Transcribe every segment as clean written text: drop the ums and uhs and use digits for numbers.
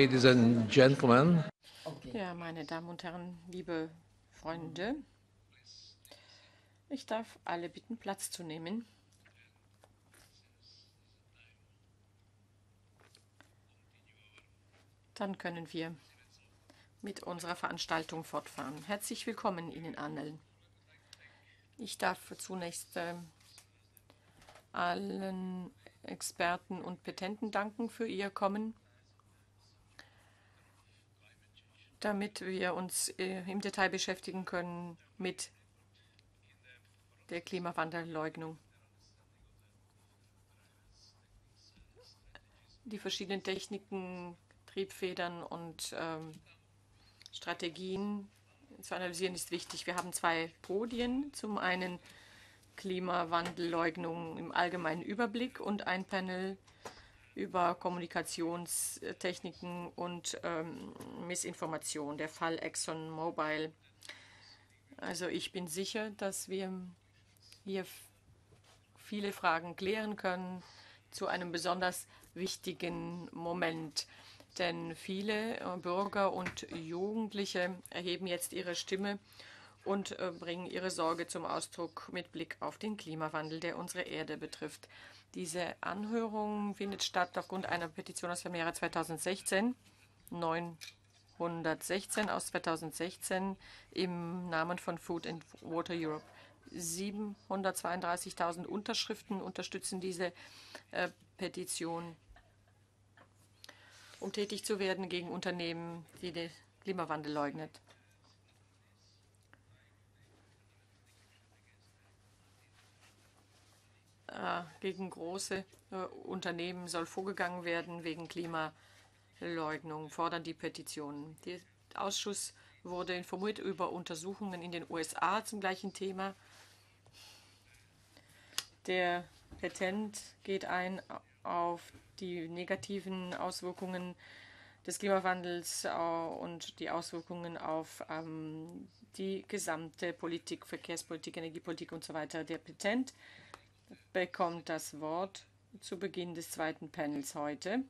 Ladies and Gentlemen. Ja, meine Damen und Herren, liebe Freunde, ich darf alle bitten, Platz zu nehmen. Dann können wir mit unserer Veranstaltung fortfahren. Herzlich willkommen Ihnen allen. Ich darf zunächst allen Experten und Petenten danken für ihr Kommen, damit wir uns im Detail beschäftigen können mit der Klimawandelleugnung. Die verschiedenen Techniken, Triebfedern und Strategien zu analysieren ist wichtig. Wir haben zwei Podien, zum einen Klimawandelleugnung im allgemeinen Überblick und ein Panel über Kommunikationstechniken und Missinformation, der Fall ExxonMobil. Also ich bin sicher, dass wir hier viele Fragen klären können zu einem besonders wichtigen Moment. Denn viele Bürger und Jugendliche erheben jetzt ihre Stimme und bringen ihre Sorge zum Ausdruck mit Blick auf den Klimawandel, der unsere Erde betrifft. Diese Anhörung findet statt aufgrund einer Petition aus dem Jahre 2016, 916 aus 2016, im Namen von Food and Water Europe. 732.000 Unterschriften unterstützen diese Petition, um tätig zu werden gegen Unternehmen, die den Klimawandel leugnen. Gegen große Unternehmen soll vorgegangen werden wegen Klimaleugnung, fordern die Petitionen. Der Ausschuss wurde informiert über Untersuchungen in den USA zum gleichen Thema. Der Petent geht ein auf die negativen Auswirkungen des Klimawandels und die Auswirkungen auf die gesamte Politik, Verkehrspolitik, Energiepolitik und so weiter. Der Petent bekommt das Wort zu Beginn des zweiten Panels heute.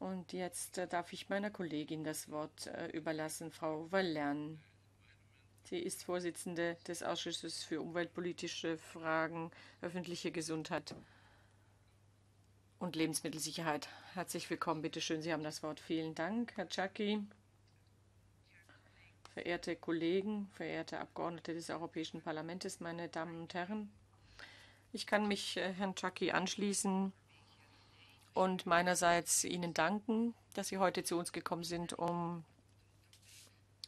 Und jetzt darf ich meiner Kollegin das Wort überlassen, Frau Valern. Sie ist Vorsitzende des Ausschusses für umweltpolitische Fragen, öffentliche Gesundheit und Lebensmittelsicherheit. Herzlich willkommen, bitte schön, Sie haben das Wort. Vielen Dank, Herr Czaki. Verehrte Kollegen, verehrte Abgeordnete des Europäischen Parlaments, meine Damen und Herren, ich kann mich Herrn Czaki anschließen und meinerseits Ihnen danken, dass Sie heute zu uns gekommen sind, um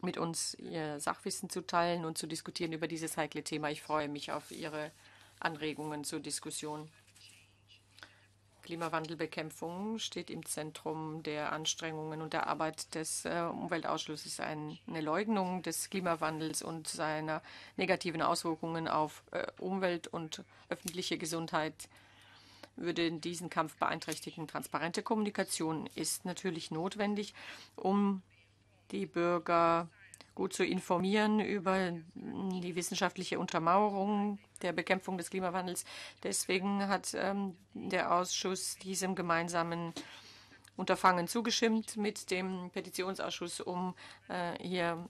mit uns Ihr Sachwissen zu teilen und zu diskutieren über dieses heikle Thema. Ich freue mich auf Ihre Anregungen zur Diskussion. Klimawandelbekämpfung steht im Zentrum der Anstrengungen und der Arbeit des Umweltausschusses. Eine Leugnung des Klimawandels und seiner negativen Auswirkungen auf Umwelt und öffentliche Gesundheit würde diesen Kampf beeinträchtigen. Transparente Kommunikation ist natürlich notwendig, um die Bürger gut zu informieren über die wissenschaftliche Untermauerung der Bekämpfung des Klimawandels. Deswegen hat der Ausschuss diesem gemeinsamen Unterfangen zugestimmt mit dem Petitionsausschuss, um hier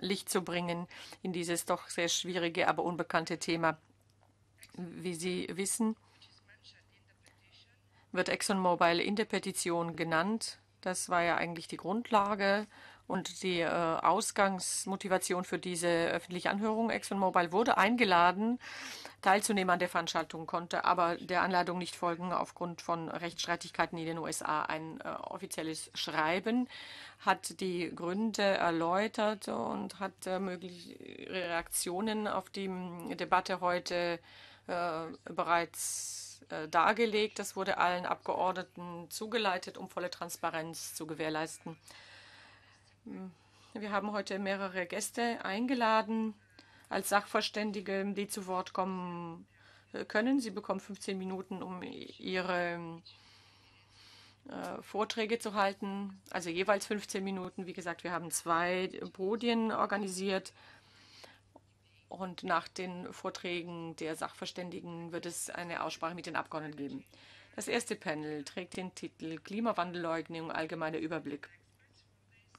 Licht zu bringen in dieses doch sehr schwierige, aber unbekannte Thema. Wie Sie wissen, wird ExxonMobil in der Petition genannt. Das war ja eigentlich die Grundlage und die Ausgangsmotivation für diese öffentliche Anhörung. ExxonMobil wurde eingeladen, teilzunehmen an der Veranstaltung, konnte aber der Anleitung nicht folgen aufgrund von Rechtsstreitigkeiten in den USA. Ein offizielles Schreiben hat die Gründe erläutert und hat mögliche Reaktionen auf die Debatte heute bereits dargelegt. Das wurde allen Abgeordneten zugeleitet, um volle Transparenz zu gewährleisten. Wir haben heute mehrere Gäste eingeladen als Sachverständige, die zu Wort kommen können. Sie bekommen 15 Minuten, um ihre Vorträge zu halten, also jeweils 15 Minuten. Wie gesagt, wir haben zwei Podien organisiert. Und nach den Vorträgen der Sachverständigen wird es eine Aussprache mit den Abgeordneten geben. Das erste Panel trägt den Titel Klimawandelleugnung, allgemeiner Überblick.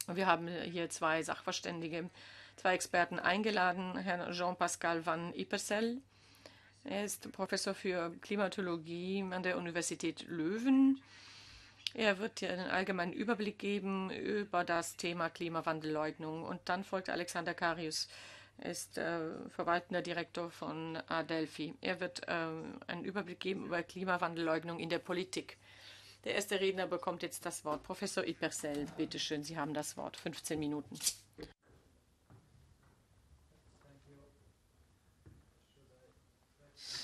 Und wir haben hier zwei Sachverständige, zwei Experten eingeladen. Herr Jean-Pascal van Ypersele, er ist Professor für Klimatologie an der Universität Löwen. Er wird hier einen allgemeinen Überblick geben über das Thema Klimawandelleugnung. Und dann folgt Alexander Carius, ist verwaltender Direktor von Adelphi. Er wird einen Überblick geben über Klimawandelleugnung in der Politik. Der erste Redner bekommt jetzt das Wort. Professor Ypersele, bitte schön, Sie haben das Wort. 15 Minuten.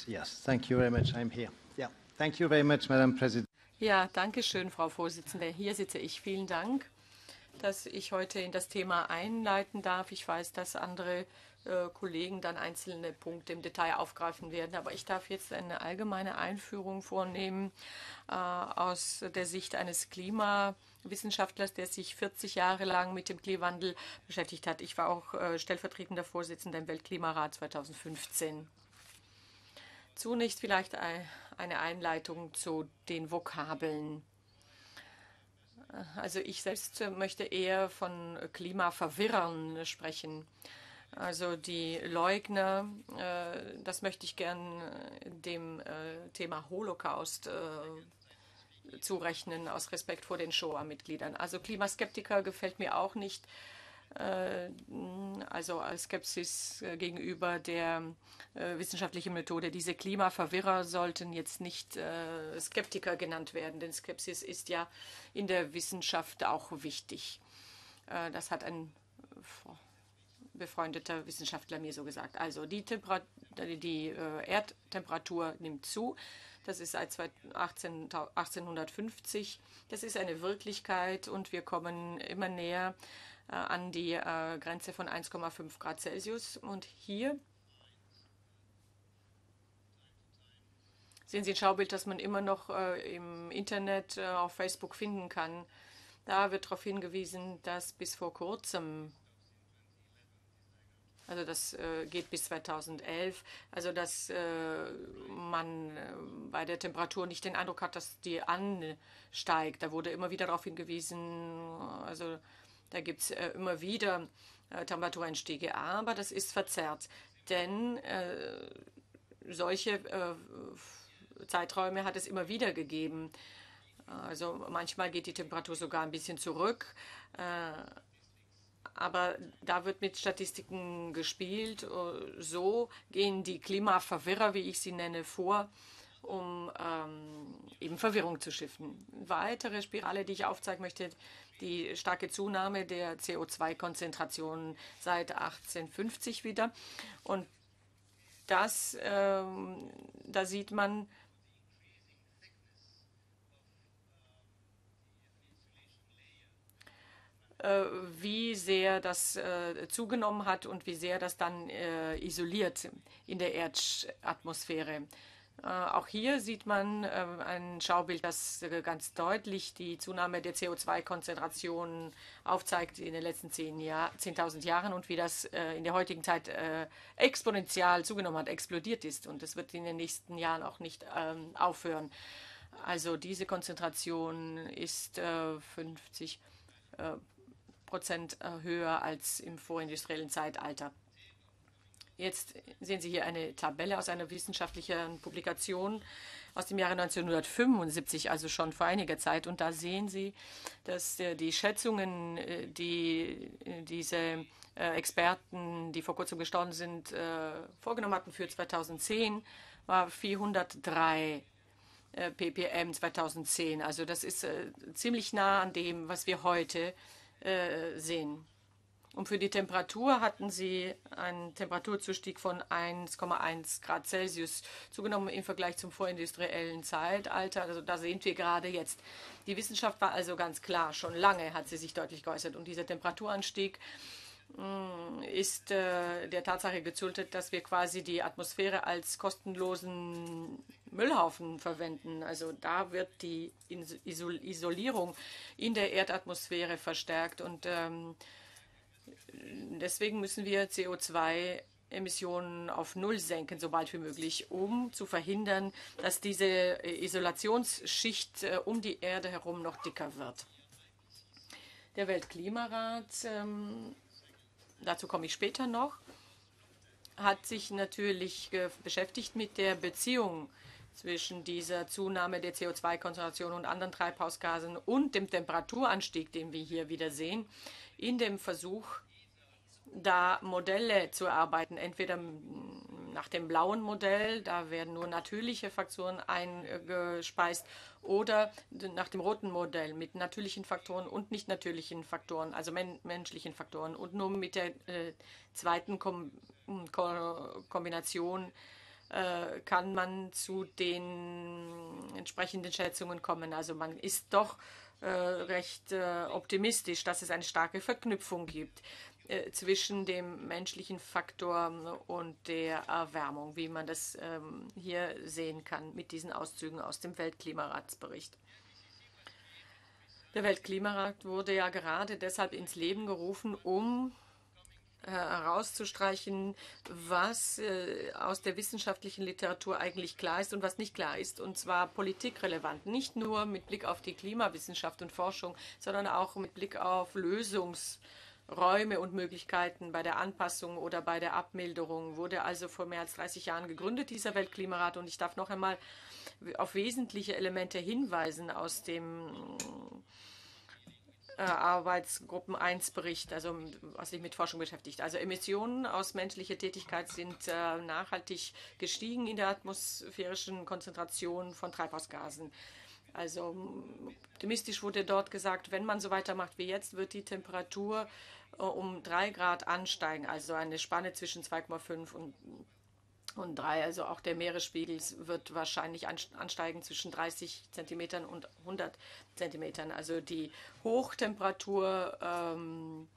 Yes, thank you very much. I'm here. Yeah, thank you very much, Madam President. Ja, danke schön, Frau Vorsitzende. Hier sitze ich. Vielen Dank, dass ich heute in das Thema einleiten darf. Ich weiß, dass andere Kollegen dann einzelne Punkte im Detail aufgreifen werden, aber ich darf jetzt eine allgemeine Einführung vornehmen aus der Sicht eines Klimawissenschaftlers, der sich 40 Jahre lang mit dem Klimawandel beschäftigt hat. Ich war auch stellvertretender Vorsitzender im Weltklimarat 2015. Zunächst vielleicht eine Einleitung zu den Vokabeln. Also ich selbst möchte eher von Klimaverwirrern sprechen. Also die Leugner, das möchte ich gern dem Thema Holocaust zurechnen, aus Respekt vor den Shoah-Mitgliedern. Also Klimaskeptiker gefällt mir auch nicht. Also als Skepsis gegenüber der wissenschaftlichen Methode. Diese Klimaverwirrer sollten jetzt nicht Skeptiker genannt werden, denn Skepsis ist ja in der Wissenschaft auch wichtig. Das hat ein befreundeter Wissenschaftler mir so gesagt. Also die Erdtemperatur nimmt zu. Das ist seit 1850. Das ist eine Wirklichkeit und wir kommen immer näher an die Grenze von 1,5 Grad Celsius. Und hier sehen Sie ein Schaubild, das man immer noch im Internet, auf Facebook finden kann. Da wird darauf hingewiesen, dass bis vor kurzem, also das geht bis 2011, also dass man bei der Temperatur nicht den Eindruck hat, dass die ansteigt. Da wurde immer wieder darauf hingewiesen, also da gibt es immer wieder Temperaturanstiege, aber das ist verzerrt, denn solche Zeiträume hat es immer wieder gegeben. Also manchmal geht die Temperatur sogar ein bisschen zurück, aber da wird mit Statistiken gespielt. So gehen die Klimaverwirrer, wie ich sie nenne, vor, um eben Verwirrung zu schiffen. Weitere Spirale, die ich aufzeigen möchte, die starke Zunahme der CO2-Konzentration seit 1850 wieder. Und das, da sieht man, wie sehr das zugenommen hat und wie sehr das dann isoliert in der Erdatmosphäre. Auch hier sieht man ein Schaubild, das ganz deutlich die Zunahme der CO2-Konzentration aufzeigt in den letzten 10.000 Jahren und wie das in der heutigen Zeit exponentiell zugenommen hat, explodiert ist. Und das wird in den nächsten Jahren auch nicht aufhören. Also diese Konzentration ist 50% höher als im vorindustriellen Zeitalter. Jetzt sehen Sie hier eine Tabelle aus einer wissenschaftlichen Publikation aus dem Jahre 1975, also schon vor einiger Zeit. Und da sehen Sie, dass die Schätzungen, die diese Experten, die vor kurzem gestorben sind, vorgenommen hatten für 2010, war 403 ppm 2010. Also das ist ziemlich nah an dem, was wir heute sehen. Und für die Temperatur hatten sie einen Temperaturzustieg von 1,1 Grad Celsius zugenommen im Vergleich zum vorindustriellen Zeitalter. Also da sind wir gerade jetzt. Die Wissenschaft war also ganz klar, schon lange hat sie sich deutlich geäußert. Und dieser Temperaturanstieg ist der Tatsache geschuldet, dass wir quasi die Atmosphäre als kostenlosen Müllhaufen verwenden. Also da wird die Isolierung in der Erdatmosphäre verstärkt und deswegen müssen wir CO2 Emissionen auf Null senken, sobald wie möglich, um zu verhindern, dass diese Isolationsschicht um die Erde herum noch dicker wird. Der Weltklimarat, dazu komme ich später noch, hat sich natürlich beschäftigt mit der Beziehung zwischen dieser Zunahme der CO2-Konzentration und anderen Treibhausgasen und dem Temperaturanstieg, den wir hier wieder sehen, in dem Versuch, da Modelle zu erarbeiten, entweder nach dem blauen Modell, da werden nur natürliche Faktoren eingespeist, oder nach dem roten Modell mit natürlichen Faktoren und nicht natürlichen Faktoren, also menschlichen Faktoren. Und nur mit der zweiten Kombination kann man zu den entsprechenden Schätzungen kommen. Also man ist doch recht optimistisch, dass es eine starke Verknüpfung gibt zwischen dem menschlichen Faktor und der Erwärmung, wie man das hier sehen kann mit diesen Auszügen aus dem Weltklimaratsbericht. Der Weltklimarat wurde ja gerade deshalb ins Leben gerufen, um herauszustreichen, was aus der wissenschaftlichen Literatur eigentlich klar ist und was nicht klar ist, und zwar politikrelevant. Nicht nur mit Blick auf die Klimawissenschaft und Forschung, sondern auch mit Blick auf Lösungsräume und Möglichkeiten bei der Anpassung oder bei der Abmilderung. Wurde also vor mehr als 30 Jahren gegründet, dieser Weltklimarat. Und ich darf noch einmal auf wesentliche Elemente hinweisen aus dem Arbeitsgruppen 1 Bericht, also was sich mit Forschung beschäftigt. Also Emissionen aus menschlicher Tätigkeit sind nachhaltig gestiegen in der atmosphärischen Konzentration von Treibhausgasen. Also optimistisch wurde dort gesagt, wenn man so weitermacht wie jetzt, wird die Temperatur um 3 Grad ansteigen, also eine Spanne zwischen 2,5 und 3. Also auch der Meeresspiegel wird wahrscheinlich ansteigen zwischen 30 Zentimetern und 100 Zentimetern. Also die Hochtemperaturzeiträume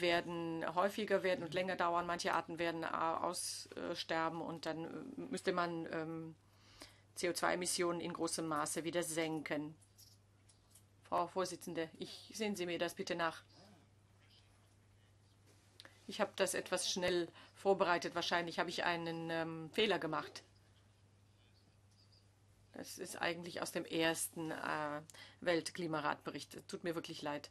werden häufiger werden und länger dauern. Manche Arten werden aussterben, und dann müsste man CO2-Emissionen in großem Maße wieder senken. Frau Vorsitzende, sehen Sie mir das bitte nach. Ich habe das etwas schnell vorbereitet. Wahrscheinlich habe ich einen Fehler gemacht. Das ist eigentlich aus dem ersten Weltklimaratbericht. Tut mir wirklich leid.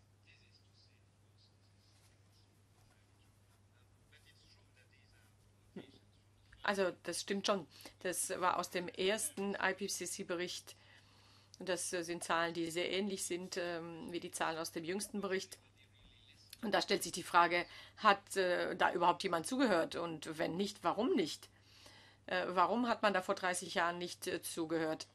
Also das stimmt schon. Das war aus dem ersten IPCC-Bericht. Das sind Zahlen, die sehr ähnlich sind wie die Zahlen aus dem jüngsten Bericht. Und da stellt sich die Frage, hat da überhaupt jemand zugehört? Und wenn nicht, warum nicht? Warum hat man da vor 30 Jahren nicht zugehört?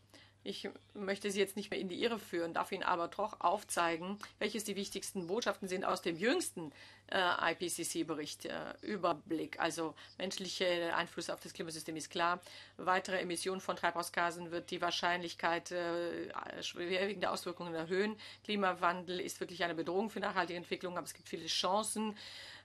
Ich möchte Sie jetzt nicht mehr in die Irre führen, darf Ihnen aber doch aufzeigen, welches die wichtigsten Botschaften sind aus dem jüngsten IPCC-Bericht. Überblick, also menschlicher Einfluss auf das Klimasystem ist klar. Weitere Emissionen von Treibhausgasen wird die Wahrscheinlichkeit schwerwiegender Auswirkungen erhöhen. Klimawandel ist wirklich eine Bedrohung für nachhaltige Entwicklung, aber es gibt viele Chancen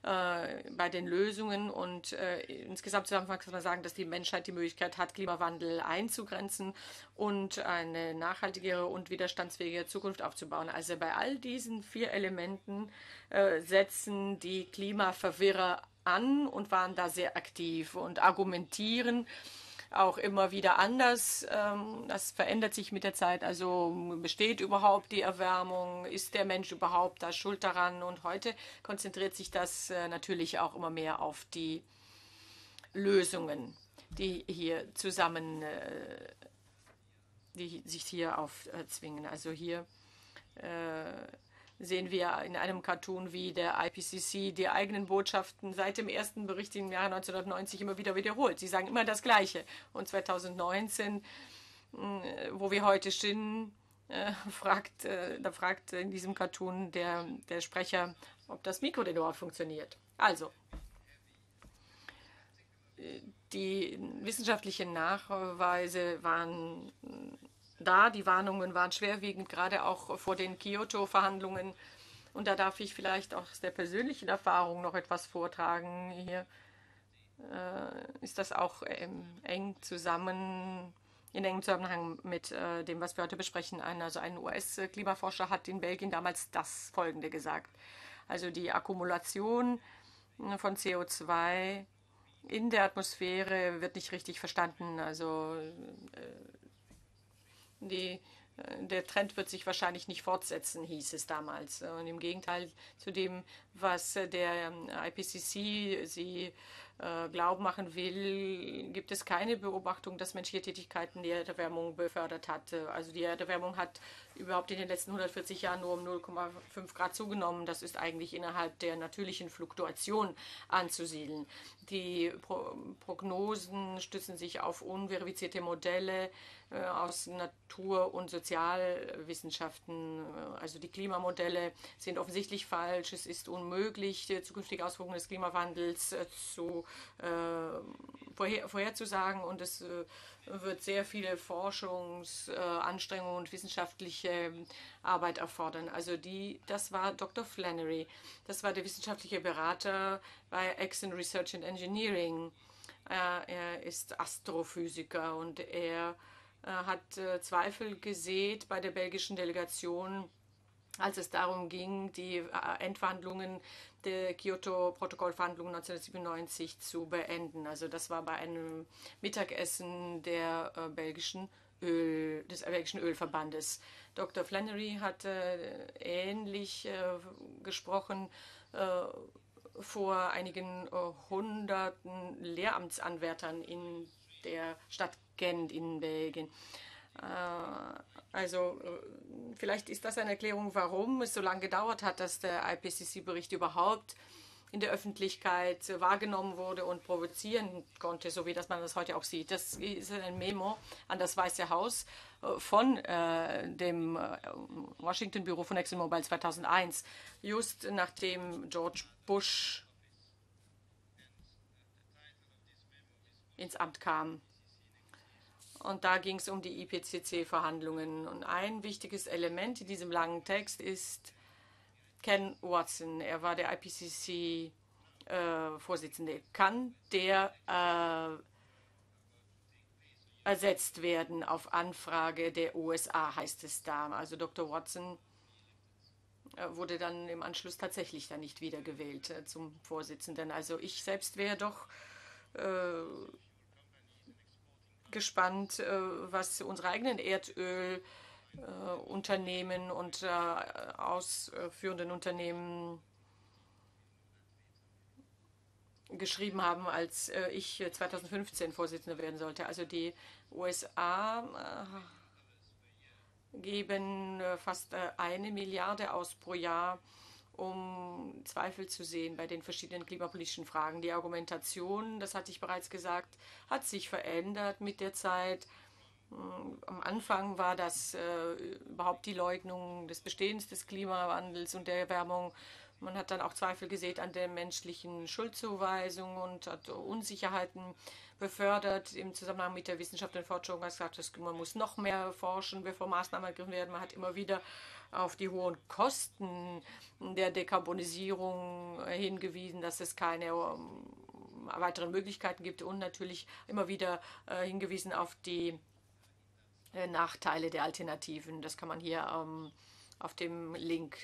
bei den Lösungen. Und insgesamt zusammenfassend kann man sagen, dass die Menschheit die Möglichkeit hat, Klimawandel einzugrenzen und eine nachhaltigere und widerstandsfähige Zukunft aufzubauen. Also bei all diesen 4 Elementen setzen die Klimaverwirrer an und waren da sehr aktiv und argumentieren auch immer wieder anders. Das verändert sich mit der Zeit. Also besteht überhaupt die Erwärmung? Ist der Mensch überhaupt da schuld daran? Und heute konzentriert sich das natürlich auch immer mehr auf die Lösungen, die sich hier aufzwingen. Also hier sehen wir in einem Cartoon, wie der IPCC die eigenen Botschaften seit dem ersten Bericht im Jahre 1990 immer wieder wiederholt. Sie sagen immer das Gleiche. Und 2019, wo wir heute stehen, fragt in diesem Cartoon der Sprecher, ob das Mikro denn überhaupt funktioniert. Also, die wissenschaftlichen Nachweise waren da, die Warnungen waren schwerwiegend, gerade auch vor den Kyoto-Verhandlungen. Und da darf ich vielleicht aus der persönlichen Erfahrung noch etwas vortragen. Hier ist das auch in engem Zusammenhang mit dem, was wir heute besprechen. Also ein US-Klimaforscher hat in Belgien damals das Folgende gesagt. Also die Akkumulation von CO2 in der Atmosphäre wird nicht richtig verstanden. Also der Trend wird sich wahrscheinlich nicht fortsetzen, hieß es damals. Und im Gegenteil zu dem, was der IPCC sie glauben machen will, gibt es keine Beobachtung, dass menschliche Tätigkeiten die Erderwärmung befördert hat. Also die Erderwärmung hat überhaupt in den letzten 140 Jahren nur um 0,5 Grad zugenommen. Das ist eigentlich innerhalb der natürlichen Fluktuation anzusiedeln. Die Prognosen stützen sich auf unverifizierte Modelle aus Natur- und Sozialwissenschaften. Also die Klimamodelle sind offensichtlich falsch. Es ist unmöglich, zukünftige Auswirkungen des Klimawandels zu vorherzusagen, und es wird sehr viele Forschungsanstrengungen und wissenschaftliche Arbeit erfordern. Also das war Dr. Flannery, das war der wissenschaftliche Berater bei Exxon Research and Engineering. Er ist Astrophysiker und er hat Zweifel gesät bei der belgischen Delegation, als es darum ging, die Endverhandlungen der Kyoto-Protokoll-Verhandlungen 1997 zu beenden. Also das war bei einem Mittagessen des belgischen Ölverbandes. Dr. Flannery hat ähnlich gesprochen vor einigen hunderten Lehramtsanwärtern in der Stadt Gent in Belgien. Also vielleicht ist das eine Erklärung, warum es so lange gedauert hat, dass der IPCC-Bericht überhaupt in der Öffentlichkeit wahrgenommen wurde und provozieren konnte, so wie dass man das heute auch sieht. Das ist ein Memo an das Weiße Haus von dem Washington-Büro von ExxonMobil 2001, just nachdem George Bush ins Amt kam. Und da ging es um die IPCC-Verhandlungen. Und ein wichtiges Element in diesem langen Text ist Ken Watson. Er war der IPCC-Vorsitzende. Kann der ersetzt werden auf Anfrage der USA, heißt es da. Also Dr. Watson wurde dann im Anschluss tatsächlich dann nicht wiedergewählt zum Vorsitzenden. Also ich selbst wäre doch gespannt, was unsere eigenen Erdölunternehmen und ausführenden Unternehmen geschrieben haben, als ich 2015 Vorsitzender werden sollte. Also die USA geben fast 1 Milliarde aus pro Jahr, um Zweifel zu sehen bei den verschiedenen klimapolitischen Fragen. Die Argumentation, das hatte ich bereits gesagt, hat sich verändert mit der Zeit. Am Anfang war das überhaupt die Leugnung des Bestehens des Klimawandels und der Erwärmung. Man hat dann auch Zweifel gesät an der menschlichen Schuldzuweisung und hat Unsicherheiten befördert im Zusammenhang mit der Wissenschaft und Forschung. Man hat gesagt, man muss noch mehr forschen, bevor Maßnahmen ergriffen werden. Man hat immer wieder auf die hohen Kosten der Dekarbonisierung hingewiesen, dass es keine weiteren Möglichkeiten gibt, und natürlich immer wieder hingewiesen auf die Nachteile der Alternativen. Das kann man hier auf dem Link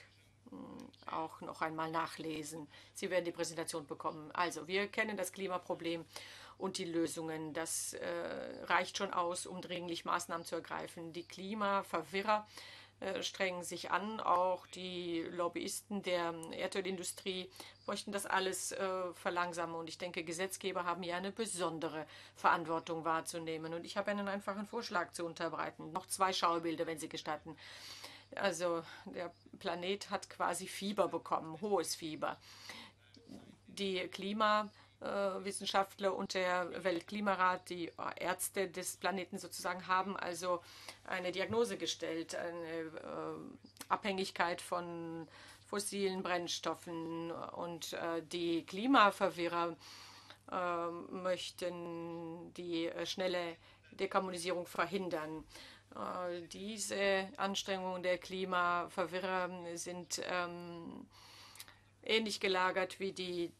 auch noch einmal nachlesen. Sie werden die Präsentation bekommen. Also wir kennen das Klimaproblem und die Lösungen. Das reicht schon aus, um dringlich Maßnahmen zu ergreifen. Die Klimaverwirrer strengen sich an. Auch die Lobbyisten der Erdölindustrie möchten das alles verlangsamen. Und ich denke, Gesetzgeber haben hier eine besondere Verantwortung wahrzunehmen. Und ich habe einen einfachen Vorschlag zu unterbreiten. Noch 2 Schaubilder, wenn Sie gestatten. Also der Planet hat quasi Fieber bekommen, hohes Fieber. Die Klimawissenschaftler und der Weltklimarat, die Ärzte des Planeten sozusagen, haben also eine Diagnose gestellt, eine Abhängigkeit von fossilen Brennstoffen. Und die Klimaverwirrer möchten die schnelle Dekarbonisierung verhindern. Diese Anstrengungen der Klimaverwirrer sind ähnlich gelagert wie die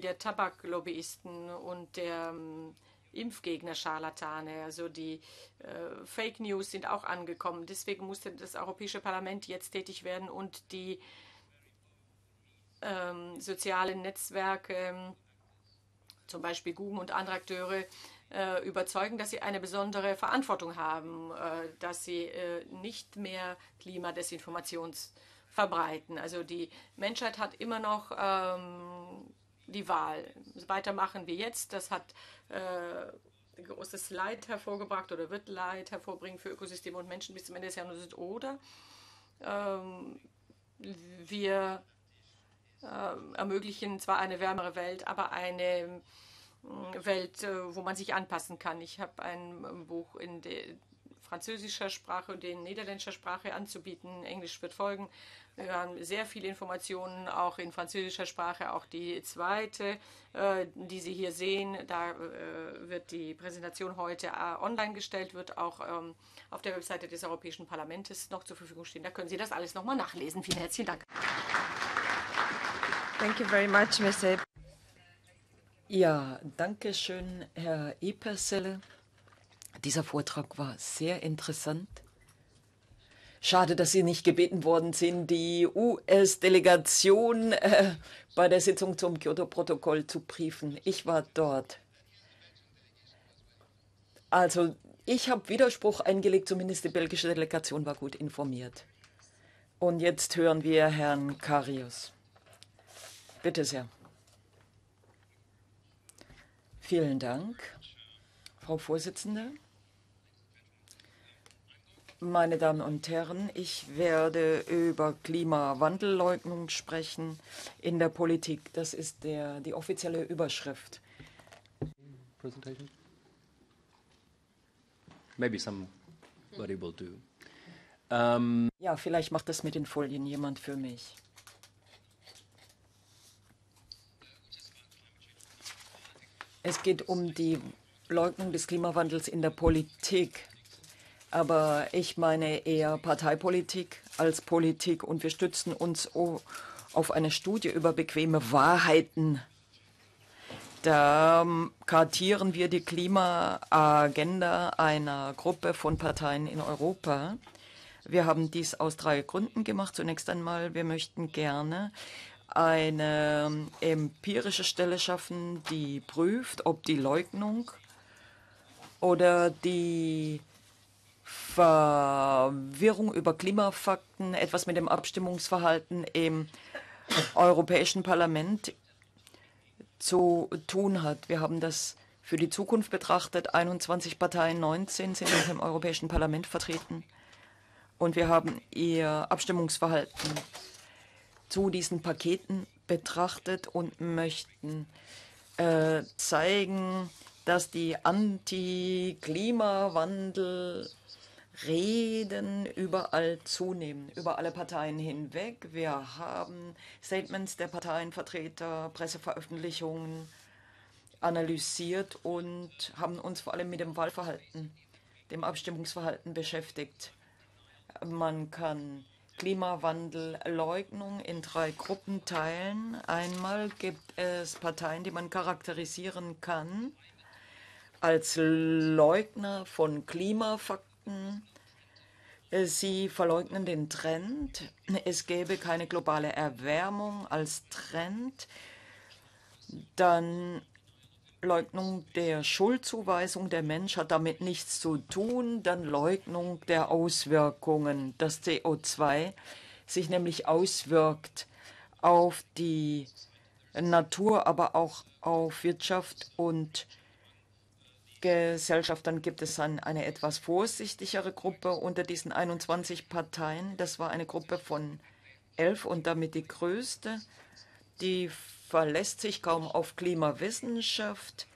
der Tabaklobbyisten und der Impfgegner Scharlatane. Also die Fake News sind auch angekommen. Deswegen musste das Europäische Parlament jetzt tätig werden und die soziale Netzwerke, zum Beispiel Google und andere Akteure, überzeugen, dass sie eine besondere Verantwortung haben, dass sie nicht mehr Klimadesinformations verbreiten. Also die Menschheit hat immer noch die Wahl. Weitermachen wir jetzt. Das hat großes Leid hervorgebracht oder wird Leid hervorbringen für Ökosysteme und Menschen bis zum Ende des Jahrhunderts. Oder wir ermöglichen zwar eine wärmere Welt, aber eine Welt, wo man sich anpassen kann. Ich habe ein Buch in der französischer Sprache und in niederländischer Sprache anzubieten. Englisch wird folgen. Wir haben sehr viele Informationen, auch in französischer Sprache, auch die zweite, die Sie hier sehen. Da wird die Präsentation heute online gestellt, wird auch auf der Webseite des Europäischen Parlaments noch zur Verfügung stehen. Da können Sie das alles nochmal nachlesen. Vielen herzlichen Dank. Thank you very much, Mr. Ja, danke schön, Herr Ypersele. Dieser Vortrag war sehr interessant. Schade, dass Sie nicht gebeten worden sind, die US-Delegation bei der Sitzung zum Kyoto-Protokoll zu briefen. Ich war dort. Also, ich habe Widerspruch eingelegt, zumindest die belgische Delegation war gut informiert. Und jetzt hören wir Herrn Carius. Bitte sehr. Vielen Dank, Frau Vorsitzende. Meine Damen und Herren, ich werde über Klimawandelleugnung sprechen in der Politik. Das ist die offizielle Überschrift. Ja, vielleicht macht das mit den Folien jemand für mich. Es geht um die Leugnung des Klimawandels in der Politik. Aber ich meine eher Parteipolitik als Politik. Und wir stützen uns auf eine Studie über bequeme Wahrheiten. Da kartieren wir die Klimaagenda einer Gruppe von Parteien in Europa. Wir haben dies aus drei Gründen gemacht. Zunächst einmal, wir möchten gerne eine empirische Stelle schaffen, die prüft, ob die Leugnung oder die Verwirrung über Klimafakten etwas mit dem Abstimmungsverhalten im Europäischen Parlament zu tun hat. Wir haben das für die Zukunft betrachtet. 21 Parteien, 19 sind im Europäischen Parlament vertreten. Und wir haben ihr Abstimmungsverhalten zu diesen Paketen betrachtet und möchten zeigen, dass die Anti-Klimawandel-Reden überall zunehmen, über alle Parteien hinweg. Wir haben Statements der Parteienvertreter, Presseveröffentlichungen analysiert und haben uns vor allem mit dem Wahlverhalten, dem Abstimmungsverhalten beschäftigt. Man kann Klimawandelleugnung in drei Gruppen teilen. Einmal gibt es Parteien, die man charakterisieren kann als Leugner von Klimafakten. Sie verleugnen den Trend. Es gäbe keine globale Erwärmung als Trend. Dann Leugnung der Schuldzuweisung. Der Mensch hat damit nichts zu tun. Dann Leugnung der Auswirkungen. Das CO2 sich nämlich auswirkt auf die Natur, aber auch auf Wirtschaft und Gesellschaft. Dann gibt es dann eine etwas vorsichtigere Gruppe unter diesen 21 Parteien. Das war eine Gruppe von 11 und damit die größte. Die verlässt sich kaum auf Klimawissenschaft.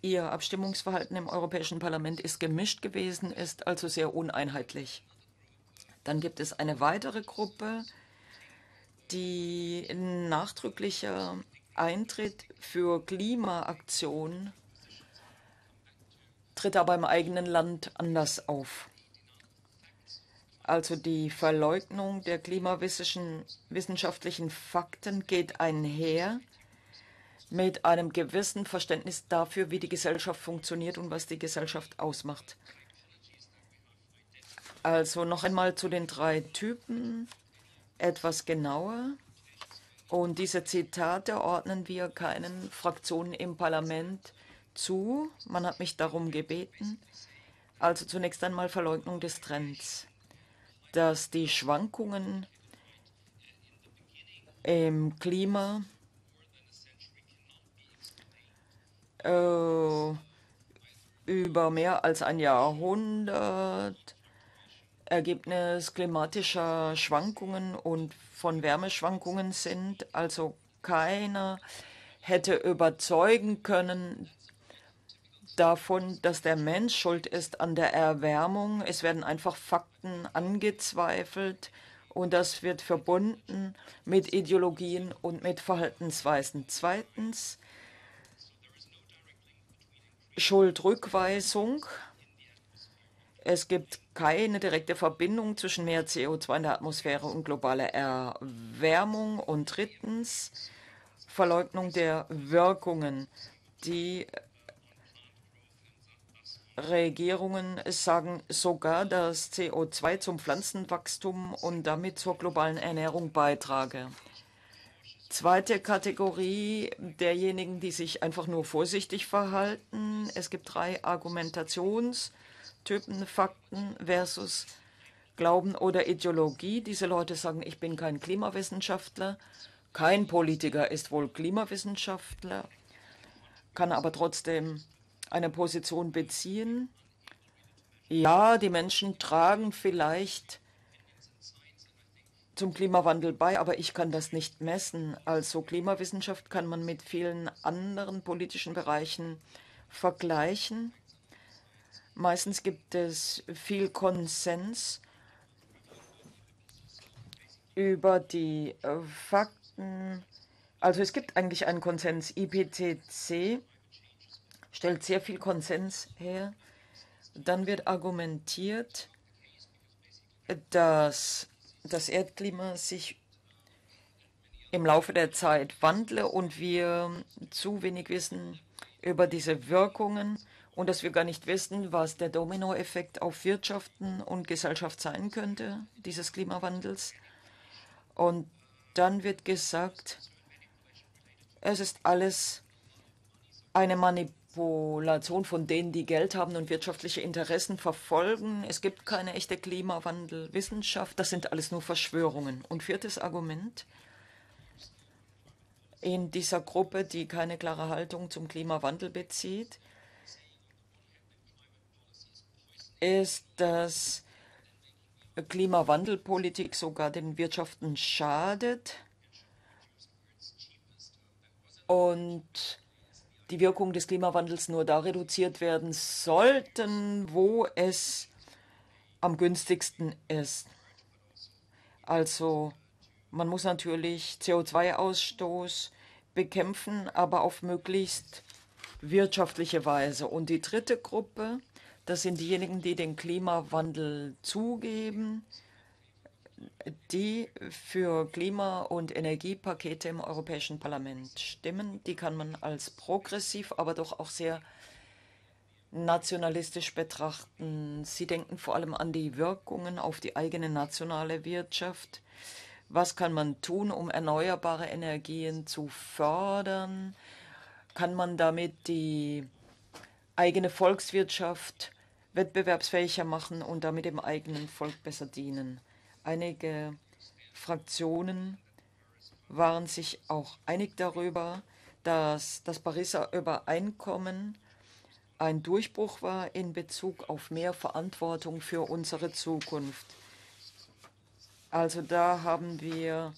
Ihr Abstimmungsverhalten im Europäischen Parlament ist gemischt gewesen, ist also sehr uneinheitlich. Dann gibt es eine weitere Gruppe, die nachdrücklicher eintritt für Klimaaktion, tritt aber im eigenen Land anders auf. Also die Verleugnung der klimawissenschaftlichen Fakten geht einher mit einem gewissen Verständnis dafür, wie die Gesellschaft funktioniert und was die Gesellschaft ausmacht. Also noch einmal zu den drei Typen. etwas genauer. Und diese Zitate ordnen wir keinen Fraktionen im Parlament zu. Man hat mich darum gebeten. Also zunächst einmal Verleugnung des Trends, dass die Schwankungen im Klima über mehr als ein Jahrhundert Ergebnis klimatischer Schwankungen und von Wärmeschwankungen sind. Also keiner hätte überzeugen können davon, dass der Mensch schuld ist an der Erwärmung. Es werden einfach Fakten angezweifelt und das wird verbunden mit Ideologien und mit Verhaltensweisen. Zweitens, Schuldrückweisung. Es gibt keine direkte Verbindung zwischen mehr CO2 in der Atmosphäre und globaler Erwärmung. Und drittens, Verleugnung der Wirkungen. Die Regierungen sagen sogar, dass CO2 zum Pflanzenwachstum und damit zur globalen Ernährung beitrage. Zweite Kategorie derjenigen, die sich einfach nur vorsichtig verhalten. Es gibt drei Argumentationstypen, Fakten versus Glauben oder Ideologie. Diese Leute sagen, ich bin kein Klimawissenschaftler. Kein Politiker ist wohl Klimawissenschaftler, kann aber trotzdem eine Position beziehen. Ja, die Menschen tragen vielleicht zum Klimawandel bei, aber ich kann das nicht messen. Also Klimawissenschaft kann man mit vielen anderen politischen Bereichen vergleichen. Meistens gibt es viel Konsens über die Fakten. Also es gibt eigentlich einen Konsens. IPCC stellt sehr viel Konsens her. Dann wird argumentiert, dass das Erdklima sich im Laufe der Zeit wandle und wir zu wenig wissen über diese Wirkungen und dass wir gar nicht wissen, was der Dominoeffekt auf Wirtschaften und Gesellschaft sein könnte, dieses Klimawandels. Und dann wird gesagt, es ist alles eine Manipulation von denen, die Geld haben und wirtschaftliche Interessen verfolgen. Es gibt keine echte Klimawandelwissenschaft. Das sind alles nur Verschwörungen. Und viertes Argument in dieser Gruppe, die keine klare Haltung zum Klimawandel bezieht, ist, dass Klimawandelpolitik sogar den Wirtschaften schadet und die Wirkung des Klimawandels nur da reduziert werden sollten, wo es am günstigsten ist. Also man muss natürlich CO2-Ausstoß bekämpfen, aber auf möglichst wirtschaftliche Weise. Und die dritte Gruppe, das sind diejenigen, die den Klimawandel zugeben, die für Klima- und Energiepakete im Europäischen Parlament stimmen. Die kann man als progressiv, aber doch auch sehr nationalistisch betrachten. Sie denken vor allem an die Wirkungen auf die eigene nationale Wirtschaft. Was kann man tun, um erneuerbare Energien zu fördern? Kann man damit die eigene Volkswirtschaft wettbewerbsfähiger machen und damit dem eigenen Volk besser dienen? Einige Fraktionen waren sich auch einig darüber, dass das Pariser Übereinkommen ein Durchbruch war in Bezug auf mehr Verantwortung für unsere Zukunft. Also da haben wir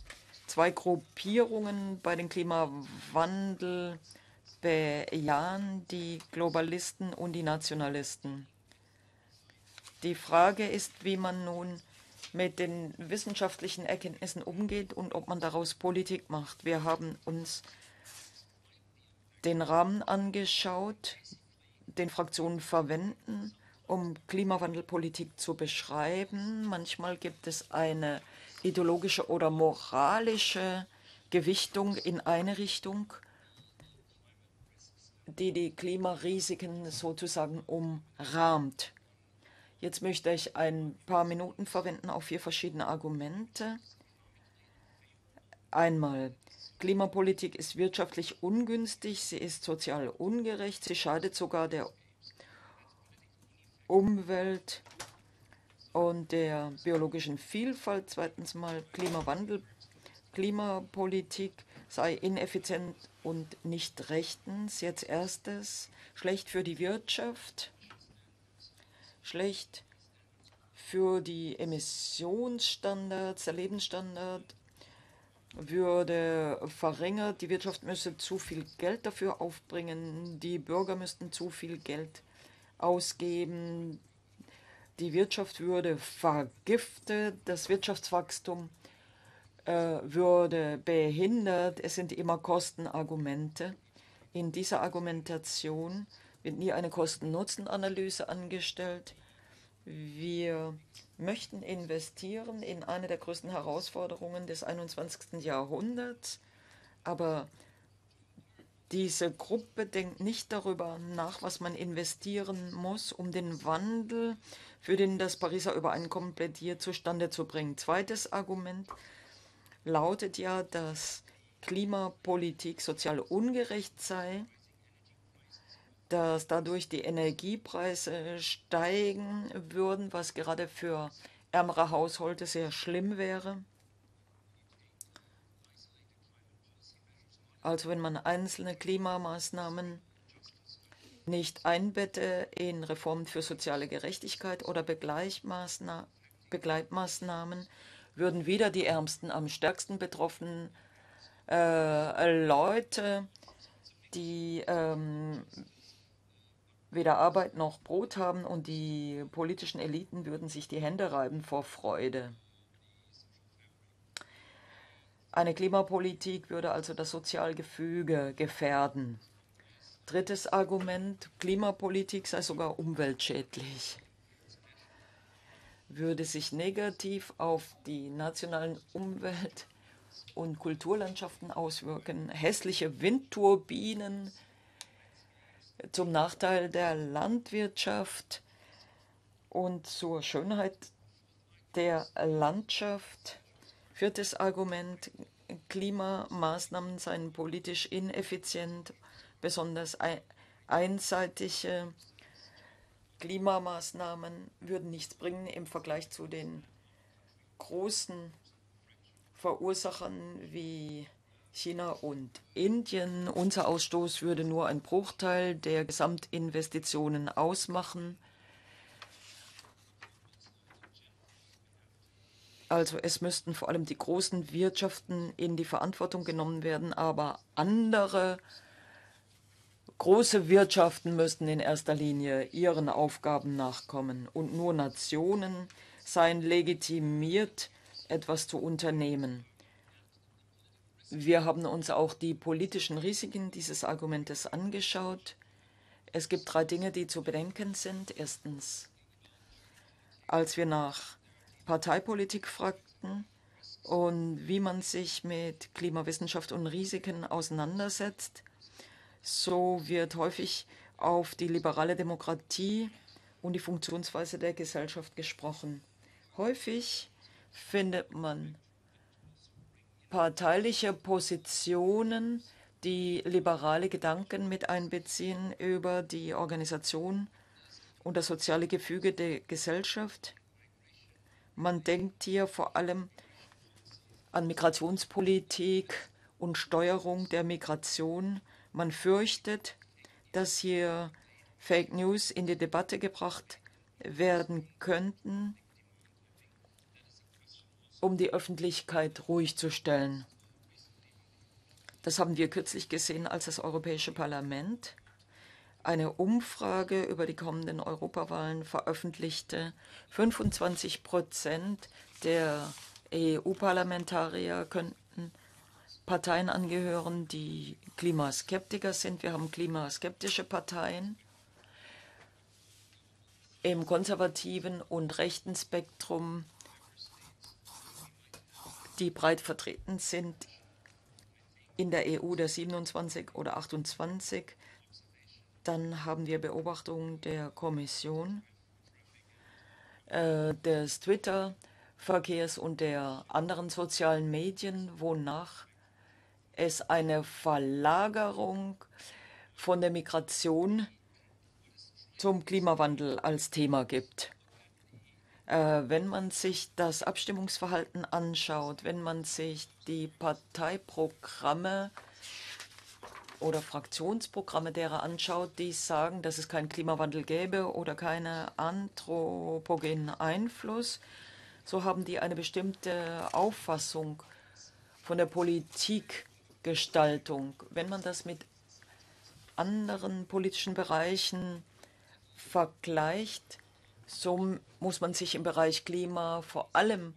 zwei Gruppierungen bei den Klimawandel bejahen, die Globalisten und die Nationalisten. Die Frage ist, wie man nun mit den wissenschaftlichen Erkenntnissen umgeht und ob man daraus Politik macht. Wir haben uns den Rahmen angeschaut, den Fraktionen verwenden, um Klimawandelpolitik zu beschreiben. Manchmal gibt es eine ideologische oder moralische Gewichtung in eine Richtung, die die Klimarisiken sozusagen umrahmt. Jetzt möchte ich ein paar Minuten verwenden auf vier verschiedene Argumente. Einmal, Klimapolitik ist wirtschaftlich ungünstig, sie ist sozial ungerecht, sie schadet sogar der Umwelt und der biologischen Vielfalt. Zweitens mal, Klimawandel, Klimapolitik sei ineffizient und nicht rechtens. Jetzt erstes, schlecht für die Wirtschaft, schlecht für die Emissionsstandards, der Lebensstandard würde verringert, die Wirtschaft müsste zu viel Geld dafür aufbringen, die Bürger müssten zu viel Geld ausgeben, die Wirtschaft würde vergiftet, das Wirtschaftswachstum würde behindert. Es sind immer Kostenargumente. In dieser Argumentation wird nie eine Kosten-Nutzen-Analyse angestellt. Wir möchten investieren in eine der größten Herausforderungen des 21. Jahrhunderts, aber diese Gruppe denkt nicht darüber nach, was man investieren muss, um den Wandel, für den das Pariser Übereinkommen plädiert, zustande zu bringen. Zweites Argument lautet ja, dass Klimapolitik sozial ungerecht sei, dass dadurch die Energiepreise steigen würden, was gerade für ärmere Haushalte sehr schlimm wäre. Also wenn man einzelne Klimamaßnahmen nicht einbette in Reformen für soziale Gerechtigkeit oder Begleitmaßnahmen, würden wieder die ärmsten, am stärksten betroffenen Leute, die weder Arbeit noch Brot haben, und die politischen Eliten würden sich die Hände reiben vor Freude. Eine Klimapolitik würde also das Sozialgefüge gefährden. Drittes Argument, Klimapolitik sei sogar umweltschädlich, würde sich negativ auf die nationalen Umwelt- und Kulturlandschaften auswirken. Hässliche Windturbinen zum Nachteil der Landwirtschaft und zur Schönheit der Landschaft. Viertes Argument, Klimamaßnahmen seien politisch ineffizient, besonders einseitige Klimamaßnahmen würden nichts bringen im Vergleich zu den großen Verursachern wie China und Indien. Unser Ausstoß würde nur einen Bruchteil der Gesamtinvestitionen ausmachen. Also es müssten vor allem die großen Wirtschaften in die Verantwortung genommen werden, aber andere große Wirtschaften müssten in erster Linie ihren Aufgaben nachkommen, und nur Nationen seien legitimiert, etwas zu unternehmen. Wir haben uns auch die politischen Risiken dieses Argumentes angeschaut. Es gibt drei Dinge, die zu bedenken sind. Erstens, als wir nach Parteipolitik fragten und wie man sich mit Klimawissenschaft und Risiken auseinandersetzt, so wird häufig auf die liberale Demokratie und die Funktionsweise der Gesellschaft gesprochen. Häufig findet man parteiliche Positionen, die liberale Gedanken mit einbeziehen über die Organisation und das soziale Gefüge der Gesellschaft. Man denkt hier vor allem an Migrationspolitik und Steuerung der Migration. Man fürchtet, dass hier Fake News in die Debatte gebracht werden könnten, um die Öffentlichkeit ruhig zu stellen. Das haben wir kürzlich gesehen, als das Europäische Parlament eine Umfrage über die kommenden Europawahlen veröffentlichte. 25% der EU-Parlamentarier könnten Parteien angehören, die Klimaskeptiker sind. Wir haben klimaskeptische Parteien im konservativen und rechten Spektrum, die breit vertreten sind in der EU der 27 oder 28. Dann haben wir Beobachtungen der Kommission, des Twitter Verkehrs und der anderen sozialen Medien, wonach es eine Verlagerung von der Migration zum Klimawandel als Thema gibt. Wenn man sich das Abstimmungsverhalten anschaut, wenn man sich die Parteiprogramme oder Fraktionsprogramme derer anschaut, die sagen, dass es keinen Klimawandel gäbe oder keinen anthropogenen Einfluss, so haben die eine bestimmte Auffassung von der Politikgestaltung. Wenn man das mit anderen politischen Bereichen vergleicht, so muss man sich im Bereich Klima vor allem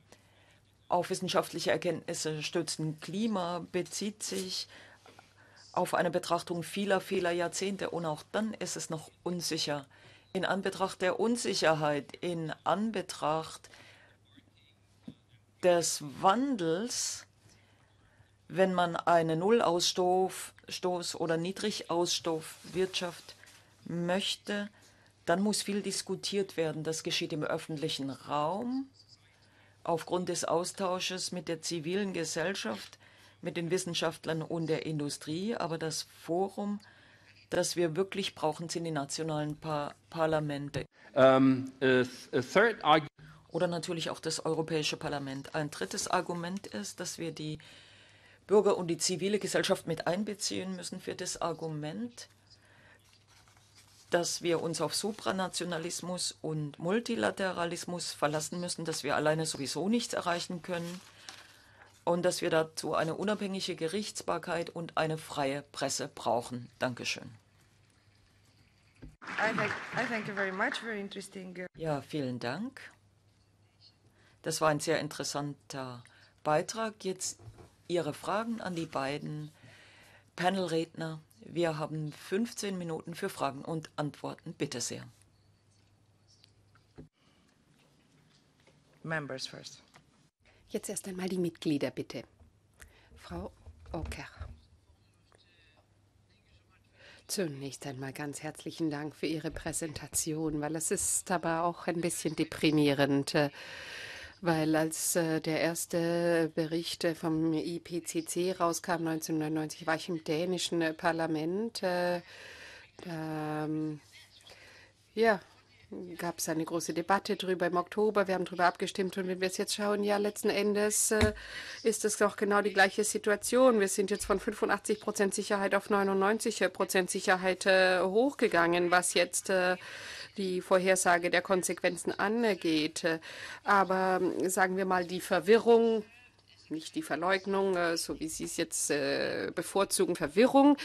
auf wissenschaftliche Erkenntnisse stützen. Klima bezieht sich auf eine Betrachtung vieler, vieler Jahrzehnte, und auch dann ist es noch unsicher. In Anbetracht der Unsicherheit, in Anbetracht des Wandels, wenn man eine Nullausstoß- oder Niedrigausstoßwirtschaft möchte, dann muss viel diskutiert werden. Das geschieht im öffentlichen Raum, aufgrund des Austausches mit der zivilen Gesellschaft, mit den Wissenschaftlern und der Industrie. Aber das Forum, das wir wirklich brauchen, sind die nationalen Parlamente. Oder natürlich auch das Europäische Parlament. Ein drittes Argument ist, dass wir die Bürger und die zivile Gesellschaft mit einbeziehen müssen. Viertes Argument, dass wir uns auf Supranationalismus und Multilateralismus verlassen müssen, dass wir alleine sowieso nichts erreichen können und dass wir dazu eine unabhängige Gerichtsbarkeit und eine freie Presse brauchen. Dankeschön. Ja, vielen Dank. Das war ein sehr interessanter Beitrag. Jetzt Ihre Fragen an die beiden Panelredner. Wir haben 15 Minuten für Fragen und Antworten. Bitte sehr. Members first. Jetzt erst einmal die Mitglieder, bitte. Frau Oker. Zunächst einmal ganz herzlichen Dank für Ihre Präsentation, weil es ist aber auch ein bisschen deprimierend, weil als der erste Bericht vom IPCC rauskam, 1999, war ich im dänischen Parlament. Ja, gab es eine große Debatte darüber im Oktober. Wir haben darüber abgestimmt. Und wenn wir es jetzt schauen, ja, letzten Endes ist es doch genau die gleiche Situation. Wir sind jetzt von 85% Sicherheit auf 99% Sicherheit hochgegangen, was jetzt die Vorhersage der Konsequenzen angeht. Aber sagen wir mal, die Verwirrung, nicht die Verleugnung, so wie Sie es jetzt bevorzugen, Verwirrung.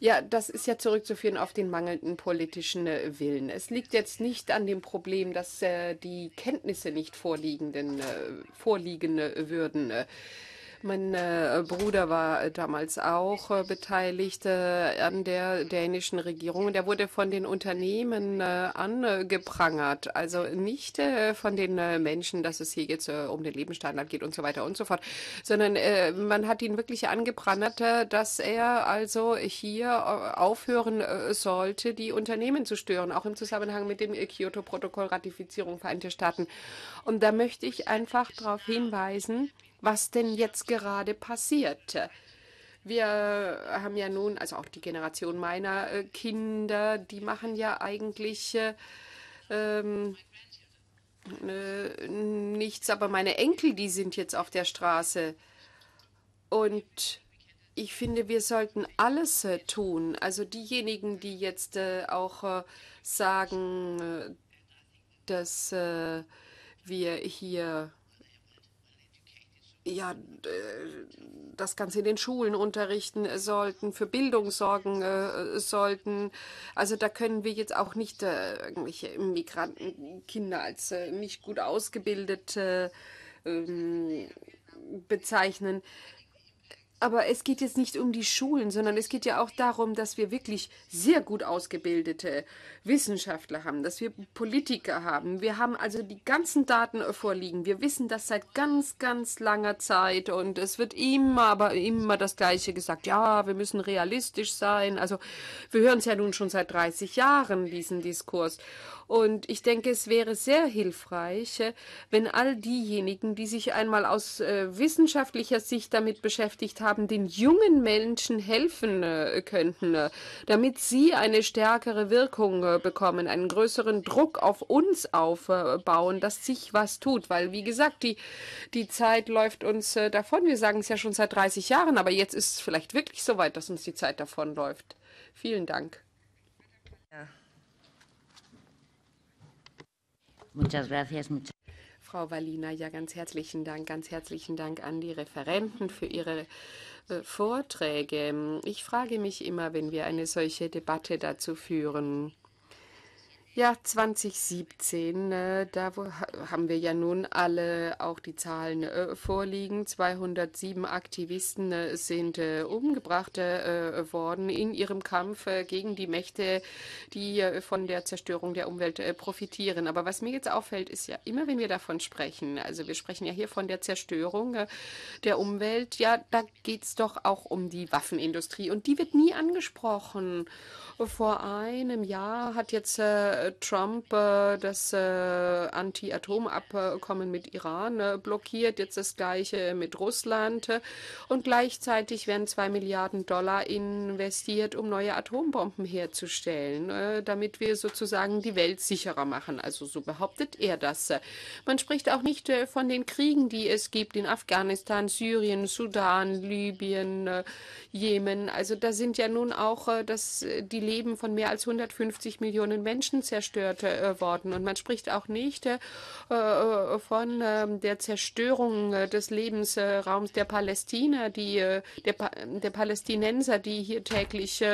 Ja, das ist ja zurückzuführen auf den mangelnden politischen Willen. Es liegt jetzt nicht an dem Problem, dass die Kenntnisse nicht vorliegen würden. Mein Bruder war damals auch beteiligt an der dänischen Regierung. Der wurde von den Unternehmen angeprangert, also nicht von den Menschen, dass es hier jetzt um den Lebensstandard geht und so weiter und so fort, sondern man hat ihn wirklich angeprangert, dass er also hier aufhören sollte, die Unternehmen zu stören, auch im Zusammenhang mit dem Kyoto-Protokoll, Ratifizierung Vereinigter Staaten. Und da möchte ich einfach darauf hinweisen, was denn jetzt gerade passiert. Wir haben ja nun, also auch die Generation meiner Kinder, die machen ja eigentlich nichts, aber meine Enkel, die sind jetzt auf der Straße. Und ich finde, wir sollten alles tun. Also diejenigen, die jetzt auch sagen, dass wir hier ja, das Ganze in den Schulen unterrichten sollten, für Bildung sorgen sollten. Also da können wir jetzt auch nicht irgendwelche Migrantenkinder als nicht gut ausgebildet bezeichnen. Aber es geht jetzt nicht um die Schulen, sondern es geht ja auch darum, dass wir wirklich sehr gut ausgebildete Wissenschaftler haben, dass wir Politiker haben. Wir haben also die ganzen Daten vorliegen. Wir wissen das seit ganz, ganz langer Zeit und es wird immer, aber immer das Gleiche gesagt. Ja, wir müssen realistisch sein. Also wir hören es ja nun schon seit 30 Jahren, diesen Diskurs. Und ich denke, es wäre sehr hilfreich, wenn all diejenigen, die sich einmal aus wissenschaftlicher Sicht damit beschäftigt haben, den jungen Menschen helfen könnten, damit sie eine stärkere Wirkung bekommen, einen größeren Druck auf uns aufbauen, dass sich was tut. Weil, wie gesagt, die Zeit läuft uns davon. Wir sagen es ja schon seit 30 Jahren, aber jetzt ist es vielleicht wirklich so weit, dass uns die Zeit davonläuft. Vielen Dank. Ja. Muchas gracias, Frau Wallina, ja, ganz herzlichen Dank an die Referenten für ihre Vorträge. Ich frage mich immer, wenn wir eine solche Debatte dazu führen. Ja, 2017, da haben wir ja nun alle auch die Zahlen vorliegen. 207 Aktivisten sind umgebracht worden in ihrem Kampf gegen die Mächte, die von der Zerstörung der Umwelt profitieren. Aber was mir jetzt auffällt, ist ja immer, wenn wir davon sprechen, also wir sprechen ja hier von der Zerstörung der Umwelt, ja, da geht es doch auch um die Waffenindustrie und die wird nie angesprochen. Vor einem Jahr hat jetzt Trump das Anti-Atom-Abkommen mit Iran blockiert, jetzt das Gleiche mit Russland und gleichzeitig werden 2 Milliarden Dollar investiert, um neue Atombomben herzustellen, damit wir sozusagen die Welt sicherer machen. Also so behauptet er das. Man spricht auch nicht von den Kriegen, die es gibt in Afghanistan, Syrien, Sudan, Libyen, Jemen. Also da sind ja nun auch die Leben von mehr als 150 Millionen Menschen zerstört worden. Und man spricht auch nicht von der Zerstörung des Lebensraums der Palästina, der Palästinenser, die hier täglich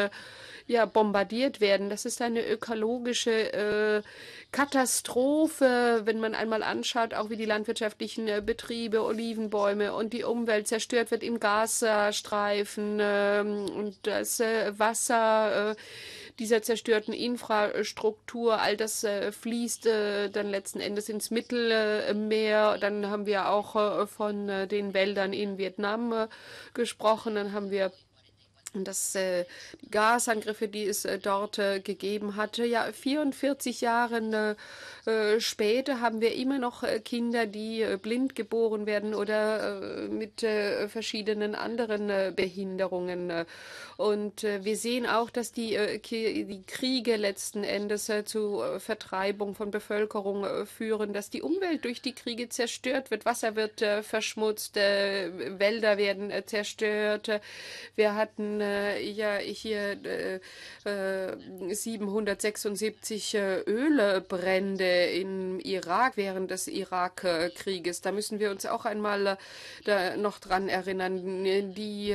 bombardiert werden. Das ist eine ökologische Katastrophe, wenn man einmal anschaut, auch wie die landwirtschaftlichen Betriebe, Olivenbäume und die Umwelt zerstört wird im Gazastreifen und das Wasser dieser zerstörten Infrastruktur, all das fließt dann letzten Endes ins Mittelmeer. Dann haben wir auch von den Wäldern in Vietnam gesprochen. Dann haben wir die Gasangriffe, die es dort gegeben hatte. Ja, 44 Jahre später haben wir immer noch Kinder, die blind geboren werden oder mit verschiedenen anderen Behinderungen. Und wir sehen auch, dass die Kriege letzten Endes zu Vertreibung von Bevölkerung führen, dass die Umwelt durch die Kriege zerstört wird. Wasser wird verschmutzt, Wälder werden zerstört. Wir hatten ja hier 776 Ölbrände im Irak während des Irakkrieges. Da müssen wir uns auch einmal da noch dran erinnern. Die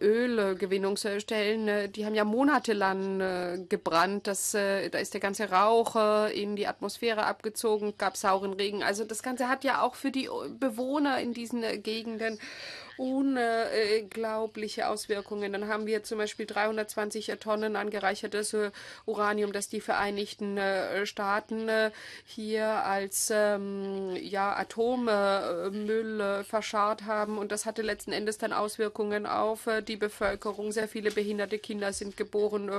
Ölgewinnungsstellen, die haben ja monatelang gebrannt. Da ist der ganze Rauch in die Atmosphäre abgezogen, gab sauren Regen. Also das Ganze hat ja auch für die Bewohner in diesen Gegenden unglaubliche Auswirkungen. Dann haben wir zum Beispiel 320 Tonnen angereichertes Uranium, das die Vereinigten Staaten hier als Atommüll verscharrt haben. Und das hatte letzten Endes dann Auswirkungen auf die Bevölkerung. Sehr viele behinderte Kinder sind geboren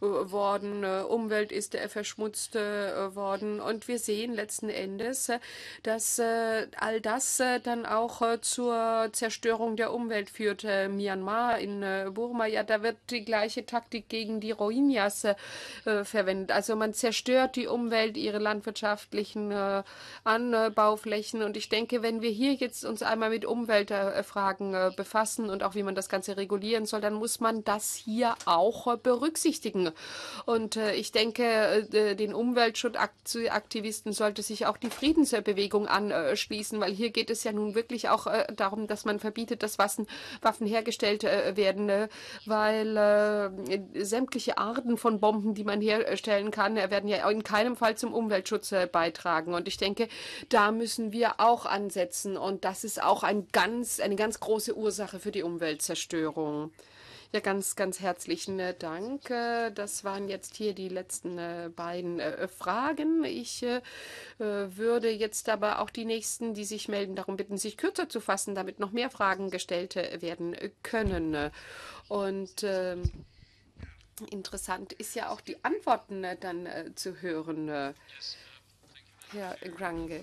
worden. Umwelt ist verschmutzt worden. Und wir sehen letzten Endes, dass all das dann auch zur Zerstörung der Umwelt führt. Myanmar in Burma, ja, da wird die gleiche Taktik gegen die Rohingyas verwendet. Also man zerstört die Umwelt, ihre landwirtschaftlichen Anbauflächen. Und ich denke, wenn wir hier jetzt uns einmal mit Umweltfragen befassen und auch wie man das Ganze regulieren soll, dann muss man das hier auch berücksichtigen. Und ich denke, den Umweltschutzaktivisten sollte sich auch die Friedensbewegung anschließen, weil hier geht es ja nun wirklich auch darum, dass man verbietet, verbietet, dass Waffen hergestellt werden, weil sämtliche Arten von Bomben, die man herstellen kann, werden ja in keinem Fall zum Umweltschutz beitragen. Und ich denke, da müssen wir auch ansetzen. Und das ist auch eine ganz große Ursache für die Umweltzerstörung. Ja, ganz, ganz herzlichen Dank. Das waren jetzt hier die letzten beiden Fragen. Ich würde jetzt aber auch die nächsten, die sich melden, darum bitten, sich kürzer zu fassen, damit noch mehr Fragen gestellt werden können. Und interessant ist ja auch die Antworten dann zu hören, Herr Grange.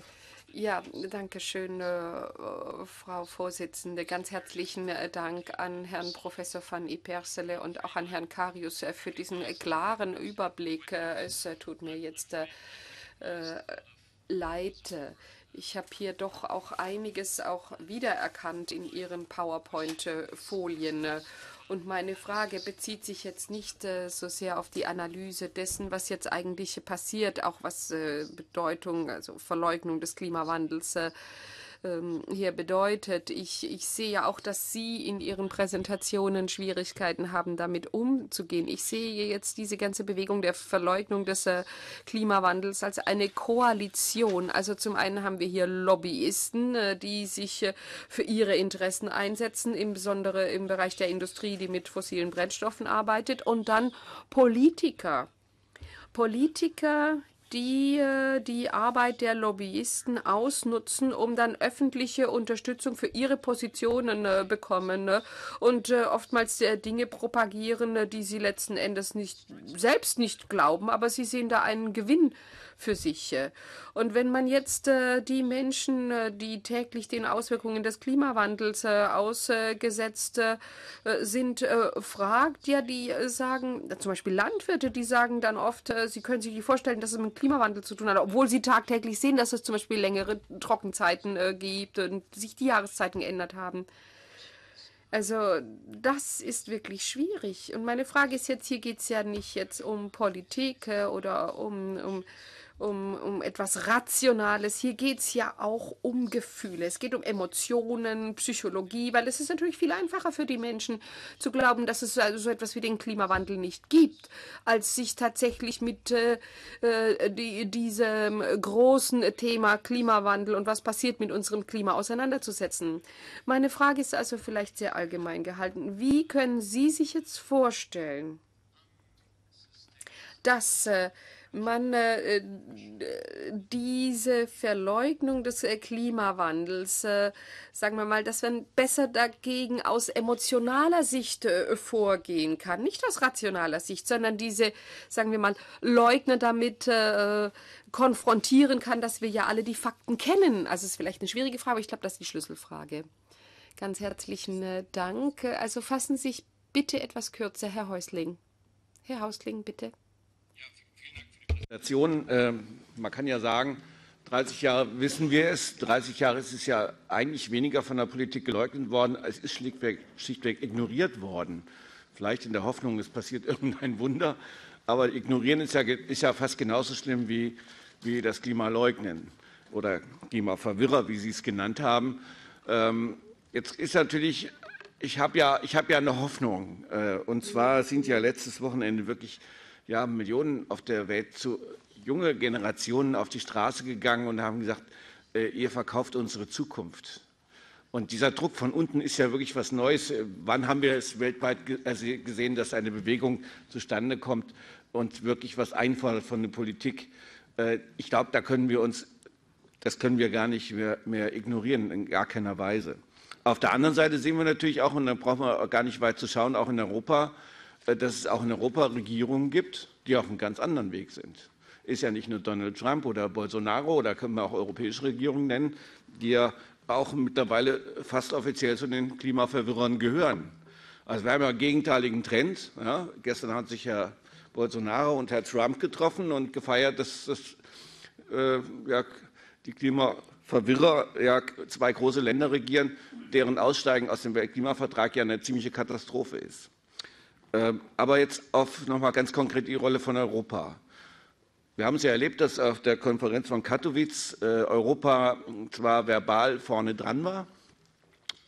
Ja, danke schön, Frau Vorsitzende. Ganz herzlichen Dank an Herrn Professor van Ypersele und auch an Herrn Carius für diesen klaren Überblick. Es tut mir jetzt leid. Ich habe hier doch auch einiges auch wiedererkannt in Ihren PowerPoint-Folien. Und meine Frage bezieht sich jetzt nicht so sehr auf die Analyse dessen, was jetzt eigentlich passiert, auch was Bedeutung, also Verleugnung des Klimawandels hier bedeutet. Ich sehe ja auch, dass Sie in Ihren Präsentationen Schwierigkeiten haben, damit umzugehen. Ich sehe jetzt diese ganze Bewegung der Verleugnung des Klimawandels als eine Koalition. Also zum einen haben wir hier Lobbyisten, die sich für ihre Interessen einsetzen, insbesondere im Bereich der Industrie, die mit fossilen Brennstoffen arbeitet, und dann Politiker. Politiker, die Arbeit der Lobbyisten ausnutzen, um dann öffentliche Unterstützung für ihre Positionen bekommen und oftmals Dinge propagieren, die sie letzten Endes selbst nicht glauben, aber sie sehen da einen Gewinn für sich. Und wenn man jetzt die Menschen, die täglich den Auswirkungen des Klimawandels ausgesetzt sind, fragt, ja, die sagen, zum Beispiel Landwirte, die sagen dann oft, sie können sich nicht vorstellen, dass es mit Klimawandel zu tun hat, obwohl sie tagtäglich sehen, dass es zum Beispiel längere Trockenzeiten gibt und sich die Jahreszeiten geändert haben. Also das ist wirklich schwierig. Und meine Frage ist jetzt, hier geht es ja nicht jetzt um Politik oder um etwas Rationales. Hier geht es ja auch um Gefühle. Es geht um Emotionen, Psychologie, weil es ist natürlich viel einfacher für die Menschen zu glauben, dass es also so etwas wie den Klimawandel nicht gibt, als sich tatsächlich mit diesem großen Thema Klimawandel und was passiert mit unserem Klima auseinanderzusetzen. Meine Frage ist also vielleicht sehr allgemein gehalten. Wie können Sie sich jetzt vorstellen, dass man diese Verleugnung des Klimawandels, sagen wir mal, dass man besser dagegen aus emotionaler Sicht vorgehen kann, nicht aus rationaler Sicht, sondern diese, sagen wir mal, Leugner damit konfrontieren kann, dass wir ja alle die Fakten kennen. Also es ist vielleicht eine schwierige Frage, aber ich glaube, das ist die Schlüsselfrage. Ganz herzlichen Dank. Also fassen Sie sich bitte etwas kürzer, Herr Häusling. Herr Häusling, bitte. Man kann ja sagen, 30 Jahre wissen wir es, 30 Jahre ist es ja eigentlich weniger von der Politik geleugnet worden, es ist schlichtweg ignoriert worden. Vielleicht in der Hoffnung, es passiert irgendein Wunder, aber ignorieren ist ja fast genauso schlimm wie das Klima leugnen oder Klimaverwirrer, wie Sie es genannt haben. Jetzt ist natürlich, ich hab ja eine Hoffnung, und zwar sind ja letztes Wochenende wirklich Millionen auf der Welt, junge Generationen auf die Straße gegangen und haben gesagt, ihr verkauft unsere Zukunft. Und dieser Druck von unten ist ja wirklich was Neues. Wann haben wir es weltweit gesehen, dass eine Bewegung zustande kommt und wirklich was einfordert von der Politik? Ich glaube, das können wir gar nicht mehr ignorieren, in gar keiner Weise. Auf der anderen Seite sehen wir natürlich auch, und da brauchen wir gar nicht weit zu schauen, auch in Europa, dass es auch in Europa Regierungen gibt, die auf einem ganz anderen Weg sind. Ist ja nicht nur Donald Trump oder Bolsonaro, oder können wir auch europäische Regierungen nennen, die ja auch mittlerweile fast offiziell zu den Klimaverwirrern gehören. Also wir haben ja einen gegenteiligen Trend. Ja, gestern haben sich Herr Bolsonaro und Herr Trump getroffen und gefeiert, dass die Klimaverwirrer zwei große Länder regieren, deren Aussteigen aus dem Weltklimavertrag ja eine ziemliche Katastrophe ist. Aber jetzt noch mal ganz konkret die Rolle von Europa. Wir haben es ja erlebt, dass auf der Konferenz von Katowice Europa zwar verbal vorne dran war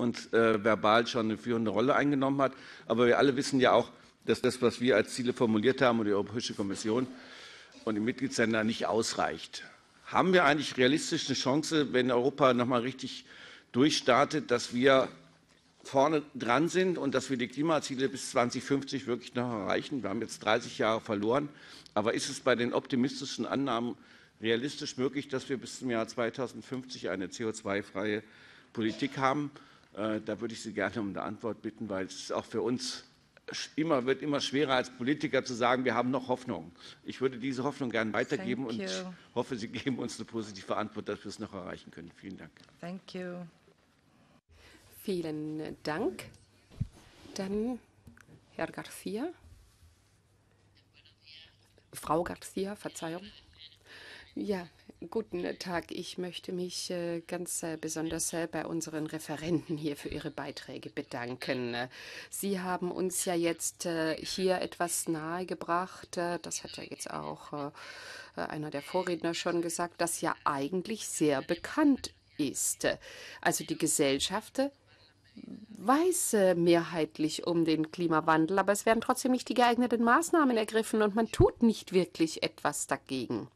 und verbal schon eine führende Rolle eingenommen hat. Aber wir alle wissen ja auch, dass das, was wir als Ziele formuliert haben und die Europäische Kommission und die Mitgliedsländer, nicht ausreicht. Haben wir eigentlich realistisch eine Chance, wenn Europa noch mal richtig durchstartet, dass wir vorne dran sind und dass wir die Klimaziele bis 2050 wirklich noch erreichen? Wir haben jetzt 30 Jahre verloren. Aber ist es bei den optimistischen Annahmen realistisch möglich, dass wir bis zum Jahr 2050 eine CO2-freie Politik haben? Da würde ich Sie gerne um eine Antwort bitten, weil es auch für uns wird immer schwerer als Politiker zu sagen, wir haben noch Hoffnung. Ich würde diese Hoffnung gerne weitergeben und hoffe, Sie geben uns eine positive Antwort, dass wir es noch erreichen können. Vielen Dank. Thank you. Vielen Dank. Dann Herr Garcia. Frau Garcia, Verzeihung. Ja, guten Tag. Ich möchte mich ganz besonders bei unseren Referenten hier für ihre Beiträge bedanken. Sie haben uns ja jetzt hier etwas nahegebracht. Das hat ja jetzt auch einer der Vorredner schon gesagt, das ja eigentlich sehr bekannt ist. Also die Gesellschaft weiß mehrheitlich um den Klimawandel, aber es werden trotzdem nicht die geeigneten Maßnahmen ergriffen und man tut nicht wirklich etwas dagegen.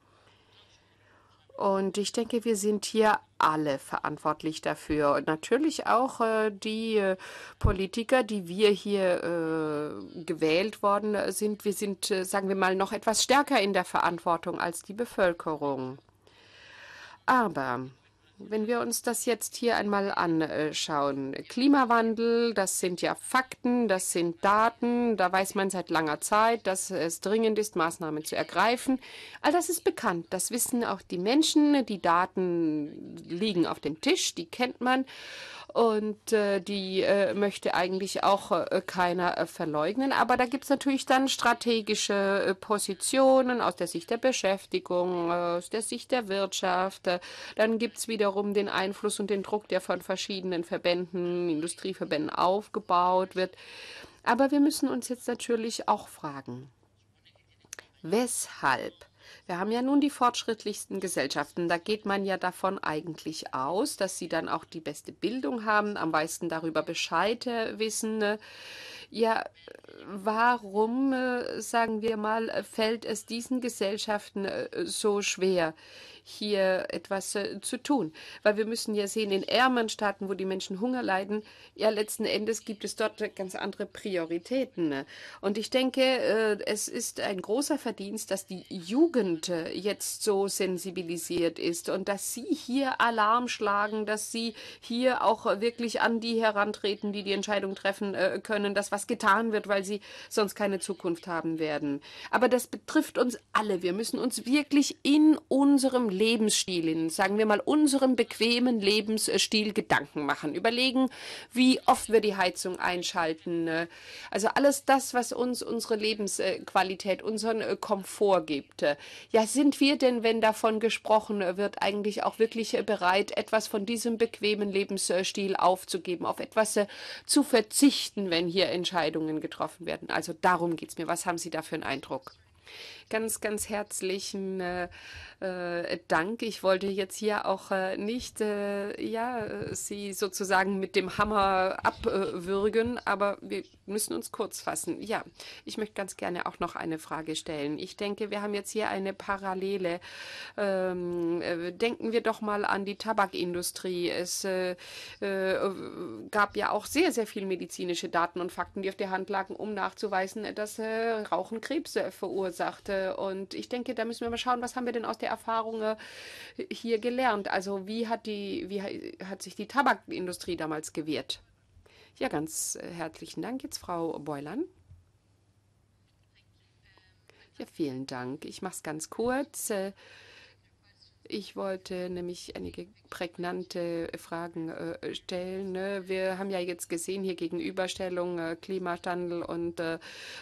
Und ich denke, wir sind hier alle verantwortlich dafür. Und natürlich auch die Politiker, die wir hier gewählt worden sind. Wir sind, sagen wir mal, noch etwas stärker in der Verantwortung als die Bevölkerung. Aber wenn wir uns das jetzt hier einmal anschauen, Klimawandel, das sind ja Fakten, das sind Daten, da weiß man seit langer Zeit, dass es dringend ist, Maßnahmen zu ergreifen. All das ist bekannt, das wissen auch die Menschen, die Daten liegen auf dem Tisch, die kennt man und die möchte eigentlich auch keiner verleugnen. Aber da gibt es natürlich dann strategische Positionen aus der Sicht der Beschäftigung, aus der Sicht der Wirtschaft, dann gibt es wieder den Einfluss und den Druck, der von verschiedenen Verbänden, Industrieverbänden aufgebaut wird. Aber wir müssen uns jetzt natürlich auch fragen, weshalb? Wir haben ja nun die fortschrittlichsten Gesellschaften. Da geht man ja davon eigentlich aus, dass sie dann auch die beste Bildung haben, am meisten darüber Bescheid wissen. Ja, warum, sagen wir mal, fällt es diesen Gesellschaften so schwer, hier etwas zu tun? Weil wir müssen ja sehen, in ärmeren Staaten, wo die Menschen Hunger leiden, ja letzten Endes gibt es dort ganz andere Prioritäten. Und ich denke, es ist ein großer Verdienst, dass die Jugend jetzt so sensibilisiert ist und dass sie hier Alarm schlagen, dass sie hier auch wirklich an die herantreten, die die Entscheidung treffen können, dass was getan wird, weil sie sonst keine Zukunft haben werden. Aber das betrifft uns alle. Wir müssen uns wirklich in unserem Lebensstil, in, sagen wir mal, unserem bequemen Lebensstil Gedanken machen. Überlegen, wie oft wir die Heizung einschalten. Also alles das, was uns unsere Lebensqualität, unseren Komfort gibt. Ja, sind wir denn, wenn davon gesprochen wird, eigentlich auch wirklich bereit, etwas von diesem bequemen Lebensstil aufzugeben, auf etwas zu verzichten, wenn hier Entscheidungen getroffen werden? Also darum geht es mir. Was haben Sie da für einen Eindruck? Ganz, ganz herzlichen Dank. Ich wollte jetzt hier auch nicht Sie sozusagen mit dem Hammer abwürgen, aber wir müssen uns kurz fassen. Ja, ich möchte ganz gerne auch noch eine Frage stellen. Ich denke, wir haben jetzt hier eine Parallele. Denken wir doch mal an die Tabakindustrie. Es gab ja auch sehr, sehr viel medizinische Daten und Fakten, die auf der Hand lagen, um nachzuweisen, dass Rauchen Krebs verursachte. Und ich denke, da müssen wir mal schauen, was haben wir denn aus der Erfahrung hier gelernt? Also wie hat sich die Tabakindustrie damals gewehrt? Ja, ganz herzlichen Dank. Jetzt Frau Boylan. Ja, vielen Dank. Ich mache es ganz kurz. Ich wollte nämlich einige prägnante Fragen stellen. Wir haben ja jetzt gesehen, hier Gegenüberstellung, Klimawandel und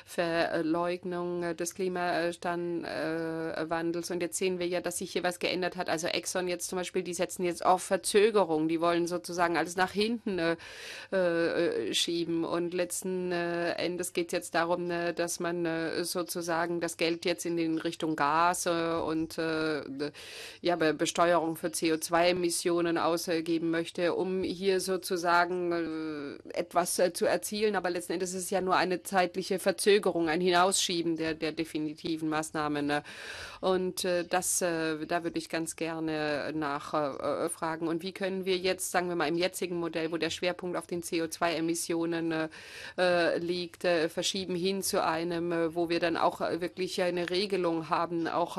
Verleugnung des Klimawandels. Und jetzt sehen wir ja, dass sich hier was geändert hat. Also Exxon jetzt zum Beispiel, die setzen jetzt auf Verzögerung. Die wollen sozusagen alles nach hinten schieben. Und letzten Endes geht es jetzt darum, dass man sozusagen das Geld jetzt in Richtung Gas und Gewerbebesteuerung für CO2-Emissionen ausgeben möchte, um hier sozusagen etwas zu erzielen. Aber letzten Endes ist es ja nur eine zeitliche Verzögerung, ein Hinausschieben der definitiven Maßnahmen. Und da würde ich ganz gerne nachfragen. Und wie können wir jetzt, sagen wir mal, im jetzigen Modell, wo der Schwerpunkt auf den CO2-Emissionen liegt, verschieben hin zu einem, wo wir dann auch wirklich eine Regelung haben, auch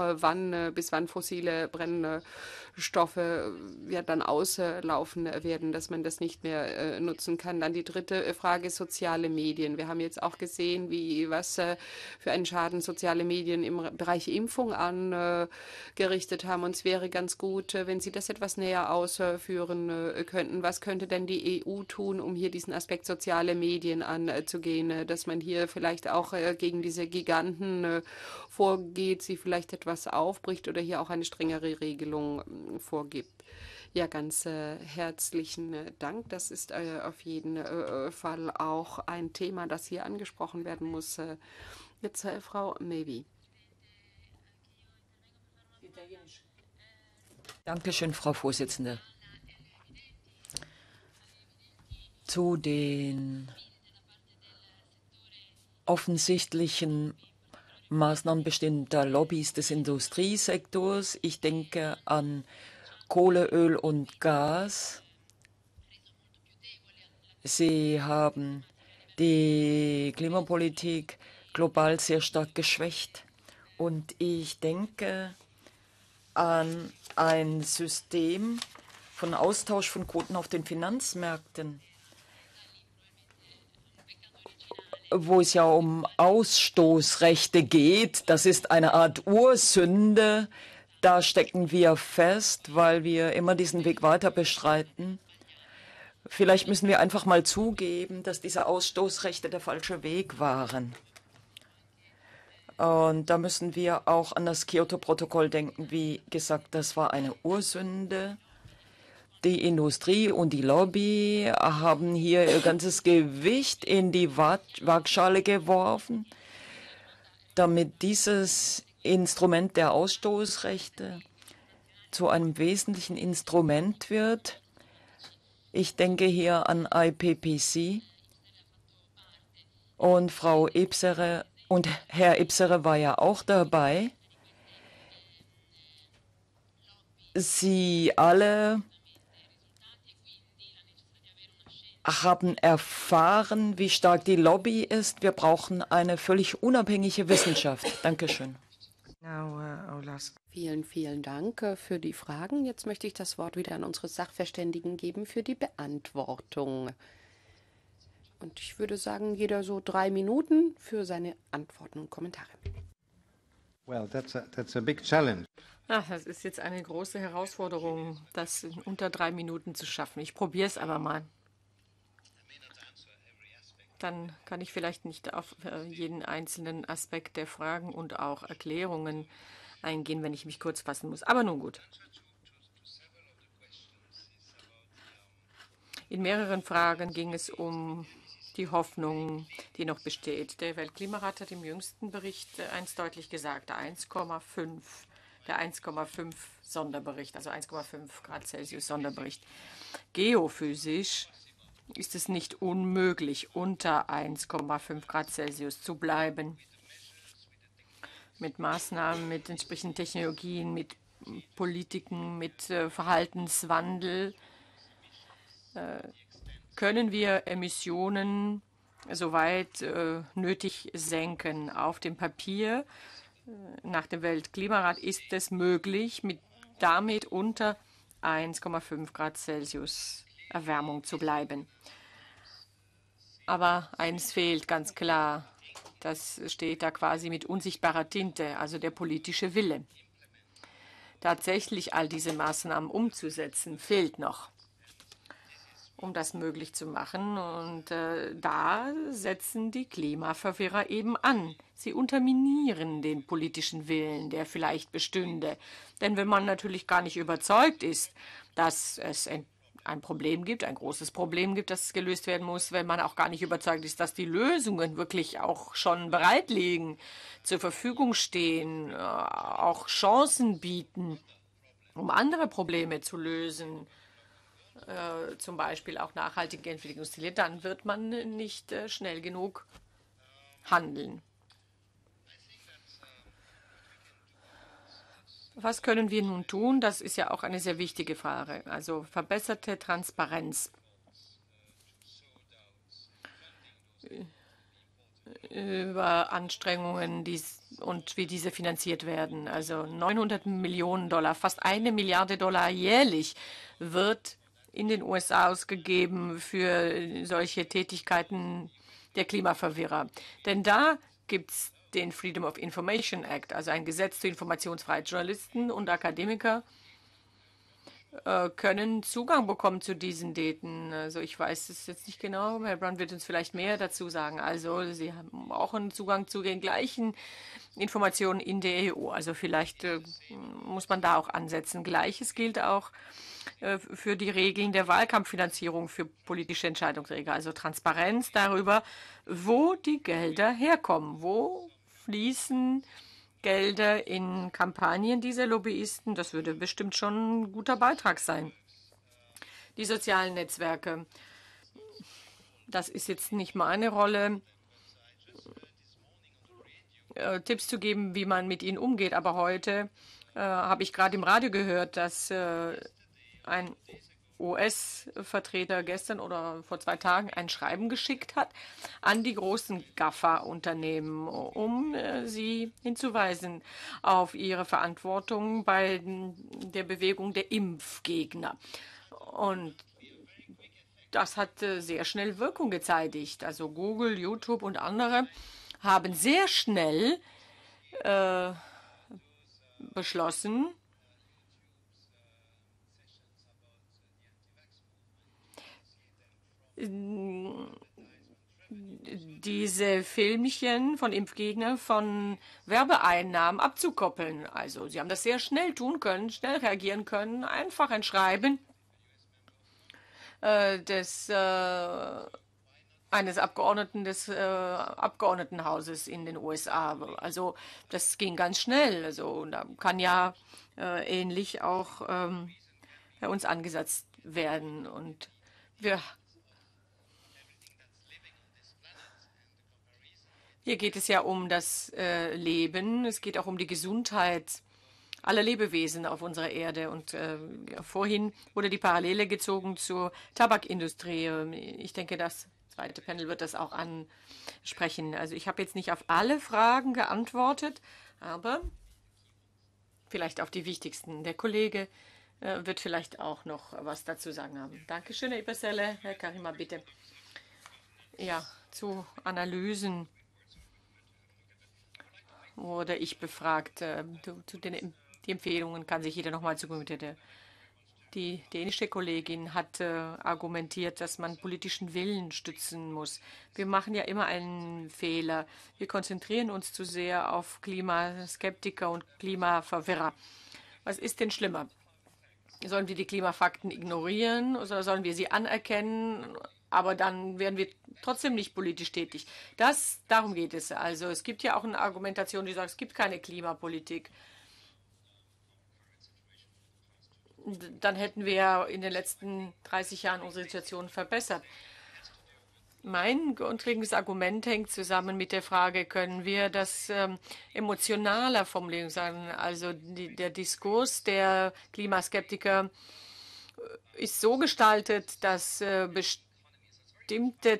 bis wann fossile Brennstoffe ja dann auslaufen werden, dass man das nicht mehr nutzen kann. Dann die dritte Frage, soziale Medien. Wir haben jetzt auch gesehen, was für einen Schaden soziale Medien im Bereich Impfung angerichtet haben. Und es wäre ganz gut, wenn Sie das etwas näher ausführen könnten. Was könnte denn die EU tun, um hier diesen Aspekt soziale Medien anzugehen, dass man hier vielleicht auch gegen diese Giganten vorgeht, sie vielleicht etwas aufbricht oder hier auch eine strengere Regelung vorgibt. Ja, ganz herzlichen Dank. Das ist auf jeden Fall auch ein Thema, das hier angesprochen werden muss. Jetzt Frau Mevi. Dankeschön, Frau Vorsitzende. Zu den offensichtlichen Maßnahmen bestimmter Lobbys des Industriesektors. Ich denke an Kohle, Öl und Gas. Sie haben die Klimapolitik global sehr stark geschwächt. Und ich denke an ein System von Austausch von Quoten auf den Finanzmärkten, wo es ja um Ausstoßrechte geht. Das ist eine Art Ursünde. Da stecken wir fest, weil wir immer diesen Weg weiter bestreiten. Vielleicht müssen wir einfach mal zugeben, dass diese Ausstoßrechte der falsche Weg waren. Und da müssen wir auch an das Kyoto-Protokoll denken. Wie gesagt, das war eine Ursünde. Die Industrie und die Lobby haben hier ihr ganzes Gewicht in die Waagschale geworfen, damit dieses Instrument der Ausstoßrechte zu einem wesentlichen Instrument wird. Ich denke hier an IPCC. Und Frau Ypersele und Herr Ypersele war ja auch dabei. Sie alle haben erfahren, wie stark die Lobby ist. Wir brauchen eine völlig unabhängige Wissenschaft. Dankeschön. Vielen, vielen Dank für die Fragen. Jetzt möchte ich das Wort wieder an unsere Sachverständigen geben für die Beantwortung. Und ich würde sagen, jeder so 3 Minuten für seine Antworten und Kommentare. Well, that's a big challenge. Ach, das ist jetzt eine große Herausforderung, das in unter 3 Minuten zu schaffen. Ich probiere es aber mal. Dann kann ich vielleicht nicht auf jeden einzelnen Aspekt der Fragen und auch Erklärungen eingehen, wenn ich mich kurz fassen muss. Aber nun gut. In mehreren Fragen ging es um die Hoffnung, die noch besteht. Der Weltklimarat hat im jüngsten Bericht eins deutlich gesagt, der 1,5 Sonderbericht, also 1,5 Grad Celsius Sonderbericht. Geophysisch ist es nicht unmöglich, unter 1,5 Grad Celsius zu bleiben. Mit Maßnahmen, mit entsprechenden Technologien, mit Politiken, mit Verhaltenswandel können wir Emissionen soweit nötig senken. Auf dem Papier nach dem Weltklimarat ist es möglich, damit unter 1,5 Grad Celsius Erwärmung zu bleiben. Aber eins fehlt ganz klar, das steht da quasi mit unsichtbarer Tinte, also der politische Wille. Tatsächlich all diese Maßnahmen umzusetzen, fehlt noch, um das möglich zu machen. Und da setzen die Klimaverwirrer eben an. Sie unterminieren den politischen Willen, der vielleicht bestünde. Denn wenn man natürlich gar nicht überzeugt ist, dass es ein Problem gibt, ein großes Problem gibt, das gelöst werden muss, wenn man auch gar nicht überzeugt ist, dass die Lösungen wirklich auch schon bereit liegen, zur Verfügung stehen, auch Chancen bieten, um andere Probleme zu lösen, zum Beispiel auch nachhaltige Entwicklungsziele, dann wird man nicht schnell genug handeln. Was können wir nun tun? Das ist ja auch eine sehr wichtige Frage. Also verbesserte Transparenz. Über Anstrengungen und wie diese finanziert werden. Also 900 Millionen Dollar, fast 1 Milliarde Dollar jährlich wird in den USA ausgegeben für solche Tätigkeiten der Klimaverwirrer. Denn da gibt es den Freedom of Information Act, also ein Gesetz zur Informationsfreiheit. Journalisten und Akademiker können Zugang bekommen zu diesen Daten. Also ich weiß es jetzt nicht genau. Herr Brown wird uns vielleicht mehr dazu sagen. Also Sie haben auch einen Zugang zu den gleichen Informationen in der EU. Also vielleicht muss man da auch ansetzen. Gleiches gilt auch für die Regeln der Wahlkampffinanzierung für politische Entscheidungsträger. Also Transparenz darüber, wo die Gelder herkommen, wo fließen Gelder in Kampagnen dieser Lobbyisten, das würde bestimmt schon ein guter Beitrag sein. Die sozialen Netzwerke, das ist jetzt nicht meine Rolle, Tipps zu geben, wie man mit ihnen umgeht. Aber heute habe ich gerade im Radio gehört, dass ein US-Vertreter gestern oder vor 2 Tagen ein Schreiben geschickt hat an die großen GAFA-Unternehmen, um sie hinzuweisen auf ihre Verantwortung bei der Bewegung der Impfgegner. Und das hat sehr schnell Wirkung gezeitigt. Also Google, YouTube und andere haben sehr schnell beschlossen, diese Filmchen von Impfgegnern von Werbeeinnahmen abzukoppeln. Also sie haben das sehr schnell tun können, schnell reagieren können, einfach ein Schreiben eines Abgeordneten des Abgeordnetenhauses in den USA. Also das ging ganz schnell. Also da kann ja ähnlich auch bei uns angesetzt werden. Und hier geht es ja um das Leben, es geht auch um die Gesundheit aller Lebewesen auf unserer Erde. Und vorhin wurde die Parallele gezogen zur Tabakindustrie. Ich denke, das zweite Panel wird das auch ansprechen. Also ich habe jetzt nicht auf alle Fragen geantwortet, aber vielleicht auf die wichtigsten. Der Kollege wird vielleicht auch noch was dazu sagen haben. Dankeschön, Herr Ypersele. Herr Karima, bitte. Ja, zu Analysen wurde ich befragt. Zu den Empfehlungen kann sich jeder nochmal zu Gemüte. Die dänische Kollegin hat argumentiert, dass man politischen Willen stützen muss. Wir machen ja immer einen Fehler. Wir konzentrieren uns zu sehr auf Klimaskeptiker und Klimaverwirrer. Was ist denn schlimmer? Sollen wir die Klimafakten ignorieren oder sollen wir sie anerkennen? Aber dann werden wir trotzdem nicht politisch tätig. Darum geht es. Also es gibt ja auch eine Argumentation, die sagt, es gibt keine Klimapolitik. Dann hätten wir in den letzten 30 Jahren unsere Situation verbessert. Mein grundlegendes Argument hängt zusammen mit der Frage, können wir das emotionaler formulieren? Also der Diskurs der Klimaskeptiker ist so gestaltet, dass bestimmte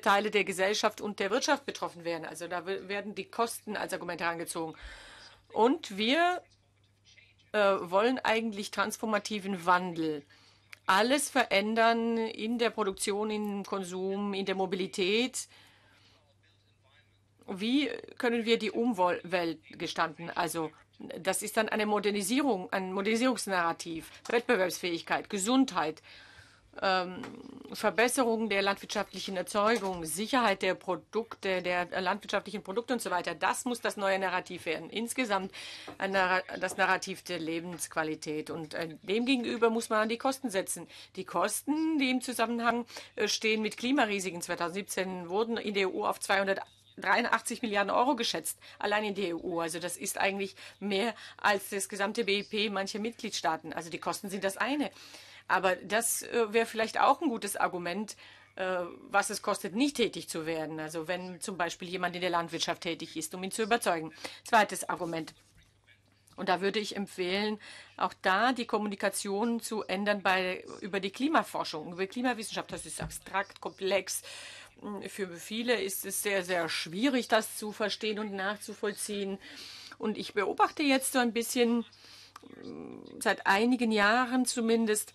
Teile der Gesellschaft und der Wirtschaft betroffen werden. Also da werden die Kosten als Argument herangezogen. Und wir wollen eigentlich transformativen Wandel. Alles verändern in der Produktion, im Konsum, in der Mobilität. Wie können wir die Umwelt gestalten? Also das ist dann eine Modernisierung, ein Modernisierungsnarrativ, Wettbewerbsfähigkeit, Gesundheit, Verbesserung der landwirtschaftlichen Erzeugung, Sicherheit der Produkte, der landwirtschaftlichen Produkte und so weiter. Das muss das neue Narrativ werden. Insgesamt das Narrativ der Lebensqualität. Und demgegenüber muss man an die Kosten setzen. Die Kosten, die im Zusammenhang stehen mit Klimarisiken 2017, wurden in der EU auf 200 83 Milliarden Euro geschätzt, allein in der EU. Also das ist eigentlich mehr als das gesamte BIP mancher Mitgliedstaaten. Also die Kosten sind das eine. Aber das wäre vielleicht auch ein gutes Argument, was es kostet, nicht tätig zu werden. Also wenn zum Beispiel jemand in der Landwirtschaft tätig ist, um ihn zu überzeugen. Zweites Argument. Und da würde ich empfehlen, auch da die Kommunikation zu ändern über die Klimaforschung, über Klimawissenschaft. Das ist abstrakt, komplex. Für viele ist es sehr, sehr schwierig, das zu verstehen und nachzuvollziehen. Und ich beobachte jetzt so ein bisschen, seit einigen Jahren zumindest,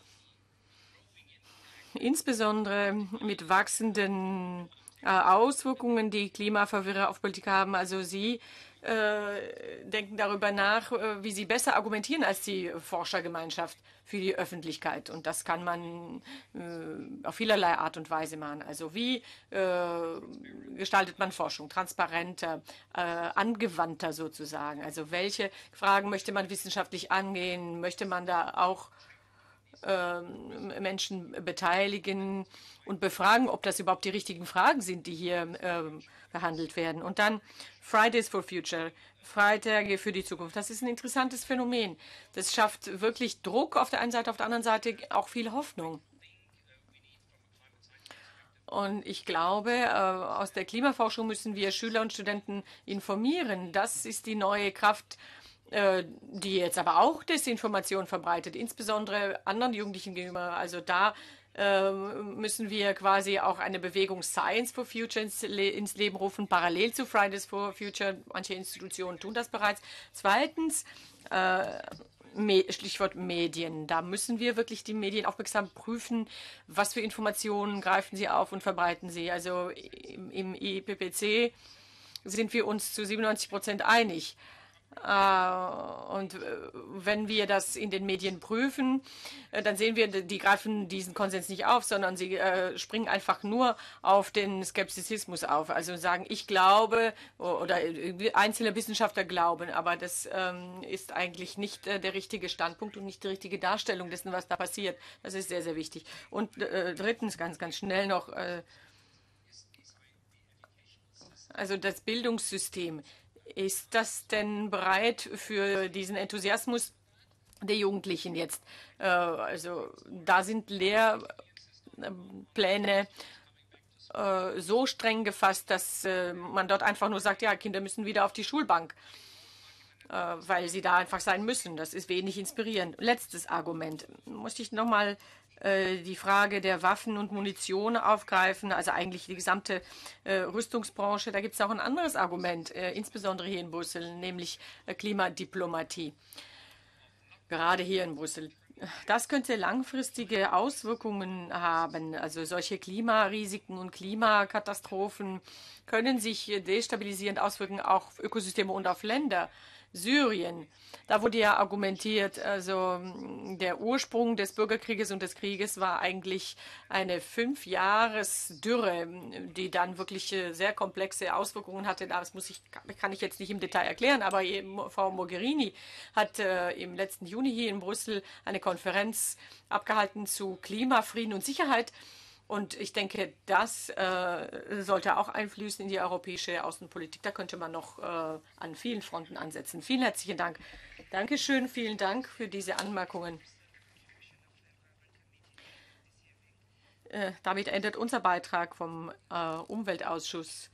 insbesondere mit wachsenden Auswirkungen, die Klimaverwirrer auf Politik haben. Also sie denken darüber nach, wie sie besser argumentieren als die Forschergemeinschaft für die Öffentlichkeit. Und das kann man auf vielerlei Art und Weise machen. Also wie gestaltet man Forschung? Transparenter, angewandter sozusagen. Also welche Fragen möchte man wissenschaftlich angehen? Möchte man da auch Menschen beteiligen und befragen, ob das überhaupt die richtigen Fragen sind, die hier behandelt werden. Und dann Fridays for Future, Freitage für die Zukunft. Das ist ein interessantes Phänomen. Das schafft wirklich Druck auf der einen Seite, auf der anderen Seite auch viel Hoffnung. Und ich glaube, aus der Klimaforschung müssen wir Schüler und Studenten informieren. Das ist die neue Kraft, die jetzt aber auch Desinformation verbreitet, insbesondere anderen Jugendlichen gegenüber. Also da müssen wir quasi auch eine Bewegung Science for Future ins Leben rufen, parallel zu Fridays for Future. Manche Institutionen tun das bereits. Zweitens, Stichwort Medien. Da müssen wir wirklich die Medien aufmerksam prüfen, was für Informationen greifen sie auf und verbreiten sie. Also im IPCC sind wir uns zu 97% einig. Und wenn wir das in den Medien prüfen, dann sehen wir, die greifen diesen Konsens nicht auf, sondern sie springen einfach nur auf den Skeptizismus auf. Also sagen, ich glaube oder einzelne Wissenschaftler glauben, aber das ist eigentlich nicht der richtige Standpunkt und nicht die richtige Darstellung dessen, was da passiert. Das ist sehr, sehr wichtig. Und drittens, ganz, ganz schnell noch, also das Bildungssystem. Ist das denn bereit für diesen Enthusiasmus der Jugendlichen jetzt? Also da sind Lehrpläne so streng gefasst, dass man dort einfach nur sagt, ja, Kinder müssen wieder auf die Schulbank, weil sie da einfach sein müssen. Das ist wenig inspirierend. Letztes Argument. Musste ich nochmal die Frage der Waffen und Munition aufgreifen, also eigentlich die gesamte Rüstungsbranche. Da gibt es auch ein anderes Argument, insbesondere hier in Brüssel, nämlich Klimadiplomatie, gerade hier in Brüssel. Das könnte langfristige Auswirkungen haben. Also solche Klimarisiken und Klimakatastrophen können sich destabilisierend auswirken, auch auf Ökosysteme und auf Länder. Syrien. Da wurde ja argumentiert, also der Ursprung des Bürgerkrieges und des Krieges war eigentlich eine 5-Jahres-Dürre, die dann wirklich sehr komplexe Auswirkungen hatte. Das kann ich jetzt nicht im Detail erklären, aber Frau Mogherini hat im letzten Juni hier in Brüssel eine Konferenz abgehalten zu Klima, Frieden und Sicherheit. Und ich denke, das sollte auch einfließen in die europäische Außenpolitik. Da könnte man noch an vielen Fronten ansetzen. Vielen herzlichen Dank. Dankeschön, vielen Dank für diese Anmerkungen. Damit endet unser Beitrag vom Umweltausschuss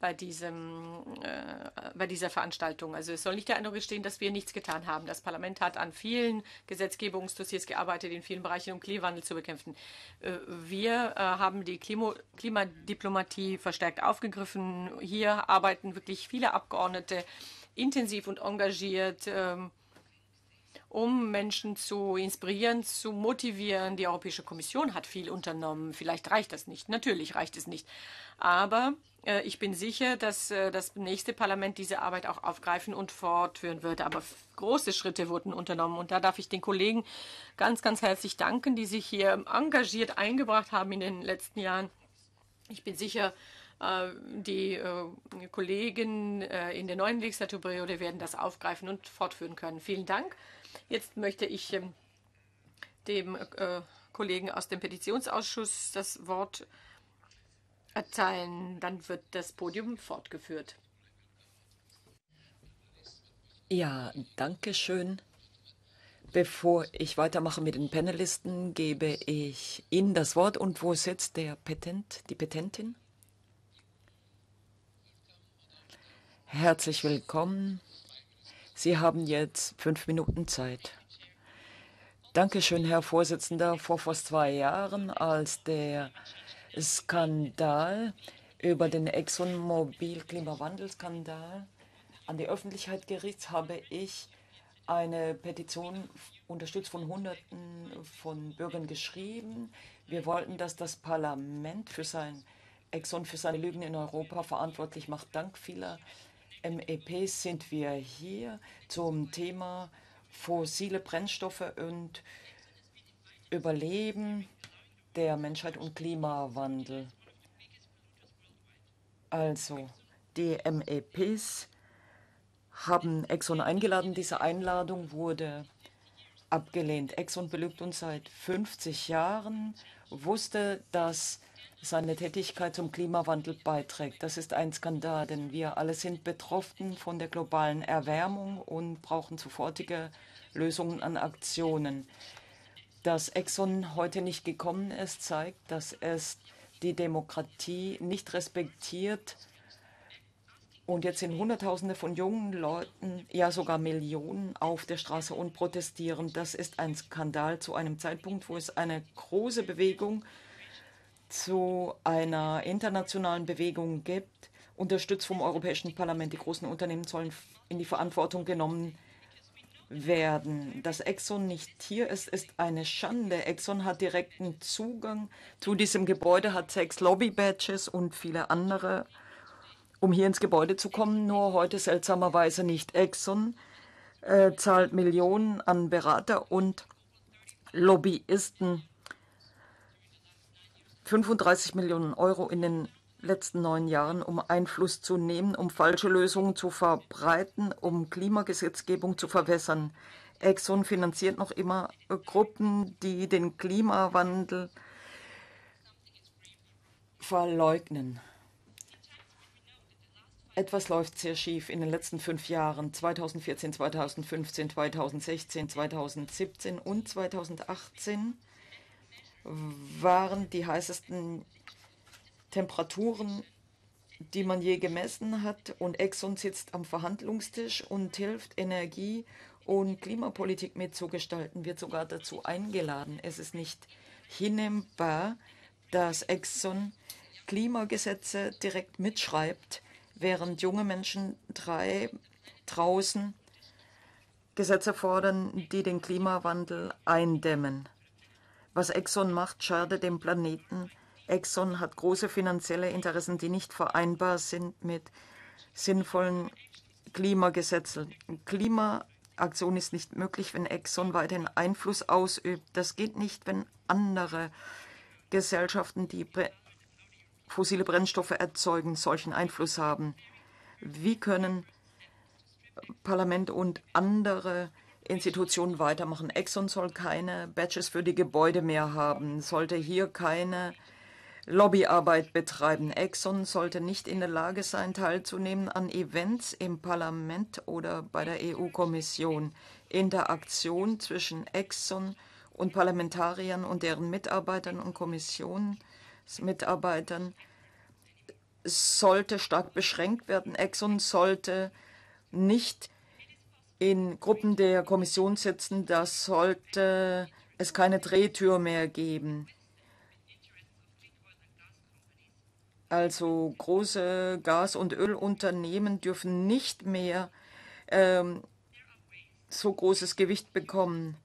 bei dieser Veranstaltung. Also es soll nicht der Eindruck entstehen, dass wir nichts getan haben. Das Parlament hat an vielen Gesetzgebungsdossiers gearbeitet, in vielen Bereichen, um Klimawandel zu bekämpfen. Wir haben die Klimadiplomatie verstärkt aufgegriffen. Hier arbeiten wirklich viele Abgeordnete intensiv und engagiert, um Menschen zu inspirieren, zu motivieren. Die Europäische Kommission hat viel unternommen. Vielleicht reicht das nicht. Natürlich reicht es nicht. Aber ich bin sicher, dass das nächste Parlament diese Arbeit auch aufgreifen und fortführen wird. Aber große Schritte wurden unternommen. Und da darf ich den Kollegen ganz, ganz herzlich danken, die sich hier engagiert eingebracht haben in den letzten Jahren. Ich bin sicher, die Kollegen in der neuen Legislaturperiode werden das aufgreifen und fortführen können. Vielen Dank. Jetzt möchte ich dem Kollegen aus dem Petitionsausschuss das Wort erteilen. Dann wird das Podium fortgeführt. Ja, danke schön. Bevor ich weitermache mit den Panelisten, gebe ich Ihnen das Wort. Und wo sitzt der Petent, die Petentin? Herzlich willkommen. Sie haben jetzt 5 Minuten Zeit. Dankeschön, Herr Vorsitzender. Vor fast 2 Jahren, als der Skandal über den ExxonMobil-Klimawandelskandal an die Öffentlichkeit geriet, habe ich eine Petition unterstützt von Hunderten von Bürgern geschrieben. Wir wollten, dass das Parlament Exxon für seine Lügen in Europa verantwortlich macht. Dank vieler MEPs sind wir hier zum Thema fossile Brennstoffe und Überleben der Menschheit und Klimawandel. Also, die MEPs haben Exxon eingeladen. Diese Einladung wurde abgelehnt. Exxon belügt uns seit 50 Jahren, wusste, dass seine Tätigkeit zum Klimawandel beiträgt. Das ist ein Skandal, denn wir alle sind betroffen von der globalen Erwärmung und brauchen sofortige Lösungen an Aktionen. Dass Exxon heute nicht gekommen ist, zeigt, dass es die Demokratie nicht respektiert. Und jetzt sind Hunderttausende von jungen Leuten, ja sogar Millionen, auf der Straße und protestieren. Das ist ein Skandal zu einem Zeitpunkt, wo es eine große Bewegung zu einer internationalen Bewegung gibt, unterstützt vom Europäischen Parlament. Die großen Unternehmen sollen in die Verantwortung genommen werden. Dass Exxon nicht hier ist, ist eine Schande. Exxon hat direkten Zugang zu diesem Gebäude, hat 6 Lobby-Badges und viele andere, um hier ins Gebäude zu kommen, nur heute seltsamerweise nicht. Exxon zahlt Millionen an Berater und Lobbyisten. 35 Millionen Euro in den letzten 9 Jahren, um Einfluss zu nehmen, um falsche Lösungen zu verbreiten, um Klimagesetzgebung zu verwässern. Exxon finanziert noch immer Gruppen, die den Klimawandel verleugnen. Etwas läuft sehr schief in den letzten 5 Jahren, 2014, 2015, 2016, 2017 und 2018 waren die heißesten Temperaturen, die man je gemessen hat. Und Exxon sitzt am Verhandlungstisch und hilft, Energie- und Klimapolitik mitzugestalten, wird sogar dazu eingeladen. Es ist nicht hinnehmbar, dass Exxon Klimagesetze direkt mitschreibt, während junge Menschen draußen Gesetze fordern, die den Klimawandel eindämmen. Was Exxon macht, schadet dem Planeten. Exxon hat große finanzielle Interessen, die nicht vereinbar sind mit sinnvollen Klimagesetzen. Klimaaktion ist nicht möglich, wenn Exxon weiterhin Einfluss ausübt. Das geht nicht, wenn andere Gesellschaften, die fossile Brennstoffe erzeugen, solchen Einfluss haben. Wie können Parlament und andere Institutionen weitermachen? Exxon soll keine Badges für die Gebäude mehr haben, sollte hier keine Lobbyarbeit betreiben. Exxon sollte nicht in der Lage sein, teilzunehmen an Events im Parlament oder bei der EU-Kommission. Interaktion zwischen Exxon und Parlamentariern und deren Mitarbeitern und Kommissionen sollte stark beschränkt werden. Exxon sollte nicht in Gruppen der Kommission sitzen. Da sollte es keine Drehtür mehr geben. Also große Gas- und Ölunternehmen dürfen nicht mehr so großes Gewicht bekommen.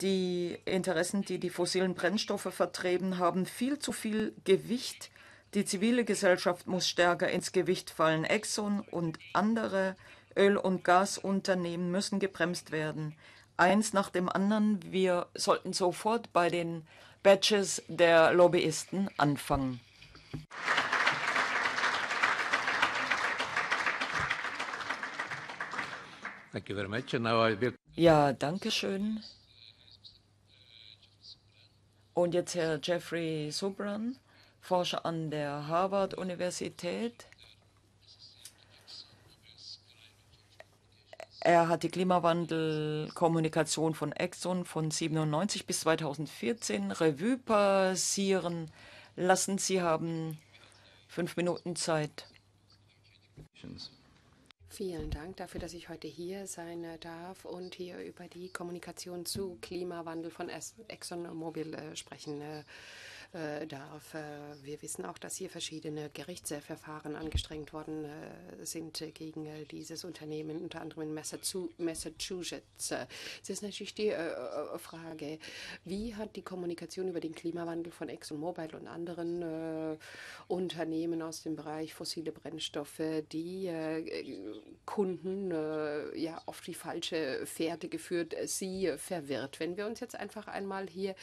Die Interessen, die die fossilen Brennstoffe vertreten, haben viel zu viel Gewicht. Die zivile Gesellschaft muss stärker ins Gewicht fallen. Exxon und andere Öl- und Gasunternehmen müssen gebremst werden. Eins nach dem anderen. Wir sollten sofort bei den Badges der Lobbyisten anfangen. Thank you very much. Now I will... Ja, danke schön. Und jetzt Herr Geoffrey Supran Forscher an der Harvard-Universität. Er hat die Klimawandelkommunikation von Exxon von 1997 bis 2014 Revue passieren lassen. Sie haben 5 Minuten Zeit. Vielen Dank dafür, dass ich heute hier sein darf und hier über die Kommunikation zu Klimawandel von ExxonMobil sprechen darf. Wir wissen auch, dass hier verschiedene Gerichtsverfahren angestrengt worden sind gegen dieses Unternehmen, unter anderem in Massachusetts. Es ist natürlich die Frage, wie hat die Kommunikation über den Klimawandel von ExxonMobil und anderen Unternehmen aus dem Bereich fossile Brennstoffe die Kunden ja auf die falsche Fährte geführt, sie verwirrt. Wenn wir uns jetzt einfach einmal hier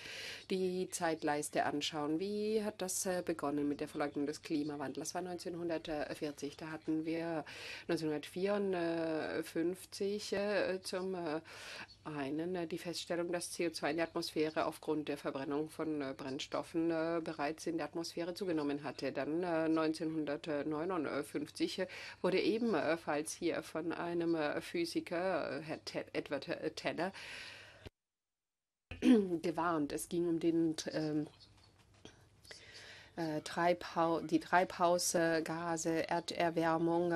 die Zeitleiste anschauen, wie hat das begonnen mit der Verleugnung des Klimawandels? Das war 1940. Da hatten wir 1954 zum einen die Feststellung, dass CO2 in der Atmosphäre aufgrund der Verbrennung von Brennstoffen bereits in der Atmosphäre zugenommen hatte. Dann 1959 wurde ebenfalls hier von einem Physiker, Herr Ted Edward Teller, gewarnt. Es ging um den die Treibhausgase, Erderwärmung,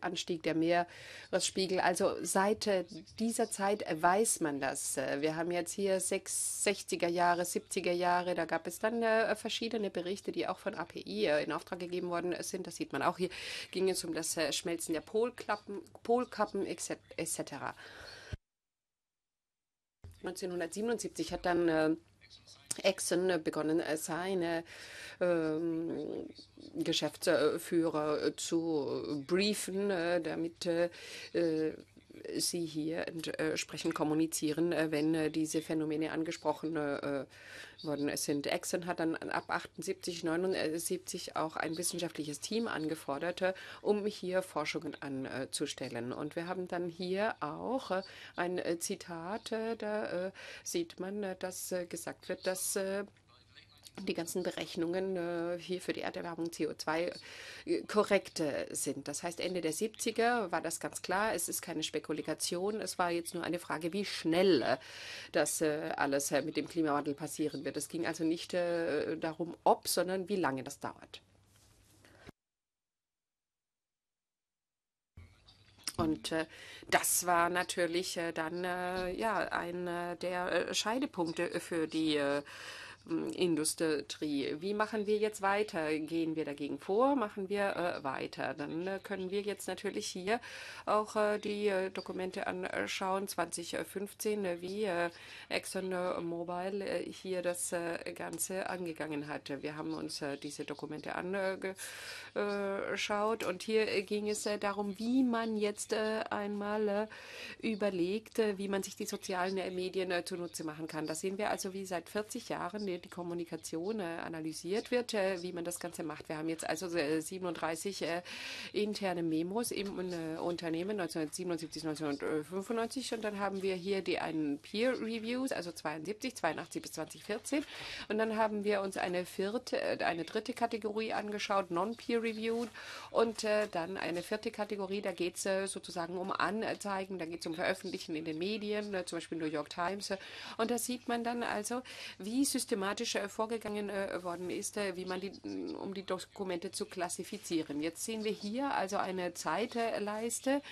Anstieg der Meeresspiegel. Also seit dieser Zeit weiß man das. Wir haben jetzt hier 60er Jahre, 70er Jahre. Da gab es dann verschiedene Berichte, die auch von API in Auftrag gegeben worden sind. Das sieht man auch hier. Ging es um das Schmelzen der Polkappen etc. 1977 hat dann Exxon begonnen, seine Geschäftsführer zu briefen, damit sie hier entsprechend kommunizieren, wenn diese Phänomene angesprochen worden sind. Exxon hat dann ab 78, 79 auch ein wissenschaftliches Team angefordert, um hier Forschungen anzustellen. Und wir haben dann hier auch ein Zitat, da sieht man, dass gesagt wird, dass die ganzen Berechnungen hier für die Erderwärmung CO2 korrekt sind. Das heißt, Ende der 70er war das ganz klar. Es ist keine Spekulation. Es war jetzt nur eine Frage, wie schnell das alles mit dem Klimawandel passieren wird. Es ging also nicht darum, ob, sondern wie lange das dauert. Und das war natürlich dann ja, einer der Scheidepunkte für die Industrie. Wie machen wir jetzt weiter? Gehen wir dagegen vor? Machen wir weiter? Dann können wir jetzt natürlich hier auch die Dokumente anschauen. 2015, wie ExxonMobil hier das Ganze angegangen hatte. Wir haben uns diese Dokumente angeschaut und hier ging es darum, wie man jetzt einmal überlegt, wie man sich die sozialen Medien zunutze machen kann. Das sehen wir also, wie seit 40 Jahren die Kommunikation analysiert wird, wie man das Ganze macht. Wir haben jetzt also 37 interne Memos im Unternehmen 1977, 1995 und dann haben wir hier die einen Peer Reviews, also 72, 82 bis 2014 und dann haben wir uns eine dritte Kategorie angeschaut, Non-Peer Reviewed und dann eine vierte Kategorie, da geht es sozusagen um Anzeigen, da geht es um Veröffentlichen in den Medien, zum Beispiel New York Times und da sieht man dann also, wie systematisch vorgegangen worden ist, wie man um die Dokumente zu klassifizieren. Jetzt sehen wir hier also eine Zeitleiste,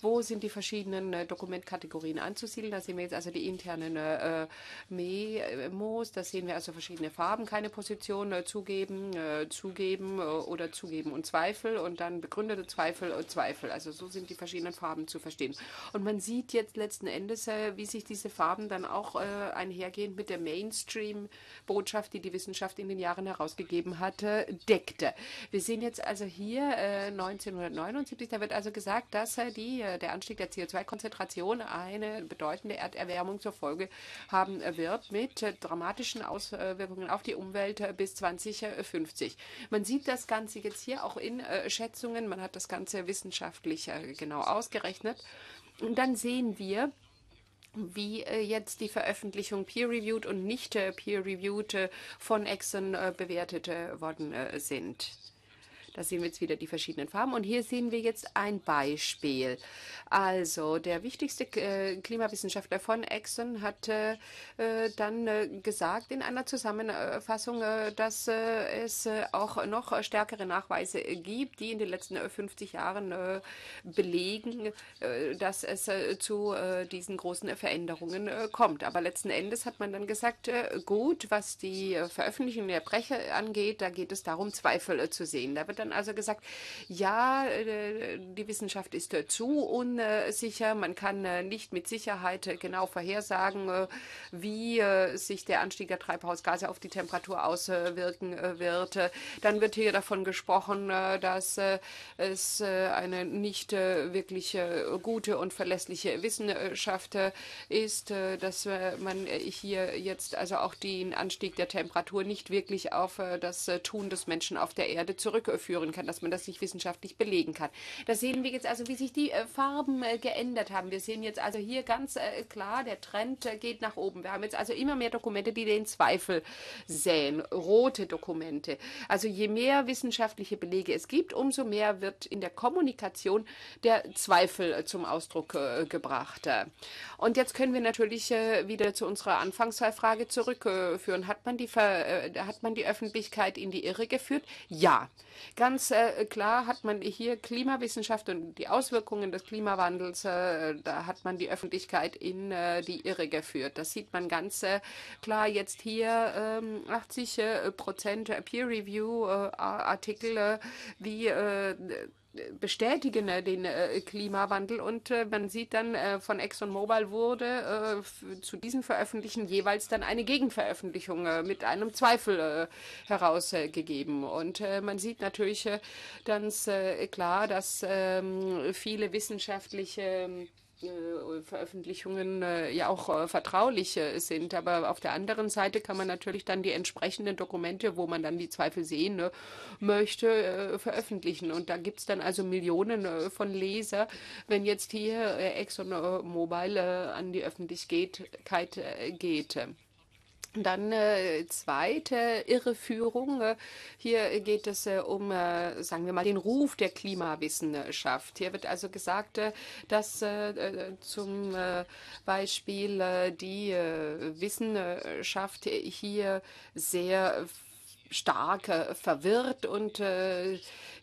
wo sind die verschiedenen Dokumentkategorien anzusiedeln. Da sehen wir jetzt also die internen Memos, da sehen wir also verschiedene Farben, keine Position, zugeben oder zugeben und Zweifel und dann begründete Zweifel und Zweifel. Also so sind die verschiedenen Farben zu verstehen. Und man sieht jetzt letzten Endes, wie sich diese Farben dann auch einhergehend mit der Mainstream-Botschaft, die die Wissenschaft in den Jahren herausgegeben hatte, deckte. Wir sehen jetzt also hier 1979, da wird also gesagt, dass der Anstieg der CO2-Konzentration eine bedeutende Erderwärmung zur Folge haben wird mit dramatischen Auswirkungen auf die Umwelt bis 2050. Man sieht das Ganze jetzt hier auch in Schätzungen, man hat das Ganze wissenschaftlich genau ausgerechnet und dann sehen wir, wie jetzt die Veröffentlichung peer-reviewed und nicht peer-reviewed von Exxon bewertet worden sind. Da sehen wir jetzt wieder die verschiedenen Farben. Und hier sehen wir jetzt ein Beispiel. Also der wichtigste Klimawissenschaftler von Exxon hat dann gesagt in einer Zusammenfassung, dass es auch noch stärkere Nachweise gibt, die in den letzten 50 Jahren belegen, dass es zu diesen großen Veränderungen kommt. Aber letzten Endes hat man dann gesagt, gut, was die Veröffentlichung der Presse angeht, da geht es darum, Zweifel zu sehen. Da wird dann also gesagt, ja, die Wissenschaft ist zu unsicher, man kann nicht mit Sicherheit genau vorhersagen, wie sich der Anstieg der Treibhausgase auf die Temperatur auswirken wird. Dann wird hier davon gesprochen, dass es eine nicht wirklich gute und verlässliche Wissenschaft ist, dass man hier jetzt also auch den Anstieg der Temperatur nicht wirklich auf das Tun des Menschen auf der Erde zurückführen kann, dass man das nicht wissenschaftlich belegen kann. Da sehen wir jetzt also, wie sich die Farben geändert haben. Wir sehen jetzt also hier ganz klar, der Trend geht nach oben. Wir haben jetzt also immer mehr Dokumente, die den Zweifel säen. Rote Dokumente. Also je mehr wissenschaftliche Belege es gibt, umso mehr wird in der Kommunikation der Zweifel zum Ausdruck gebracht. Und jetzt können wir natürlich wieder zu unserer Anfangsfrage zurückführen. Hat man die Öffentlichkeit in die Irre geführt? Ja. Ganz klar hat man hier Klimawissenschaft und die Auswirkungen des Klimawandels, da hat man die Öffentlichkeit in die Irre geführt. Das sieht man ganz klar jetzt hier, 80% Peer-Review-Artikel, die bestätigen den Klimawandel, und man sieht dann, von ExxonMobil wurde zu diesen Veröffentlichungen jeweils dann eine Gegenveröffentlichung mit einem Zweifel herausgegeben. Und man sieht natürlich ganz klar, dass viele wissenschaftliche Veröffentlichungen ja auch vertraulich sind. Aber auf der anderen Seite kann man natürlich dann die entsprechenden Dokumente, wo man dann die Zweifel sehen möchte, veröffentlichen. Und da gibt es dann also Millionen von Leser. Wenn jetzt hier ExxonMobil an die Öffentlichkeit geht. Dann zweite Irreführung. Hier geht es um, sagen wir mal, den Ruf der Klimawissenschaft. Hier wird also gesagt, dass zum Beispiel die Wissenschaft hier sehr stark verwirrt, und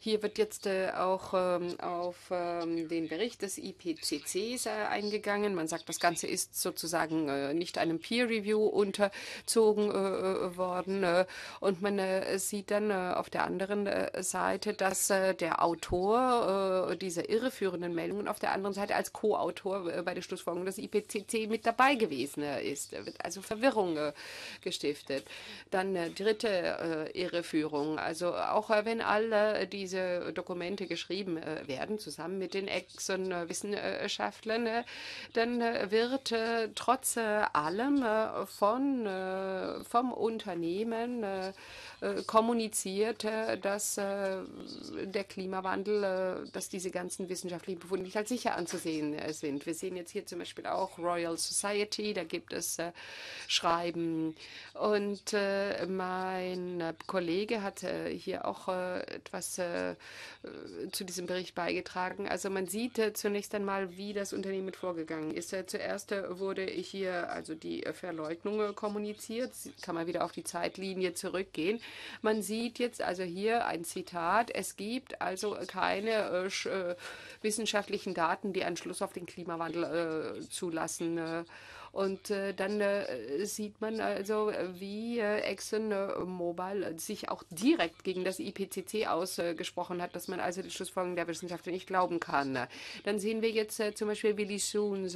hier wird jetzt auch auf den Bericht des IPCCs eingegangen. Man sagt, das Ganze ist sozusagen nicht einem Peer-Review unterzogen worden, und man sieht dann auf der anderen Seite, dass der Autor dieser irreführenden Meldungen auf der anderen Seite als Co-Autor bei der Schlussfolgerung des IPCC mit dabei gewesen ist. Da wird also Verwirrung gestiftet. Dann dritte Irreführung. Also auch wenn alle diese Dokumente geschrieben werden, zusammen mit den Exxon-Wissenschaftlern, dann wird trotz allem vom Unternehmen kommuniziert, dass der Klimawandel, dass diese ganzen wissenschaftlichen Befunde nicht als sicher anzusehen sind. Wir sehen jetzt hier zum Beispiel auch Royal Society, da gibt es Schreiben, und mein Kollege hat hier auch etwas zu diesem Bericht beigetragen. Also man sieht zunächst einmal, wie das Unternehmen vorgegangen ist. Zuerst wurde hier also die Verleugnung kommuniziert. Kann man wieder auf die Zeitlinie zurückgehen. Man sieht jetzt also hier ein Zitat. Es gibt also keine wissenschaftlichen Daten, die einen Schluss auf den Klimawandel zulassen. Und dann sieht man also, wie ExxonMobil sich auch direkt gegen das IPCC ausgesprochen hat, dass man also die Schlussfolgerungen der Wissenschaft nicht glauben kann. Dann sehen wir jetzt zum Beispiel Willy Soon.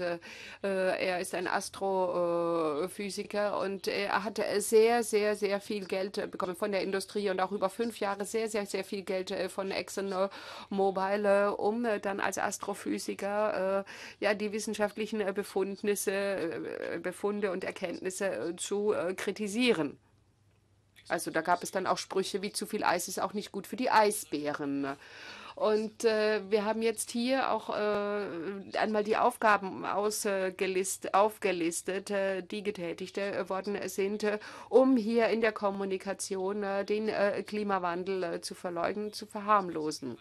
Er ist ein Astrophysiker, und er hat sehr, sehr, sehr viel Geld bekommen von der Industrie und auch über 5 Jahre sehr, sehr, sehr viel Geld von ExxonMobil, um dann als Astrophysiker ja die wissenschaftlichen Befunde und Erkenntnisse zu kritisieren. Also da gab es dann auch Sprüche wie, zu viel Eis ist auch nicht gut für die Eisbären. Und wir haben jetzt hier auch einmal die Aufgaben aufgelistet, die getätigt worden sind, um hier in der Kommunikation den Klimawandel zu verleugnen, zu verharmlosen.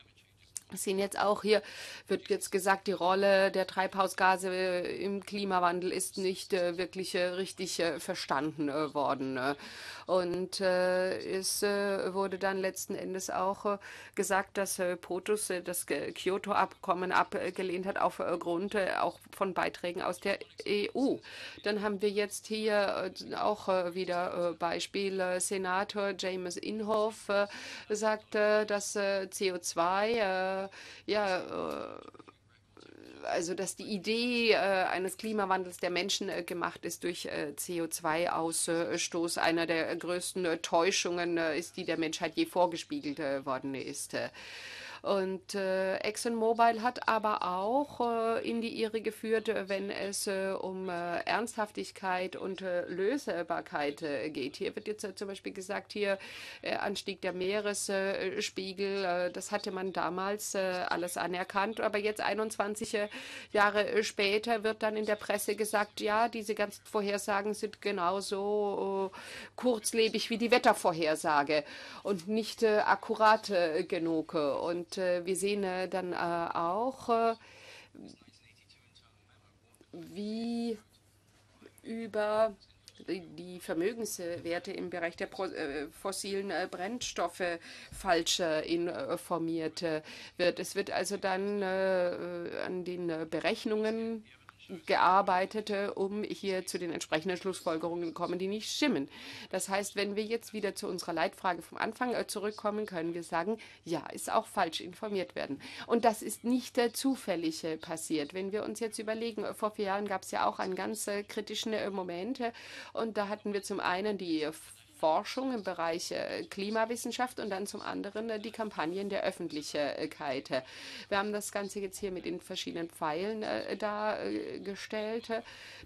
Wir sehen jetzt auch hier, wird jetzt gesagt, die Rolle der Treibhausgase im Klimawandel ist nicht wirklich richtig verstanden worden. Und es wurde dann letzten Endes auch gesagt, dass POTUS das Kyoto-Abkommen abgelehnt hat, aufgrund auch von Beiträgen aus der EU. Dann haben wir jetzt hier auch wieder Beispiel. Senator James Inhofe sagte, dass CO2... ja, also dass die Idee eines Klimawandels der Menschen gemacht ist durch CO2-Ausstoß, einer der größten Täuschungen ist, die der Menschheit je vorgespiegelt worden ist. Und ExxonMobil hat aber auch in die Irre geführt, wenn es um Ernsthaftigkeit und Lösbarkeit geht. Hier wird jetzt zum Beispiel gesagt, hier Anstieg der Meeresspiegel, das hatte man damals alles anerkannt, aber jetzt 21 Jahre später wird dann in der Presse gesagt, ja, diese ganzen Vorhersagen sind genauso kurzlebig wie die Wettervorhersage und nicht akkurat genug. Und wir sehen dann auch, wie über die Vermögenswerte im Bereich der fossilen Brennstoffe falsch informiert wird. Es wird also dann an den Berechnungen gearbeitet, um hier zu den entsprechenden Schlussfolgerungen zu kommen, die nicht stimmen. Das heißt, wenn wir jetzt wieder zu unserer Leitfrage vom Anfang zurückkommen, können wir sagen, ja, ist auch falsch informiert werden. Und das ist nicht zufällig passiert. Wenn wir uns jetzt überlegen, vor 4 Jahren gab es ja auch einen ganz kritischen Moment und da hatten wir zum einen die Forschung im Bereich Klimawissenschaft und dann zum anderen die Kampagnen der Öffentlichkeit. Wir haben das Ganze jetzt hier mit den verschiedenen Pfeilen dargestellt.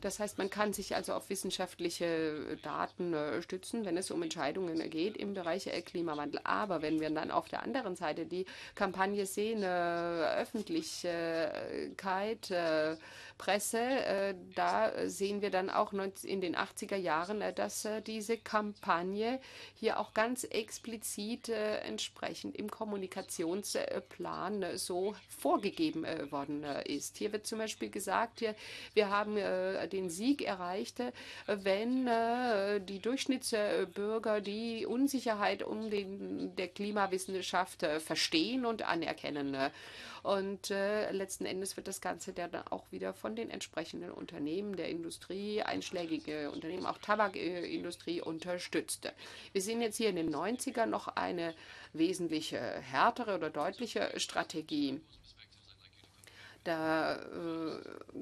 Das heißt, man kann sich also auf wissenschaftliche Daten stützen, wenn es um Entscheidungen geht im Bereich Klimawandel. Aber wenn wir dann auf der anderen Seite die Kampagne sehen, Öffentlichkeit, Presse, da sehen wir dann auch in den 80er Jahren, dass diese Kampagne hier auch ganz explizit entsprechend im Kommunikationsplan so vorgegeben worden ist. Hier wird zum Beispiel gesagt, wir haben den Sieg erreicht, wenn die Durchschnittsbürger die Unsicherheit um der Klimawissenschaft verstehen und anerkennen. Und letzten Endes wird das Ganze dann auch wieder von den entsprechenden Unternehmen der Industrie, einschlägige Unternehmen, auch Tabakindustrie unterstützt. Wir sehen jetzt hier in den 90ern noch eine wesentlich härtere oder deutliche Strategie. Da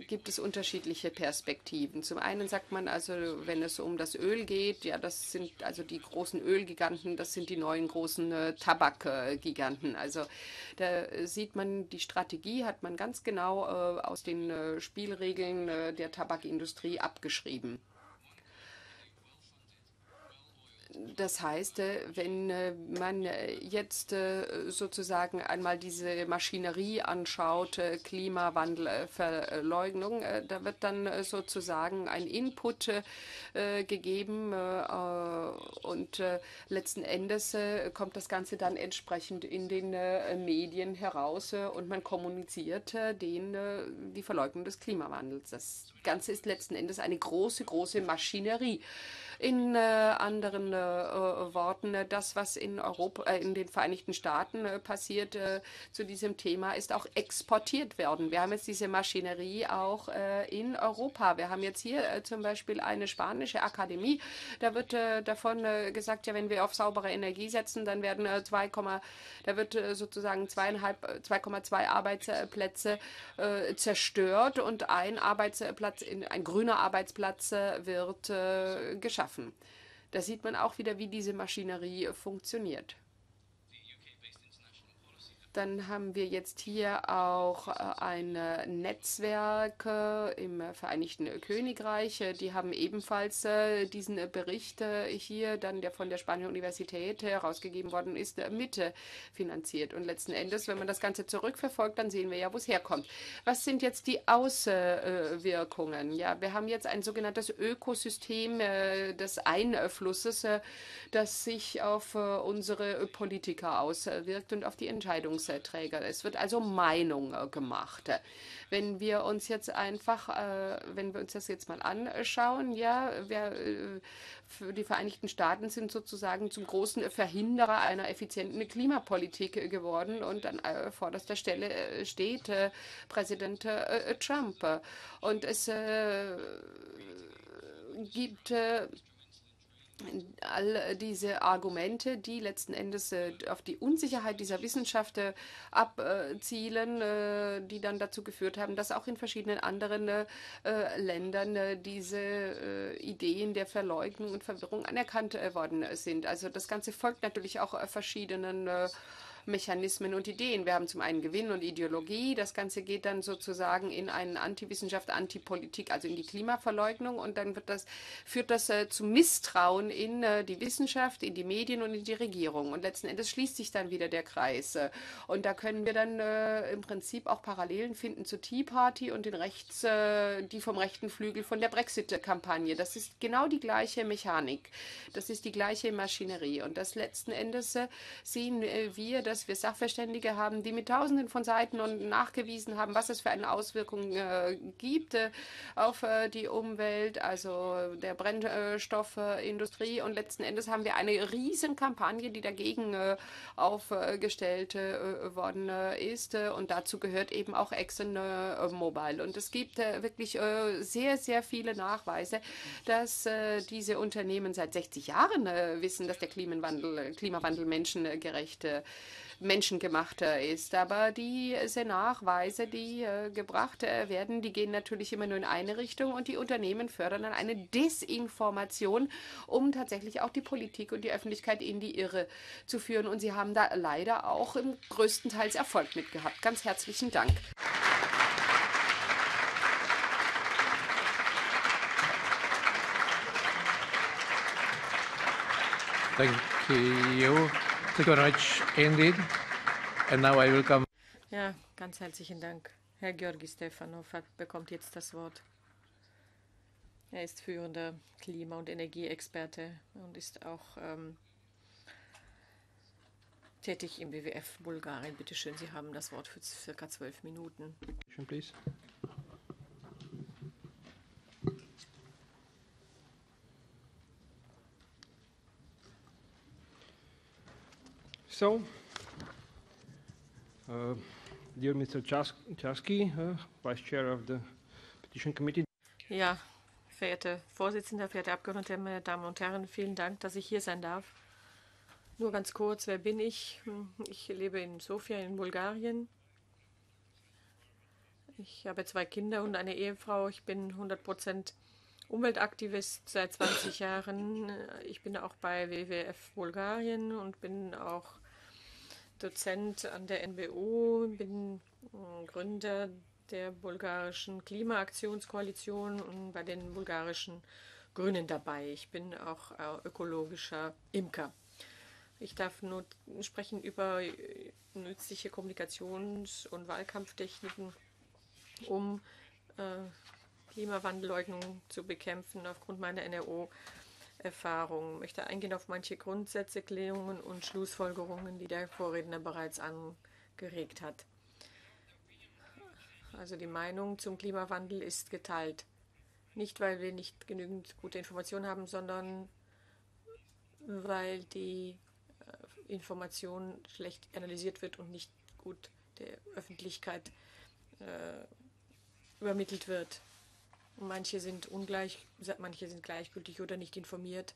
gibt es unterschiedliche Perspektiven. Zum einen sagt man also, wenn es um das Öl geht, ja, das sind also die großen Ölgiganten, das sind die neuen großen Tabakgiganten. Also da sieht man, die Strategie hat man ganz genau aus den Spielregeln der Tabakindustrie abgeschrieben. Das heißt, wenn man jetzt sozusagen einmal diese Maschinerie anschaut, Klimawandelverleugnung, da wird dann sozusagen ein Input gegeben und letzten Endes kommt das Ganze dann entsprechend in den Medien heraus und man kommuniziert die Verleugnung des Klimawandels. Das Ganze ist letzten Endes eine große, große Maschinerie. In anderen Worten, das, was in den Vereinigten Staaten passiert zu diesem Thema, ist auch exportiert worden. Wir haben jetzt diese Maschinerie auch in Europa. Wir haben jetzt hier zum Beispiel eine spanische Akademie. Da wird davon gesagt, ja, wenn wir auf saubere Energie setzen, dann werden sozusagen 2,2 Arbeitsplätze zerstört und ein grüner Arbeitsplatz wird geschaffen. Da sieht man auch wieder, wie diese Maschinerie funktioniert. Dann haben wir jetzt hier auch ein Netzwerk im Vereinigten Königreich. Die haben ebenfalls diesen Bericht hier, dann der von der Spanischen Universität herausgegeben worden ist, mitfinanziert. Und letzten Endes, wenn man das Ganze zurückverfolgt, dann sehen wir ja, wo es herkommt. Was sind jetzt die Auswirkungen? Ja, wir haben jetzt ein sogenanntes Ökosystem des Einflusses, das sich auf unsere Politiker auswirkt und auf die Entscheidungsträger. Es wird also Meinung gemacht. Wenn wir uns jetzt mal anschauen, ja, die Vereinigten Staaten sind sozusagen zum großen Verhinderer einer effizienten Klimapolitik geworden und an vorderster Stelle steht Präsident Trump. Und es gibt all diese Argumente, die letzten Endes auf die Unsicherheit dieser Wissenschaft abzielen, die dann dazu geführt haben, dass auch in verschiedenen anderen Ländern diese Ideen der Verleugnung und Verwirrung anerkannt worden sind. Also das Ganze folgt natürlich auch verschiedenen Mechanismen und Ideen. Wir haben zum einen Gewinn und Ideologie. Das Ganze geht dann sozusagen in eine Antiwissenschaft, Antipolitik, also in die Klimaverleugnung. Und dann führt das zu Misstrauen in die Wissenschaft, in die Medien und in die Regierung. Und letzten Endes schließt sich dann wieder der Kreis. Und da können wir dann im Prinzip auch Parallelen finden zu Tea Party und den die vom rechten Flügel von der Brexit-Kampagne. Das ist genau die gleiche Mechanik. Das ist die gleiche Maschinerie. Und das letzten Endes sehen wir, dass wir Sachverständige haben, die mit Tausenden von Seiten und nachgewiesen haben, was es für eine Auswirkung gibt auf die Umwelt, also der Brennstoffindustrie. Und letzten Endes haben wir eine Riesenkampagne, die dagegen aufgestellt worden ist. Und dazu gehört eben auch ExxonMobil. Und es gibt wirklich sehr, sehr viele Nachweise, dass diese Unternehmen seit 60 Jahren wissen, dass der Klimawandel menschengemachter ist. Aber diese Nachweise, die gebracht werden, die gehen natürlich immer nur in eine Richtung und die Unternehmen fördern dann eine Desinformation, um tatsächlich auch die Politik und die Öffentlichkeit in die Irre zu führen. Und sie haben da leider auch größtenteils Erfolg mit gehabt. Ganz herzlichen Dank. Thank you. Ja, ganz herzlichen Dank. Herr Georgi Stefanov bekommt jetzt das Wort. Er ist führender Klima- und Energieexperte und ist auch tätig im WWF Bulgarien. Bitte schön, Sie haben das Wort für circa 12 Minuten. Please. So, dear Mr. Chasky, Vice Chair of the Petition Committee. Ja, verehrter Vorsitzender, verehrte Abgeordnete, meine Damen und Herren, vielen Dank, dass ich hier sein darf. Nur ganz kurz, wer bin ich? Ich lebe in Sofia in Bulgarien. Ich habe 2 Kinder und eine Ehefrau. Ich bin 100% Umweltaktivist seit 20 Jahren. Ich bin auch bei WWF Bulgarien und bin auch Dozent an der NBU, bin Gründer der bulgarischen Klimaaktionskoalition und bei den bulgarischen Grünen dabei. Ich bin auch ökologischer Imker. Ich darf nur sprechen über nützliche Kommunikations- und Wahlkampftechniken, um Klimawandelleugnung zu bekämpfen. Aufgrund meiner NRO-Erfahrung möchte eingehen auf manche Grundsätze, Klärungen und Schlussfolgerungen, die der Vorredner bereits angeregt hat. Also die Meinung zum Klimawandel ist geteilt. Nicht, weil wir nicht genügend gute Informationen haben, sondern weil die Information schlecht analysiert wird und nicht gut der Öffentlichkeit übermittelt wird. Manche sind ungleich, manche sind gleichgültig oder nicht informiert.